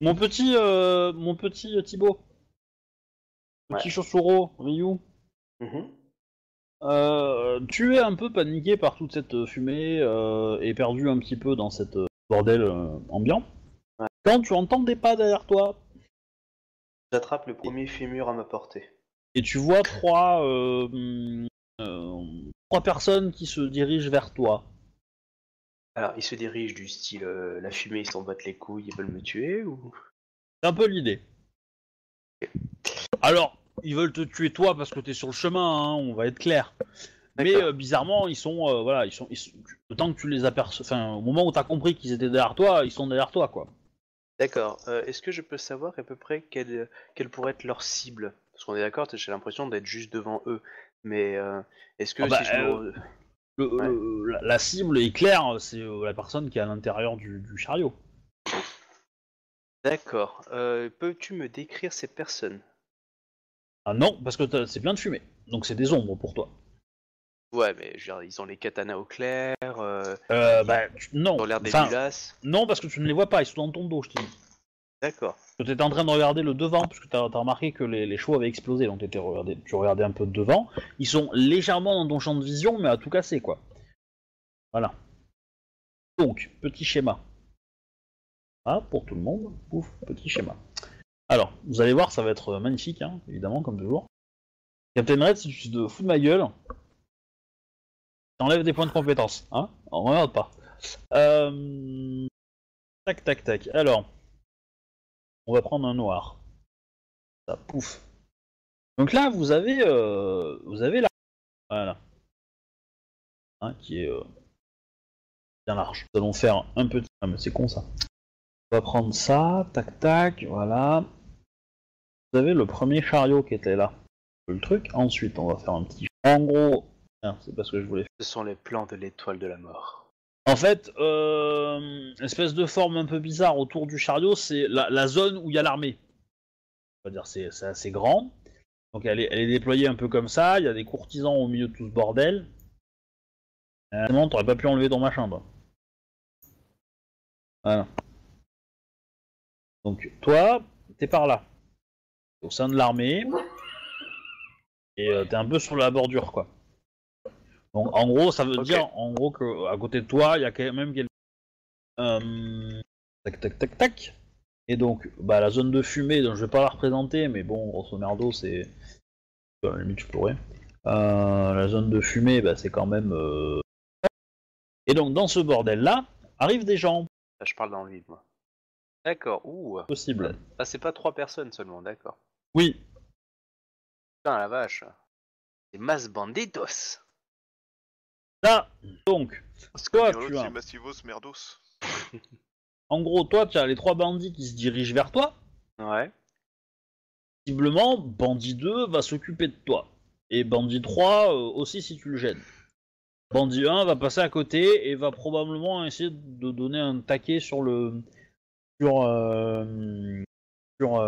mon petit Thibaut, petit Shosuro Ryu, tu es un peu paniqué par toute cette fumée et perdu un petit peu dans cette bordel ambiant. Ouais. Quand tu entends des pas derrière toi, j'attrape le premier fémur à ma portée. Et tu vois trois personnes qui se dirigent vers toi. Alors, ils se dirigent du style la fumée, ils s'en battent les couilles, ils veulent me tuer ou... C'est un peu l'idée. Alors, ils veulent te tuer toi parce que t'es sur le chemin, hein, on va être clair. Mais bizarrement, ils sont, voilà, ils sont, le temps que tu les aperçois, enfin, au moment où t'as compris qu'ils étaient derrière toi, ils sont derrière toi, quoi. D'accord. Est-ce que je peux savoir à peu près quelle pourrait être leur cible ? Parce qu'on est d'accord, j'ai l'impression d'être juste devant eux. Mais est-ce que la cible est claire, c'est la personne qui est à l'intérieur du chariot. D'accord. Peux-tu me décrire ces personnes? Ah non, parce que c'est plein de fumée. Donc c'est des ombres pour toi. Ouais, mais je veux dire, ils ont les katanas au clair. Non. Ils ont l'air des dégueulasses. Non, parce que tu ne les vois pas, ils sont dans ton dos, je te dis. D'accord. Tu étais en train de regarder le devant, parce que tu as remarqué que les chevaux avaient explosé, donc tu regardais un peu de devant. Ils sont légèrement dans ton champ de vision, mais à tout casser, quoi. Voilà. Donc, petit schéma. Ah, pour tout le monde, pouf, petit schéma. Alors, vous allez voir, ça va être magnifique, hein, évidemment, comme toujours. Captain Red, si tu te fous de ma gueule, t'enlèves des points de compétence, hein. On regarde pas. Tac, tac, tac. Alors... On va prendre un noir. Ça pouf. Donc là, vous avez la, voilà, hein, qui est bien large. Nous allons faire un petit. Ah mais c'est con ça. On va prendre ça, tac tac, voilà. Vous avez le premier chariot qui était là. Le truc. Ensuite, on va faire un petit. En gros, c'est pas ce que je voulais faire. Ce sont les plans de l'étoile de la mort. En fait, espèce de forme un peu bizarre autour du chariot, c'est la zone où il y a l'armée. On va dire c'est assez grand. Donc elle est déployée un peu comme ça, il y a des courtisans au milieu de tout ce bordel. Vraiment, t'aurais pas pu enlever ton machin, toi. Voilà. Donc toi, t'es par là. T'es au sein de l'armée. Et t'es un peu sur la bordure, quoi. Donc en gros, ça veut dire en gros que à côté de toi, il y a quand même quelqu'un. Tac tac tac tac. Et donc, bah la zone de fumée, donc je vais pas la représenter, mais bon, grosso merdo, c'est. À la limite, je pourrais. La zone de fumée, bah c'est quand même. Et donc dans ce bordel là, arrivent des gens. Je parle dans le vide, moi. D'accord. Ouh. Possible. Ah c'est pas trois personnes seulement, d'accord. Oui. Putain la vache. C'est mas bandidos. Là, donc, toi tu as... En gros, toi tu as les trois bandits qui se dirigent vers toi. Ouais. Visiblement, bandit 2 va s'occuper de toi. Et bandit 3 aussi si tu le gênes. Bandit 1 va passer à côté et va probablement essayer de donner un taquet sur le sur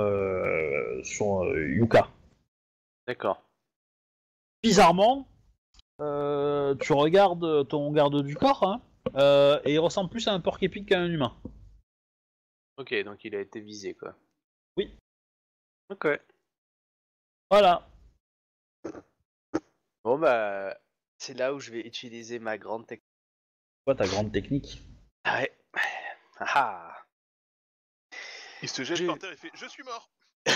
Yuka. D'accord. Bizarrement, tu regardes ton garde du corps hein, et il ressemble plus à un porc-épic qu'à un humain. Ok, donc il a été visé quoi. Oui. Ok. Voilà. Bon bah, c'est là où je vais utiliser ma grande technique. Quoi, ta grande technique? Ah ouais. Ah. Il se jette par terre et fait « Je suis mort !» Tu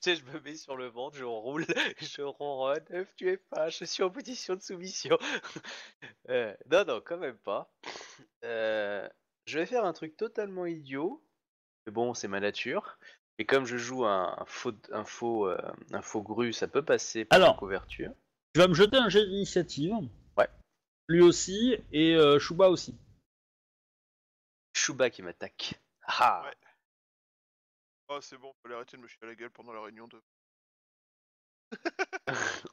sais, je me mets sur le ventre, je roule, je ronronne, ne me tuez pas, je suis en position de soumission. Non, non, quand même pas. Je vais faire un truc totalement idiot, mais bon, c'est ma nature. Et comme je joue un faux gru, ça peut passer par la couverture. Tu vas me jeter un jet d'initiative. Ouais. Lui aussi, et Shuba aussi. Shuba qui m'attaque. Ah ouais. Oh, c'est bon, faut l'arrêter de me chier à la gueule pendant la réunion de...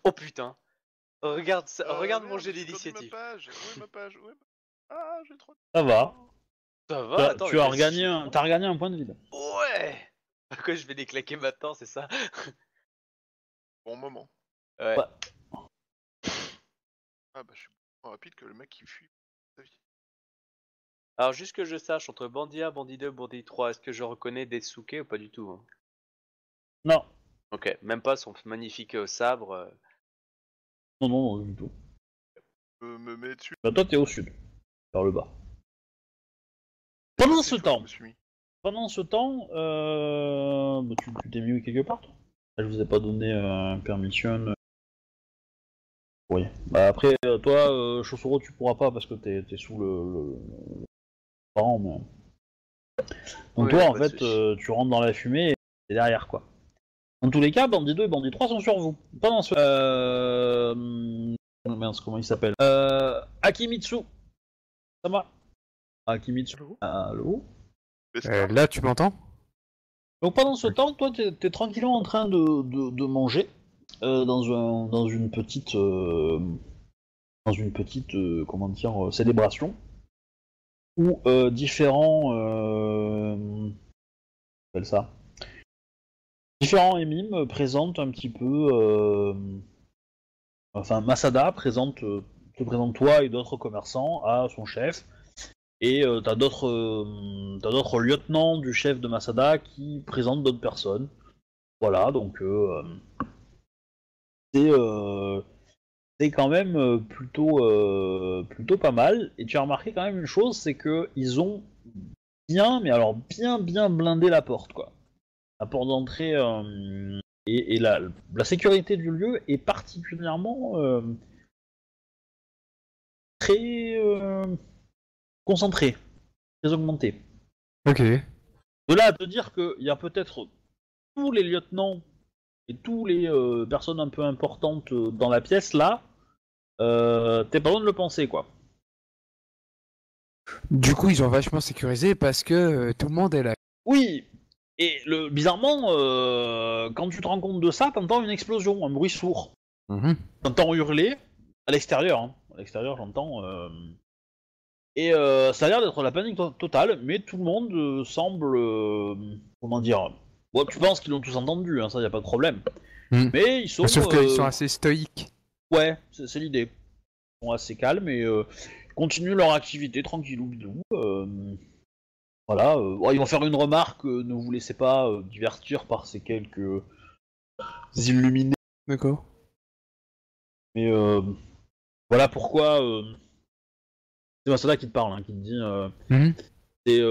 Oh putain. Regarde ça, regarde mon jet d'initiative. Où est ma page Ah, j'ai trop... Ça va. Ça va, attends... Tu as regagné un point de vie. Ouais. Pourquoi je vais les claquer maintenant, c'est ça? Bon moment. Ouais. Ah bah je suis plus rapide que le mec qui fuit. Alors juste que je sache, entre bandit 1, bandit 2, bandit 3, est-ce que je reconnais des Suke ou pas du tout hein? Non. Ok, même pas son magnifique sabre. Non, non, non, du tout. Me mets dessus. Bah toi t'es au sud, vers le bas. Pendant ce temps... Pendant ce temps, bah, tu t'es mis quelque part toi. Je vous ai pas donné permission. Oui. Bah après, toi, Shosuro, tu pourras pas parce que t'es sous le parent. Mais... Donc oui, toi, en fait, tu rentres dans la fumée et t'es derrière quoi. Dans tous les cas, bandit 2 et bandit 3 sont sur vous. Pendant ce... Merde, comment il s'appelle Akimitsu. Ça va Akimitsu. Allô. Là, tu m'entends? Donc pendant ce temps, toi, t'es tranquillement en train de manger dans une petite comment dire célébration où différents émimes présentent un petit peu enfin Masada te présente toi et d'autres commerçants à son chef. Et t'as d'autres lieutenants du chef de Masada qui présentent d'autres personnes. Voilà, donc c'est quand même plutôt pas mal. Et tu as remarqué quand même une chose, c'est que ils ont bien blindé la porte, quoi. La porte d'entrée et la sécurité du lieu est particulièrement très... concentré, très augmenté. Ok. De là à te dire qu'il y a peut-être tous les lieutenants et tous les personnes un peu importantes dans la pièce là, t'es pas loin de le penser quoi. Du coup ils ont vachement sécurisé parce que tout le monde est là. Oui. Et bizarrement, quand tu te rends compte de ça, t'entends une explosion, un bruit sourd. Mmh. T'entends hurler à l'extérieur. Hein. À l'extérieur j'entends. Et ça a l'air d'être la panique totale, mais tout le monde semble... comment dire... Bon, tu penses qu'ils l'ont tous entendu, hein, ça y a pas de problème. Mmh. Mais ils sont... Sauf qu'ils sont assez stoïques. Ouais, c'est l'idée. Ils sont assez calmes et continuent leur activité tranquillou bidou. Voilà, ouais, ils vont faire une remarque, ne vous laissez pas divertir par ces quelques illuminés. D'accord. Mais voilà pourquoi... C'est Masada qui te parle, hein, qui te dit.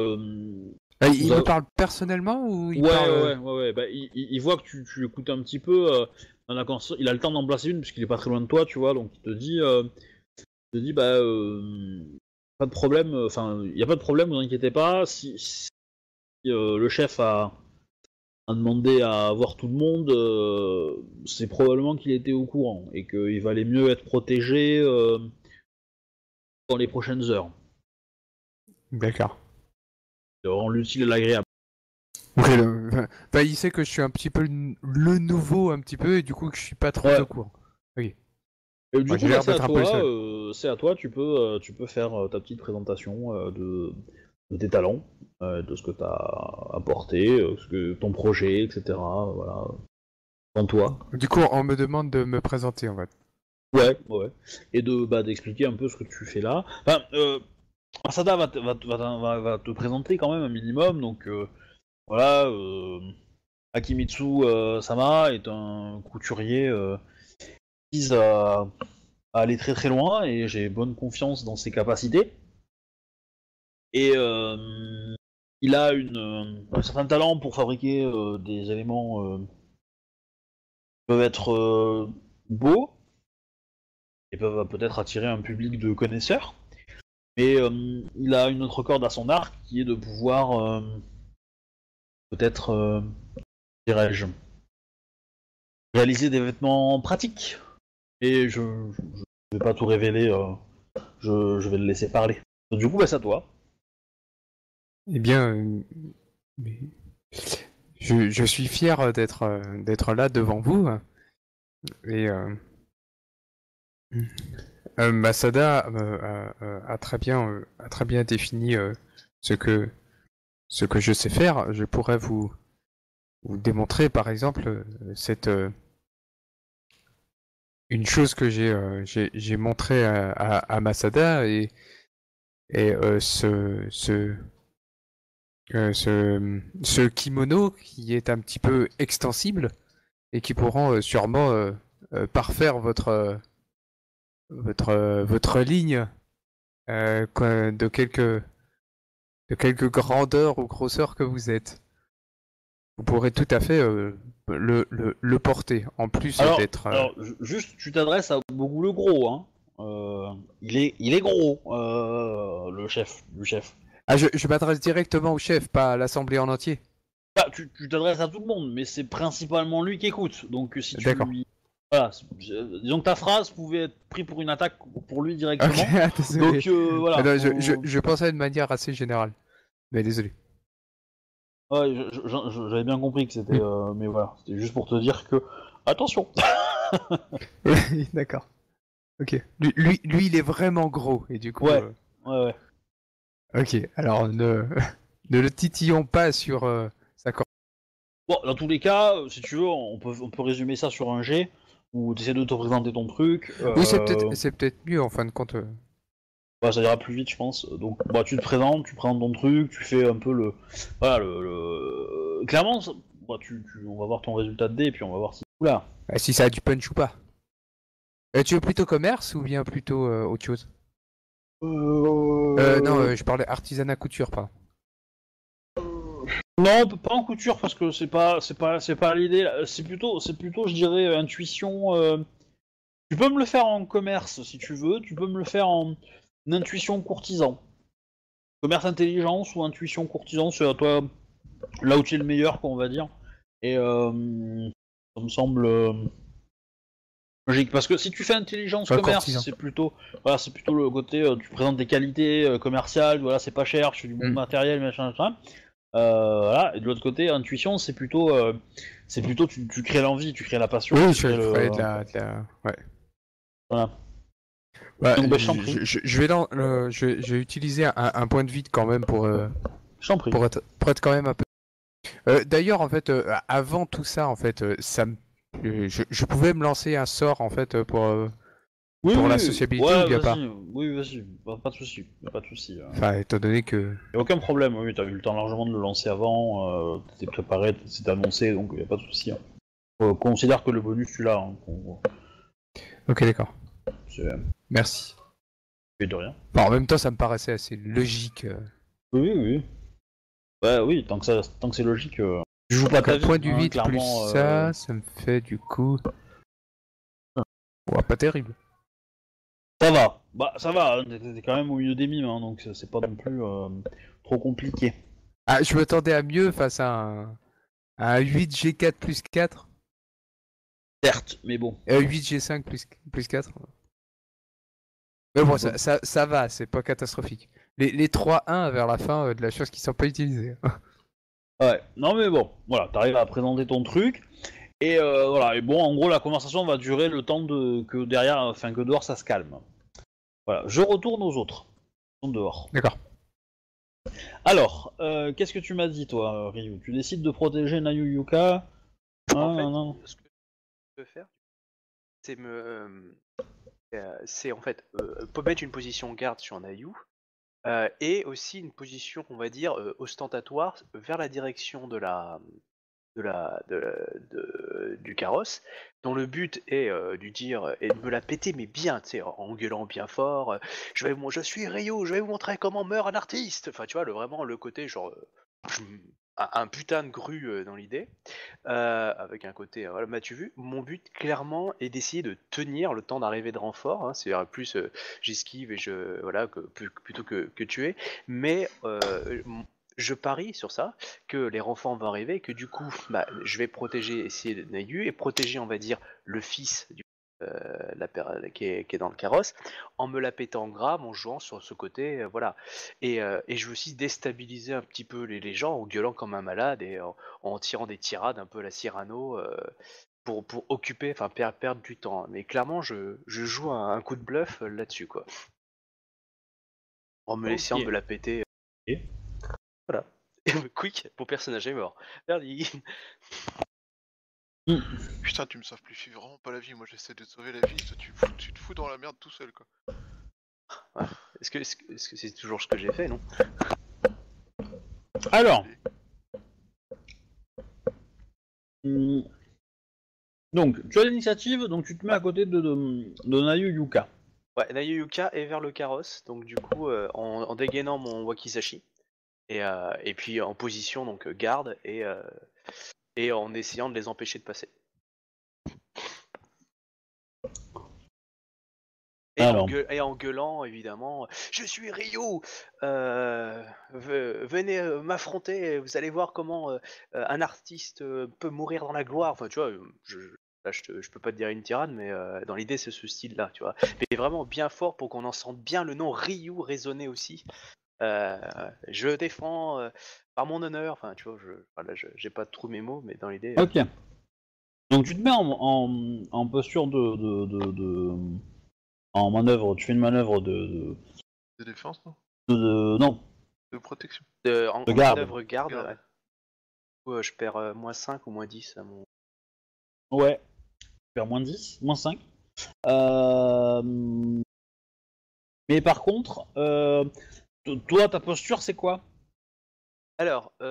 Il vous parle personnellement ou il parle... Ouais. Bah, il voit que tu écoutes un petit peu. Il a le temps d'en placer une puisqu'il est pas très loin de toi, tu vois. Donc il te dit, pas de problème. Enfin, il y a pas de problème, vous inquiétez pas. Si le chef a demandé à voir tout le monde, c'est probablement qu'il était au courant et qu'il valait mieux être protégé. Dans les prochaines heures. D'accord. On l'utile et l'agréable. Okay, bah, il sait que je suis un petit peu le nouveau, et du coup que je suis pas trop au courant. Ok. Du coup, bah, c'est à toi, tu peux faire ta petite présentation de tes talents, de ce que tu as apporté, ton projet, etc. Voilà. En toi. Du coup, on me demande de me présenter en fait. Ouais. Et d'expliquer un peu ce que tu fais là. Enfin, Masada va te présenter quand même un minimum, donc voilà. Akimitsu Sama est un couturier qui vise à aller très très loin, et j'ai bonne confiance dans ses capacités. Et il a un certain talent pour fabriquer des éléments qui peuvent être beaux et peuvent peut-être attirer un public de connaisseurs. Mais il a une autre corde à son arc qui est de pouvoir peut-être, dirais-je, réaliser des vêtements pratiques. Et je ne vais pas tout révéler, je vais le laisser parler. Donc, du coup, c'est à toi. Eh bien, je suis fier d'être là devant vous. Et Masada a très bien défini ce que je sais faire. Je pourrais vous démontrer, par exemple, une chose que j'ai montré à Masada, et ce kimono qui est un petit peu extensible et qui pourront sûrement parfaire votre ligne de quelques grandeurs ou grosseurs que vous êtes. Vous pourrez tout à fait le porter, en plus d'être... Alors, juste, tu t'adresses à beaucoup le gros, hein. Il est gros, le chef, Ah, je m'adresse directement au chef, pas à l'assemblée en entier. Ah, tu t'adresses à tout le monde, mais c'est principalement lui qui écoute, donc si tu lui... Voilà, disons que ta phrase pouvait être prise pour une attaque pour lui directement. Okay, donc voilà. Non, je pensais à une manière assez générale, mais désolé. Ouais, j'avais bien compris que c'était... mais voilà, c'était juste pour te dire que... Attention. D'accord. Ok. Lui, il est vraiment gros, et du coup... Ouais. Ok, alors ne le titillons pas sur sa corde. Bon, dans tous les cas, si tu veux, on peut résumer ça sur un G, ou t'essaies de te présenter ton truc. Oui, c'est peut-être mieux, en fin de compte. Bah, ça ira plus vite, je pense. Donc, bah, tu présentes ton truc, tu fais un peu le... Voilà, Clairement, bah, on va voir ton résultat de dé, et puis on va voir si... Oula. Si ça a du punch ou pas. Tu veux plutôt commerce, ou bien plutôt autre chose? Non, je parlais artisanat couture, pas. Non, pas en couture, parce que c'est pas l'idée. C'est plutôt, je dirais, intuition... Tu peux me le faire en commerce, si tu veux. Tu peux me le faire en intuition courtisan. Commerce intelligence ou intuition courtisan, c'est à toi, là où tu es le meilleur, quoi, on va dire. Et ça me semble logique. Parce que si tu fais intelligence commerce, c'est plutôt, voilà, le côté, tu présentes des qualités commerciales, voilà, c'est pas cher, tu fais du bon matériel, machin. Voilà. Et de l'autre côté, intuition, c'est plutôt tu crées l'envie, tu crées la passion. Oui, tu crées ouais. Voilà. Ouais, donc, bah, je vais utiliser un point de vide quand même pour être quand même un peu. D'ailleurs, en fait, avant tout ça, en fait, je pouvais me lancer un sort, en fait, pour la sociabilité, ouais, ou bien pas. Oui, vas-y, pas de souci, Enfin, étant donné que... Y a aucun problème, oui, t'as eu le temps largement de le lancer avant, t'étais préparé, c'est annoncé, donc y a pas de souci. Hein. Considère que le bonus, tu l'as. Hein, ok, d'accord. Merci. Et de rien. Enfin, en même temps, ça me paraissait assez logique. Oui. Bah oui, tant que c'est logique. Je joue pas ta point du vide, hein, plus ça me fait du coup... Ouais, pas terrible. Ça va, t'es quand même au milieu des mimes, hein, donc c'est pas non plus trop compliqué. Ah, je m'attendais à mieux face à un 8G4 plus 4. Certes, mais bon. 8G5 plus 4. Mais bon, ça va, c'est pas catastrophique. Les 3-1 vers la fin de la chose qui sont pas utilisées. Ouais, non mais bon, voilà, t'arrives à présenter ton truc, Et voilà, et bon, en gros, la conversation va durer le temps de, que derrière, enfin que dehors ça se calme. Voilà, je retourne aux autres. Ils sont dehors. D'accord. Alors, qu'est-ce que tu m'as dit, toi, Ryu? Tu décides de protéger Nayu Yuka? En fait, ce que je veux faire, c'est me. C'est en fait mettre une position garde sur Nayu et aussi une position, on va dire, ostentatoire vers la direction de la. Du carrosse, dont le but est de lui dire et de me la péter, mais bien, tu sais, en gueulant bien fort, je suis Ryu, je vais vous montrer comment meurt un artiste. Enfin, tu vois, vraiment le côté genre un putain de grue dans l'idée, avec un côté, voilà, m'as-tu vu? Mon but clairement est d'essayer de tenir le temps d'arrivée de renfort, hein, c'est-à-dire plus j'esquive et je voilà plutôt que tuer, mais je parie sur ça, que les renforts vont arriver, que du coup, bah, je vais protéger, essayer Nayu, et protéger, on va dire, le fils du, qui est dans le carrosse, en me la pétant grave, en jouant sur ce côté, voilà. Et je veux aussi déstabiliser un petit peu les gens, en gueulant comme un malade, et en tirant des tirades, un peu la Cyrano, pour occuper, enfin, perdre du temps. Mais clairement, je joue un coup de bluff là-dessus, quoi. En me laissant me la péter. Voilà. Quick, mon personnage est mort. Verdi. Putain, tu me sauves plus, je suis vraiment pas la vie. Moi, j'essaie de sauver la vie. Toi, tu te fous dans la merde tout seul, quoi. Ouais. Est-ce que c'est toujours ce que j'ai fait, non? Alors. Donc, tu as l'initiative, donc tu te mets à côté de Nayu Yuka. Ouais, Nayu Yuka est vers le carrosse, donc du coup, en dégainant mon wakizashi. Et puis en position donc garde et en essayant de les empêcher de passer. Et en gueulant évidemment, je suis Ryu, venez m'affronter, vous allez voir comment un artiste peut mourir dans la gloire. Enfin tu vois, je peux pas te dire une tirade, mais dans l'idée c'est ce style-là, tu vois. Mais vraiment bien fort pour qu'on en sente bien le nom Ryu résonner aussi. Je défends par mon honneur, enfin tu vois, j'ai pas trop mes mots, mais dans l'idée. Ok. Donc tu te mets en posture en manœuvre, tu fais une manœuvre de défense, non? Non. De protection. De garde. Manœuvre garde. Ouais. Du coup, je perds moins 5 ou moins 10 à mon. Ouais. Je perds moins 10, moins 5. Mais par contre. Toi, ta posture, c'est quoi? Alors, il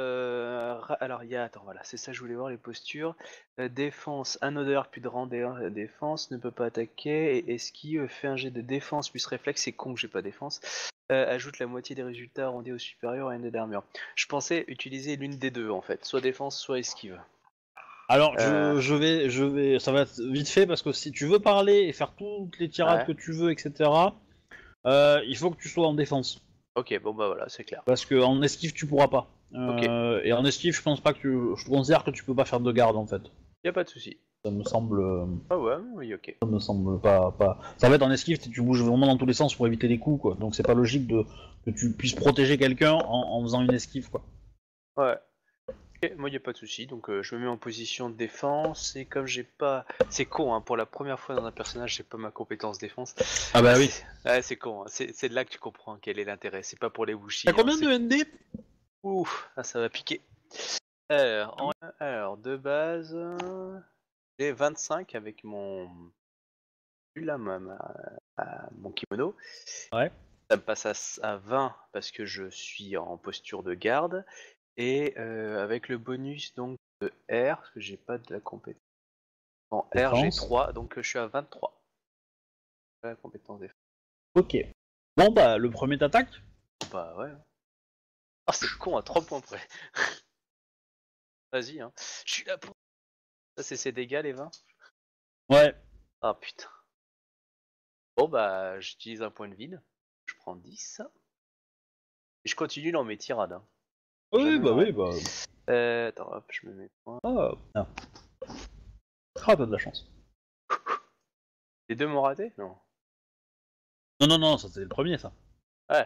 y a... Attends, voilà, c'est ça, je voulais voir les postures. Défense, un odeur, puis de rendre défense, ne peut pas attaquer, et esquive, fait un jet de défense, plus réflexe, c'est con que j'ai pas défense. Ajoute la moitié des résultats rendus au supérieur à une d'armure. Je pensais utiliser l'une des deux, en fait, soit défense, soit esquive. Alors, je vais... Ça va être vite fait, parce que si tu veux parler et faire toutes les tirades que tu veux, etc., il faut que tu sois en défense. Ok, bon bah voilà, c'est clair. Parce qu'en esquive, tu pourras pas. Okay. Et en esquive, je pense pas que je considère que tu peux pas faire de garde en fait. Y a pas de souci. Ça me semble. Ah ouais, oui, ok. Ça me semble pas. Ça va être en esquive, tu bouges vraiment dans tous les sens pour éviter les coups, quoi. Donc c'est pas logique que tu puisses protéger quelqu'un en faisant une esquive, quoi. Ouais. Okay. Moi y a pas de souci, donc je me mets en position de défense et comme j'ai pas, c'est con, hein, pour la première fois dans un personnage j'ai pas ma compétence défense. Ah bah oui. Ouais, c'est con, hein. C'est de là que tu comprends quel est l'intérêt, c'est pas pour les wushi. T'as combien de ND? Ouf, ah, ça va piquer. Alors de base, j'ai 25 avec mon kimono. Ouais. Ça me passe à 20 parce que je suis en posture de garde. Et avec le bonus donc de R, parce que j'ai pas de la compétence. En R, j'ai 3, donc je suis à 23. La compétence des. Ok. Bon bah, le premier t'attaque. Bah ouais. Ah, c'est con, à 3 points près. Vas-y, hein. Je suis là pour... Ça, c'est ses dégâts, les 20? Ouais. Ah putain. Bon bah, j'utilise un point de vide. Je prends 10. Et je continue dans mes tirades, hein. Oui, bah oui, bah. Attends, hop, je me mets point. Ah, t'as de la chance. Les deux m'ont raté? Non. Non, ça c'était le premier, ça. Ouais.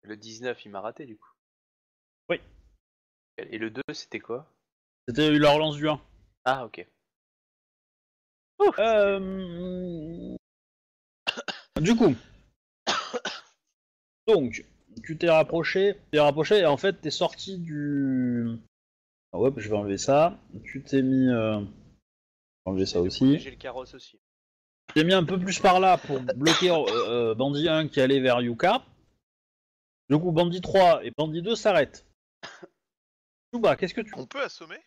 Le 19, il m'a raté, du coup. Oui. Et le 2, c'était quoi? C'était la relance du 1. Ah, ok. Du coup, donc, tu t'es rapproché, et en fait t'es sorti du... Ah ouais, je vais enlever ça. Tu t'es mis... Enlever ça aussi. J'ai le carrosse aussi. Tu t'es mis un peu plus par là pour bloquer Bandit 1 qui allait vers Yuka. Du coup, Bandit 3 et Bandit 2 s'arrêtent. Tuba, qu'est-ce que tu... On peut assommer ?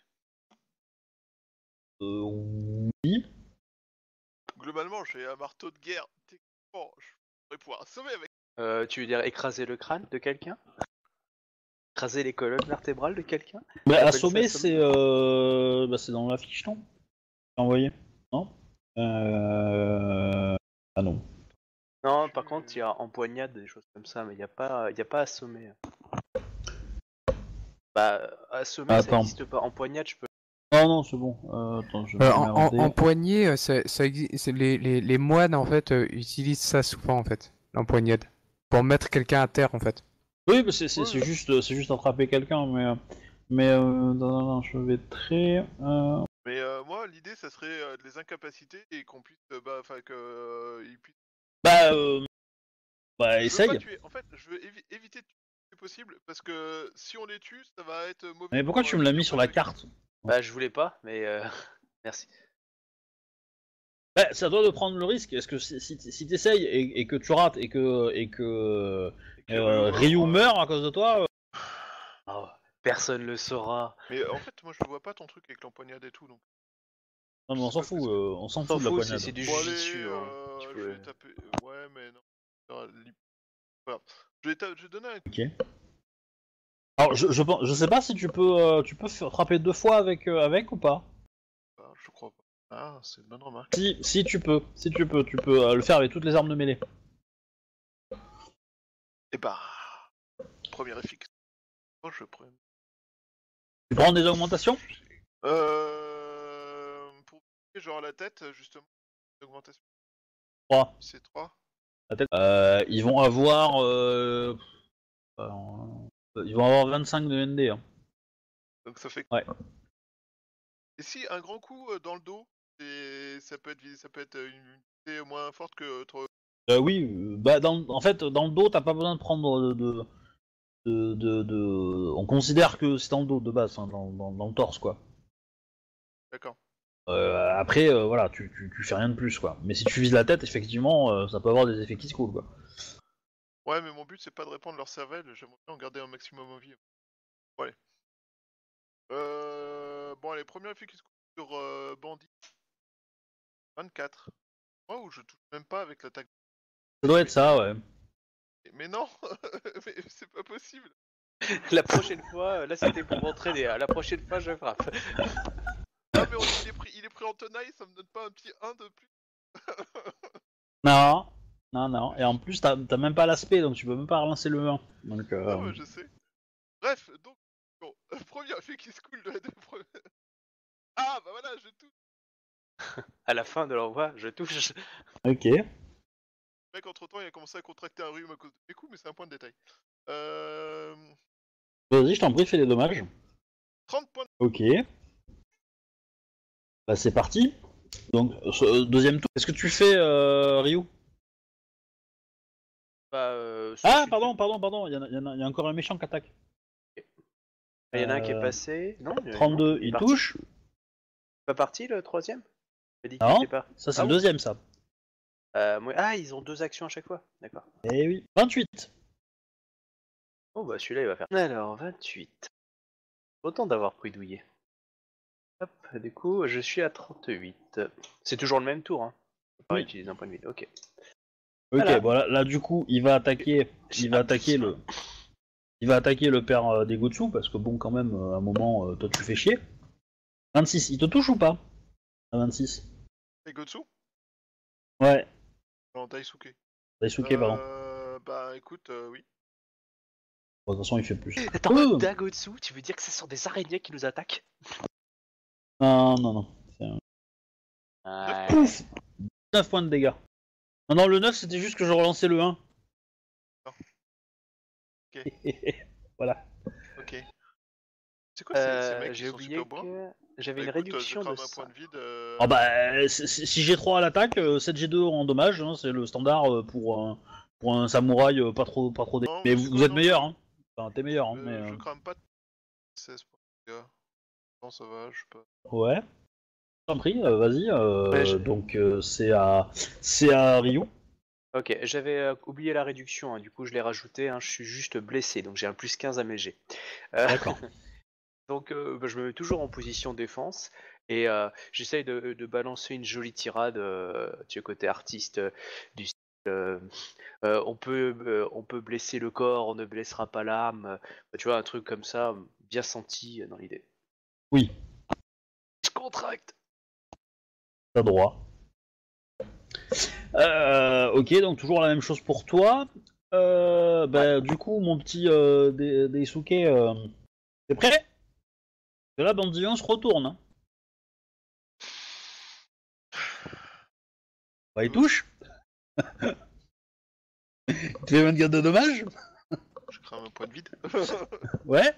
Oui. Globalement, j'ai un marteau de guerre. Bon, je pourrais pouvoir assommer avec... tu veux dire écraser le crâne de quelqu'un ? Écraser les colonnes vertébrales de quelqu'un ? Bah, assommer, c'est bah, c'est dans la fiche, non ? T'as envoyé ? Non ? Ah non. Non, par contre, il y a empoignade, des choses comme ça, mais il n'y a pas, assommer. Bah, assommer, attends. Ça n'existe pas. Empoignade, je peux... Non, non, c'est bon. Attends, je vais empoignée, ça existe. Les moines, en fait, utilisent ça souvent, en fait. L'empoignade. Pour mettre quelqu'un à terre, en fait. Oui, mais c'est ouais. juste attraper quelqu'un, mais non, non, je vais très... Mais moi, l'idée, ça serait de les incapaciter et qu'on puisse... qu'ils puissent... essaye. En fait, je veux éviter de tuer si possible, parce que si on les tue, ça va être mauvais. Mais pourquoi tu me l'as mis sur la carte ? Bah, je voulais pas, mais merci. Bah, ça doit de prendre le risque. Est-ce que si t'essayes et que tu rates et que Ryu meurt à cause de toi oh, personne le saura. Mais en fait, moi, je vois pas ton truc avec l'empoignade et tout, donc. Non, mais on s'en fout. On s'en fout de l'empoignade. C'est du jujitsu. Je vais taper. Ouais, mais non. Voilà. Je vais donner un. Ok. Alors, je sais pas si tu peux frapper deux fois avec ou pas. Je crois pas. Ah, c'est une bonne remarque. Si tu peux, le faire avec toutes les armes de mêlée. Et bah, premier effet. Oh, tu prends des augmentations ? Pour genre la tête, justement, augmentation. 3. C'est 3. La tête. Ils vont avoir. Ils vont avoir 25 de ND. Hein. Donc ça fait. Ouais. Et si un grand coup dans le dos, ça peut être une unité moins forte que. Oui. Bah en fait dans le dos t'as pas besoin de prendre de. On considère que c'est dans le dos de base, hein, dans le torse quoi. D'accord. Après voilà tu fais rien de plus quoi. Mais si tu vises la tête effectivement ça peut avoir des effets qui se coulent quoi. Ouais, mais mon but c'est pas de répandre leur cervelle, j'aimerais bien en garder un maximum en vie. Bon, allez. Bon, allez, premier effet qui se coupe sur Bandit. 24. Oh, je touche même pas avec l'attaque. Ça doit être ça, ouais. Mais non, mais c'est pas possible. La prochaine fois, là c'était pour m'entraîner, la prochaine fois je frappe. Non, mais il est pris en tenaille, ça me donne pas un petit 1 de plus. Non. Non, non, et en plus t'as même pas l'aspect donc tu peux même pas relancer le 1. Donc, non, mais je sais. Bref, donc, bon, premier effet qui se coule de la première. Ah, bah voilà, je touche. À la fin de l'envoi, je touche. Ok. Le mec, entre temps, il a commencé à contracter un rhume à cause de mes coups, mais c'est un point de détail. Vas-y, je t'en prie, fais les dommages. 30 points de... Ok. Bah, c'est parti. Donc, deuxième tour. Est-ce que tu fais Ryu ? Ah pardon, il y a encore un méchant qui attaque. Il y en a un qui est passé, non 32, il touche. Pas parti le troisième dit non, pas. Ça c'est le deuxième ça. Moi... Ah ils ont deux actions à chaque fois, d'accord. Eh oui, 28. Oh bah celui-là il va faire. Alors 28. Autant d'avoir pridouillé. Hop, du coup je suis à 38. C'est toujours le même tour hein. On va utiliser un point de vie, ok. Ok, voilà. Bon, là du coup, il va attaquer le père des Gotsu, parce que bon, quand même, à un moment, toi tu fais chier. 26, il te touche ou pas ? À 26. Les Gotsu ? Ouais. Non, Daisuke. Daisuke, pardon. Bah écoute, oui. Bon, de toute façon, il fait plus. Attends, Dagotsu, tu veux dire que ce sont des araignées qui nous attaquent ? Non, non, non. Ouais. Pouf ! 9 points de dégâts. Non, non, le 9 c'était juste que je relançais le 1. Oh. Ok. Voilà. Ok. C'est quoi ces mecs qui sont super bons? J'avais une réduction de 5. Oh bah, si G3 à l'attaque, 7G2 en dommage, hein, c'est le standard pour un samouraï pas trop dé... Non, mais vous êtes meilleur, hein. Enfin, t'es meilleur, hein. Je crame pas de 16 pour les gars. Non, ça va, je sais pas. Ouais. T'en prie, vas-y. Donc, c'est à Ryu. Ok, j'avais oublié la réduction, hein, du coup je l'ai rajouté, hein, je suis juste blessé, donc j'ai un plus 15 à mes G. D'accord. Donc je me mets toujours en position défense, et j'essaye de balancer une jolie tirade du côté artiste, du style on peut blesser le corps, on ne blessera pas l'âme, tu vois, un truc comme ça, bien senti dans l'idée. Oui. Je contracte. T'as droit. Ok, donc toujours la même chose pour toi. Du coup, mon petit Daisuke, t'es prêt? De là, bandit 1 se retourne. Bah, il touche. Tu fais 24 de dommages. Je crame un point de vide. Ouais.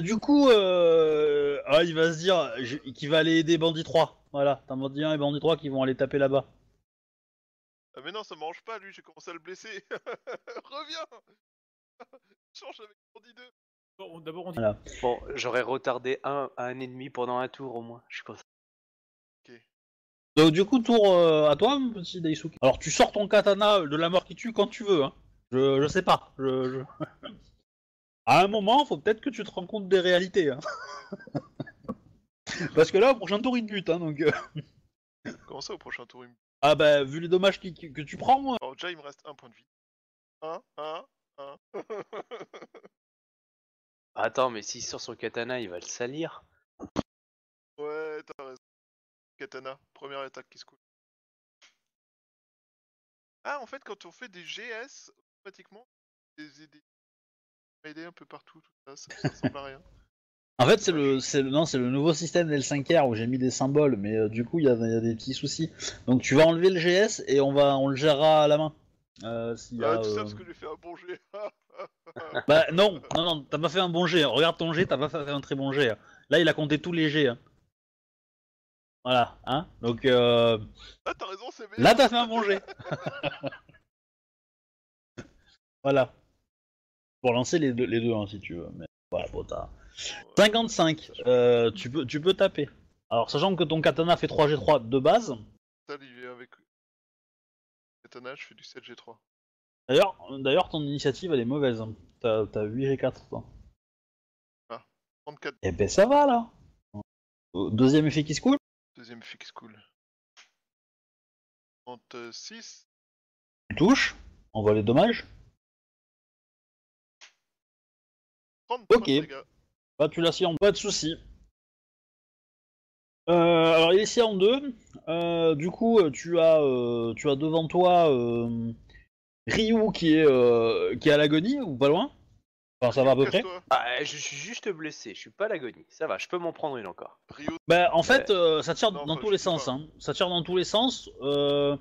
Du coup, il va se dire qu'il va aller aider bandit 3. Voilà, t'as un bandit 1 et bandit 3 qui vont aller taper là-bas. Ah mais non, ça m'arrange pas, lui, j'ai commencé à le blesser. Reviens. Change avec bandit 2. Bon, d'abord on dit... Voilà. Bon, j'aurais retardé un ennemi pendant un tour au moins, je pense. Ok. Donc du coup, tour à toi, mon petit Daisuke. Alors tu sors ton katana de la mort qui tue quand tu veux, hein. Je sais pas, À un moment, faut peut-être que tu te rends compte des réalités, hein. Parce que là, au prochain tour, il te bute, hein, donc... Comment ça, au prochain tour, il me bute? Ah bah, vu les dommages que tu prends... Alors déjà, il me reste un point de vie. Un... Attends, mais s'il sort son katana, il va le salir. Ouais, t'as raison. Katana, première attaque qui se coule. Ah, en fait, quand on fait des GS, automatiquement, des un peu partout, tout ça, ça ressemble à rien. En fait, c'est le nouveau système d'L5R où j'ai mis des symboles, mais du coup, il y a des petits soucis. Donc, tu vas enlever le GS et on le gérera à la main. Tout ça parce que j'ai fait un bon jet. Bah, non, t'as pas fait un bon jet. Regarde ton jet, t'as pas fait un très bon jet. Là, il a compté tous les jets. Voilà, hein. Donc, ah, t'as raison, c'est meilleur. Là, t'as fait un bon jet. Voilà. Pour lancer les deux hein, si tu veux. Mais voilà, bon, t'as... 55, tu peux taper. Alors, sachant que ton katana fait 3G3 de base. Avec katana, je fais du 7G3. D'ailleurs, ton initiative elle est mauvaise. T'as 8G4 toi. Ah, 34. Eh ben ça va là. Deuxième effet qui se coule. 36. Tu touches, on voit les dommages. 30, ok. Les gars. Bah, tu l'assieds en pas de soucis. Alors il est scié en deux. Du coup tu as devant toi Ryu qui est à l'agonie ou pas loin. Enfin ça va à peu près. Je suis juste blessé, je suis pas à l'agonie. Ça va, je peux m'en prendre une encore. Ryu... Bah en fait ça tire dans tous les sens. Hein. Ça tire dans tous les sens. Voilà.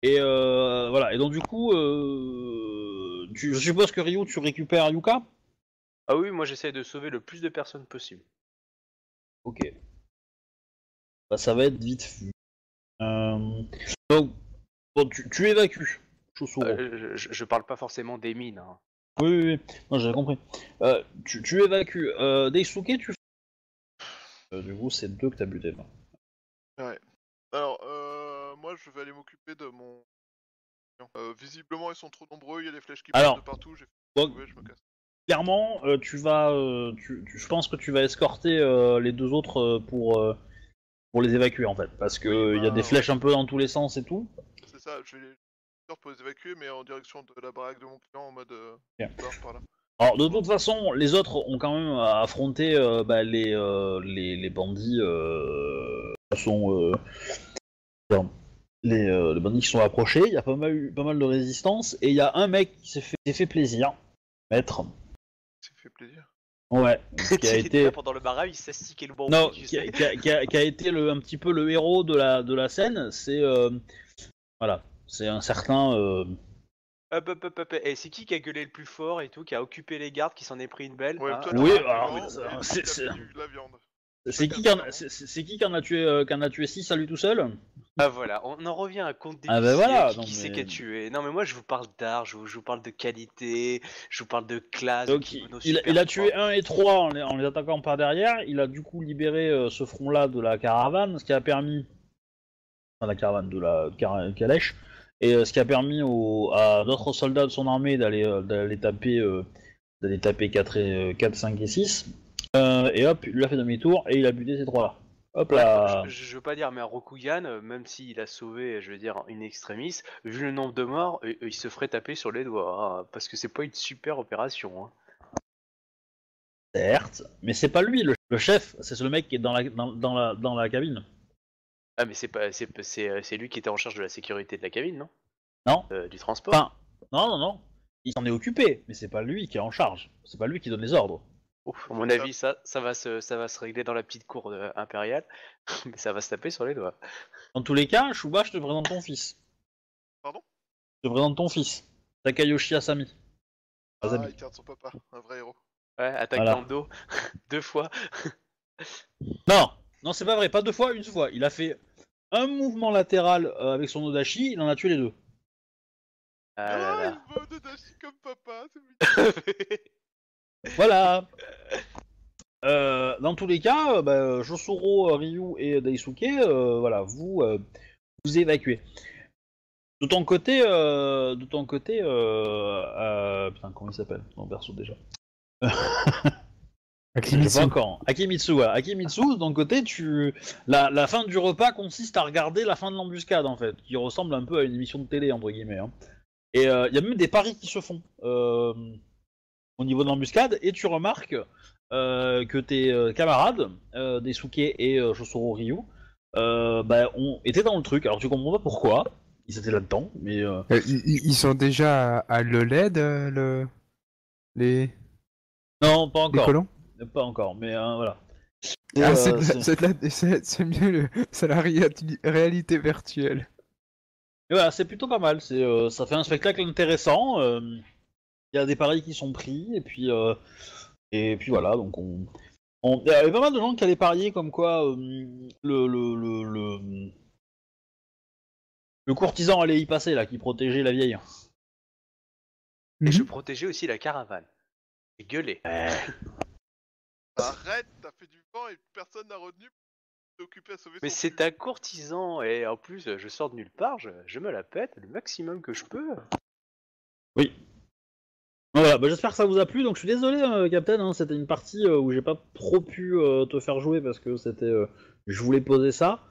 Et donc du coup je suppose que Ryu tu récupères Yuka. Ah oui, moi j'essaie de sauver le plus de personnes possible. Ok. Bah ça va être vite vu. Donc, bon, tu évacues, Shosuro. Je parle pas forcément des mines. Hein. Oui. Non, j'ai compris. Tu évacues. Daisuke, tu fais... du coup, c'est 2 que t'as buté. Ouais. Alors, moi je vais aller m'occuper de mon... visiblement, ils sont trop nombreux, il y a des flèches qui partent de partout. J'ai fait... bon... ouais, je me casse. Clairement, je pense que tu vas escorter les deux autres pour les évacuer en fait, parce que il y a des flèches un peu dans tous les sens et tout. C'est ça, je vais les faire pour les évacuer, mais en direction de la baraque de mon client en mode. Par là. Alors de toute façon, les autres ont quand même affronté les bandits les bandits qui sont approchés. Il y a pas mal de résistance et il y a un mec qui s'est fait plaisir, maître. Ça fait plaisir. Ouais. Qui a été pendant le barrage, il s'est stické le bon. Non, qui a été un petit peu le héros de la scène. C'est un certain Et c'est qui a gueulé le plus fort et tout, qui a occupé les gardes, qui s'en est pris une belle? Ouais, hein. Oui, alors c'est qui en a tué 6 à lui tout seul? Ah voilà, on en revient à compte des qui c'est qui a tué. Non mais moi je vous parle d'art, je vous parle de qualité, je vous parle de classe. Donc, il a tué 1 et 3 en les attaquant par derrière, il a du coup libéré ce front là de la caravane, ce qui a permis... Enfin, la caravane de la calèche. Et ce qui a permis à d'autres soldats de son armée d'aller taper 4, 5 et 6. Et hop, il lui a fait demi-tour et il a buté ces trois-là. Hop là. Ouais, je veux pas dire, mais à Rokugan, même s'il a sauvé, je veux dire, une extrémiste, vu le nombre de morts, il se ferait taper sur les doigts. Hein, parce que c'est pas une super opération. Hein. Certes, mais c'est pas lui le chef, c'est le mec qui est dans la cabine. Ah mais c'est lui qui était en charge de la sécurité de la cabine, non? Non. Du transport. Enfin, non. Il s'en est occupé, mais c'est pas lui qui est en charge. C'est pas lui qui donne les ordres. Ouf, à mon avis, ça va se régler dans la petite cour impériale, mais ça va se taper sur les doigts. Dans tous les cas, Shuba, je te présente ton fils. Pardon? Je te présente ton fils, Takayoshi Azami. Ah, il garde son papa, un vrai héros. Ouais, attaque dans le dos, 2 fois. Non, c'est pas vrai, pas 2 fois, 1 fois. Il a fait un mouvement latéral avec son Odachi, il en a tué les 2. Ah là là. Il veut un Odachi comme papa, c'est... Voilà. Dans tous les cas, Shosuro, Ryu et Daisuke, voilà, vous évacuez. De ton côté, putain, comment il s'appelle dans le perso déjà? Akimitsu. Pas encore. Akimitsu, voilà. Akimitsu, de ton côté, la fin du repas consiste à regarder la fin de l'embuscade, en fait, qui ressemble un peu à une émission de télé, entre guillemets. Hein. Et il y a même des paris qui se font au niveau de l'embuscade, et tu remarques que tes camarades, Daisuke et Shosuro Ryu, étaient dans le truc. Alors tu comprends pas pourquoi, ils étaient là-dedans, mais... Ils sont déjà à l'OLED, Non, pas encore. Les colons ? Pas encore, mais voilà. Ah, c'est mieux, c'est la réalité virtuelle. Et voilà, c'est plutôt pas mal, ça fait un spectacle intéressant... Il y a des paris qui sont pris, et puis voilà, donc on... Il y avait pas mal de gens qui allaient parier comme quoi le courtisan allait y passer, là, qui protégeait la vieille. Et je protégeais aussi la caravane. J'ai gueulé. Arrête, t'as fait du vent et personne n'a retenu pour s'occuper à sauver son... Mais c'est un courtisan, et en plus, je sors de nulle part, je me la pète le maximum que je peux. Oui. Voilà, j'espère que ça vous a plu, donc je suis désolé Captain, hein, c'était une partie où j'ai pas trop pu te faire jouer parce que c'était... je voulais poser ça,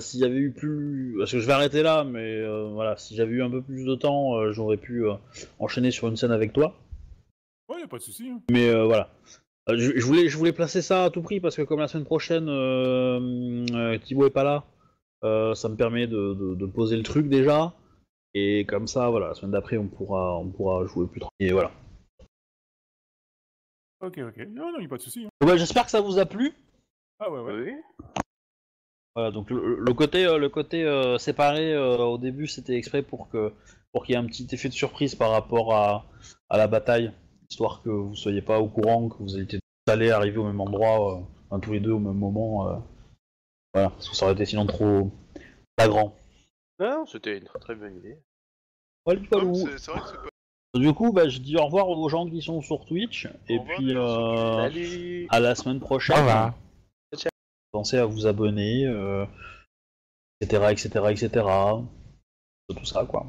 s'il y avait eu plus... Parce que je vais arrêter là, mais voilà, si j'avais eu un peu plus de temps, j'aurais pu enchaîner sur une scène avec toi. Ouais, y'a pas de soucis. Hein. Mais voilà, je voulais placer ça à tout prix parce que comme la semaine prochaine, Thibaut est pas là, ça me permet de poser le truc déjà. Et comme ça, voilà, la semaine d'après, on pourra jouer plus tranquille, et voilà. Ok, non, y a pas de soucis. Hein. Ouais, j'espère que ça vous a plu. Ah ouais. Voilà, donc le côté séparé au début, c'était exprès pour qu'il y ait un petit effet de surprise par rapport à la bataille, histoire que vous soyez pas au courant, que vous étiez tous arriver au même endroit, tous les deux au même moment. Voilà, parce que ça aurait été sinon trop flagrant. Non, c'était une très bonne idée. Ouais, c'est vrai que c'est pas... Du coup, je dis au revoir aux gens qui sont sur Twitch, et puis à la semaine prochaine. Pensez à vous abonner, etc., etc., etc. Tout ça, quoi.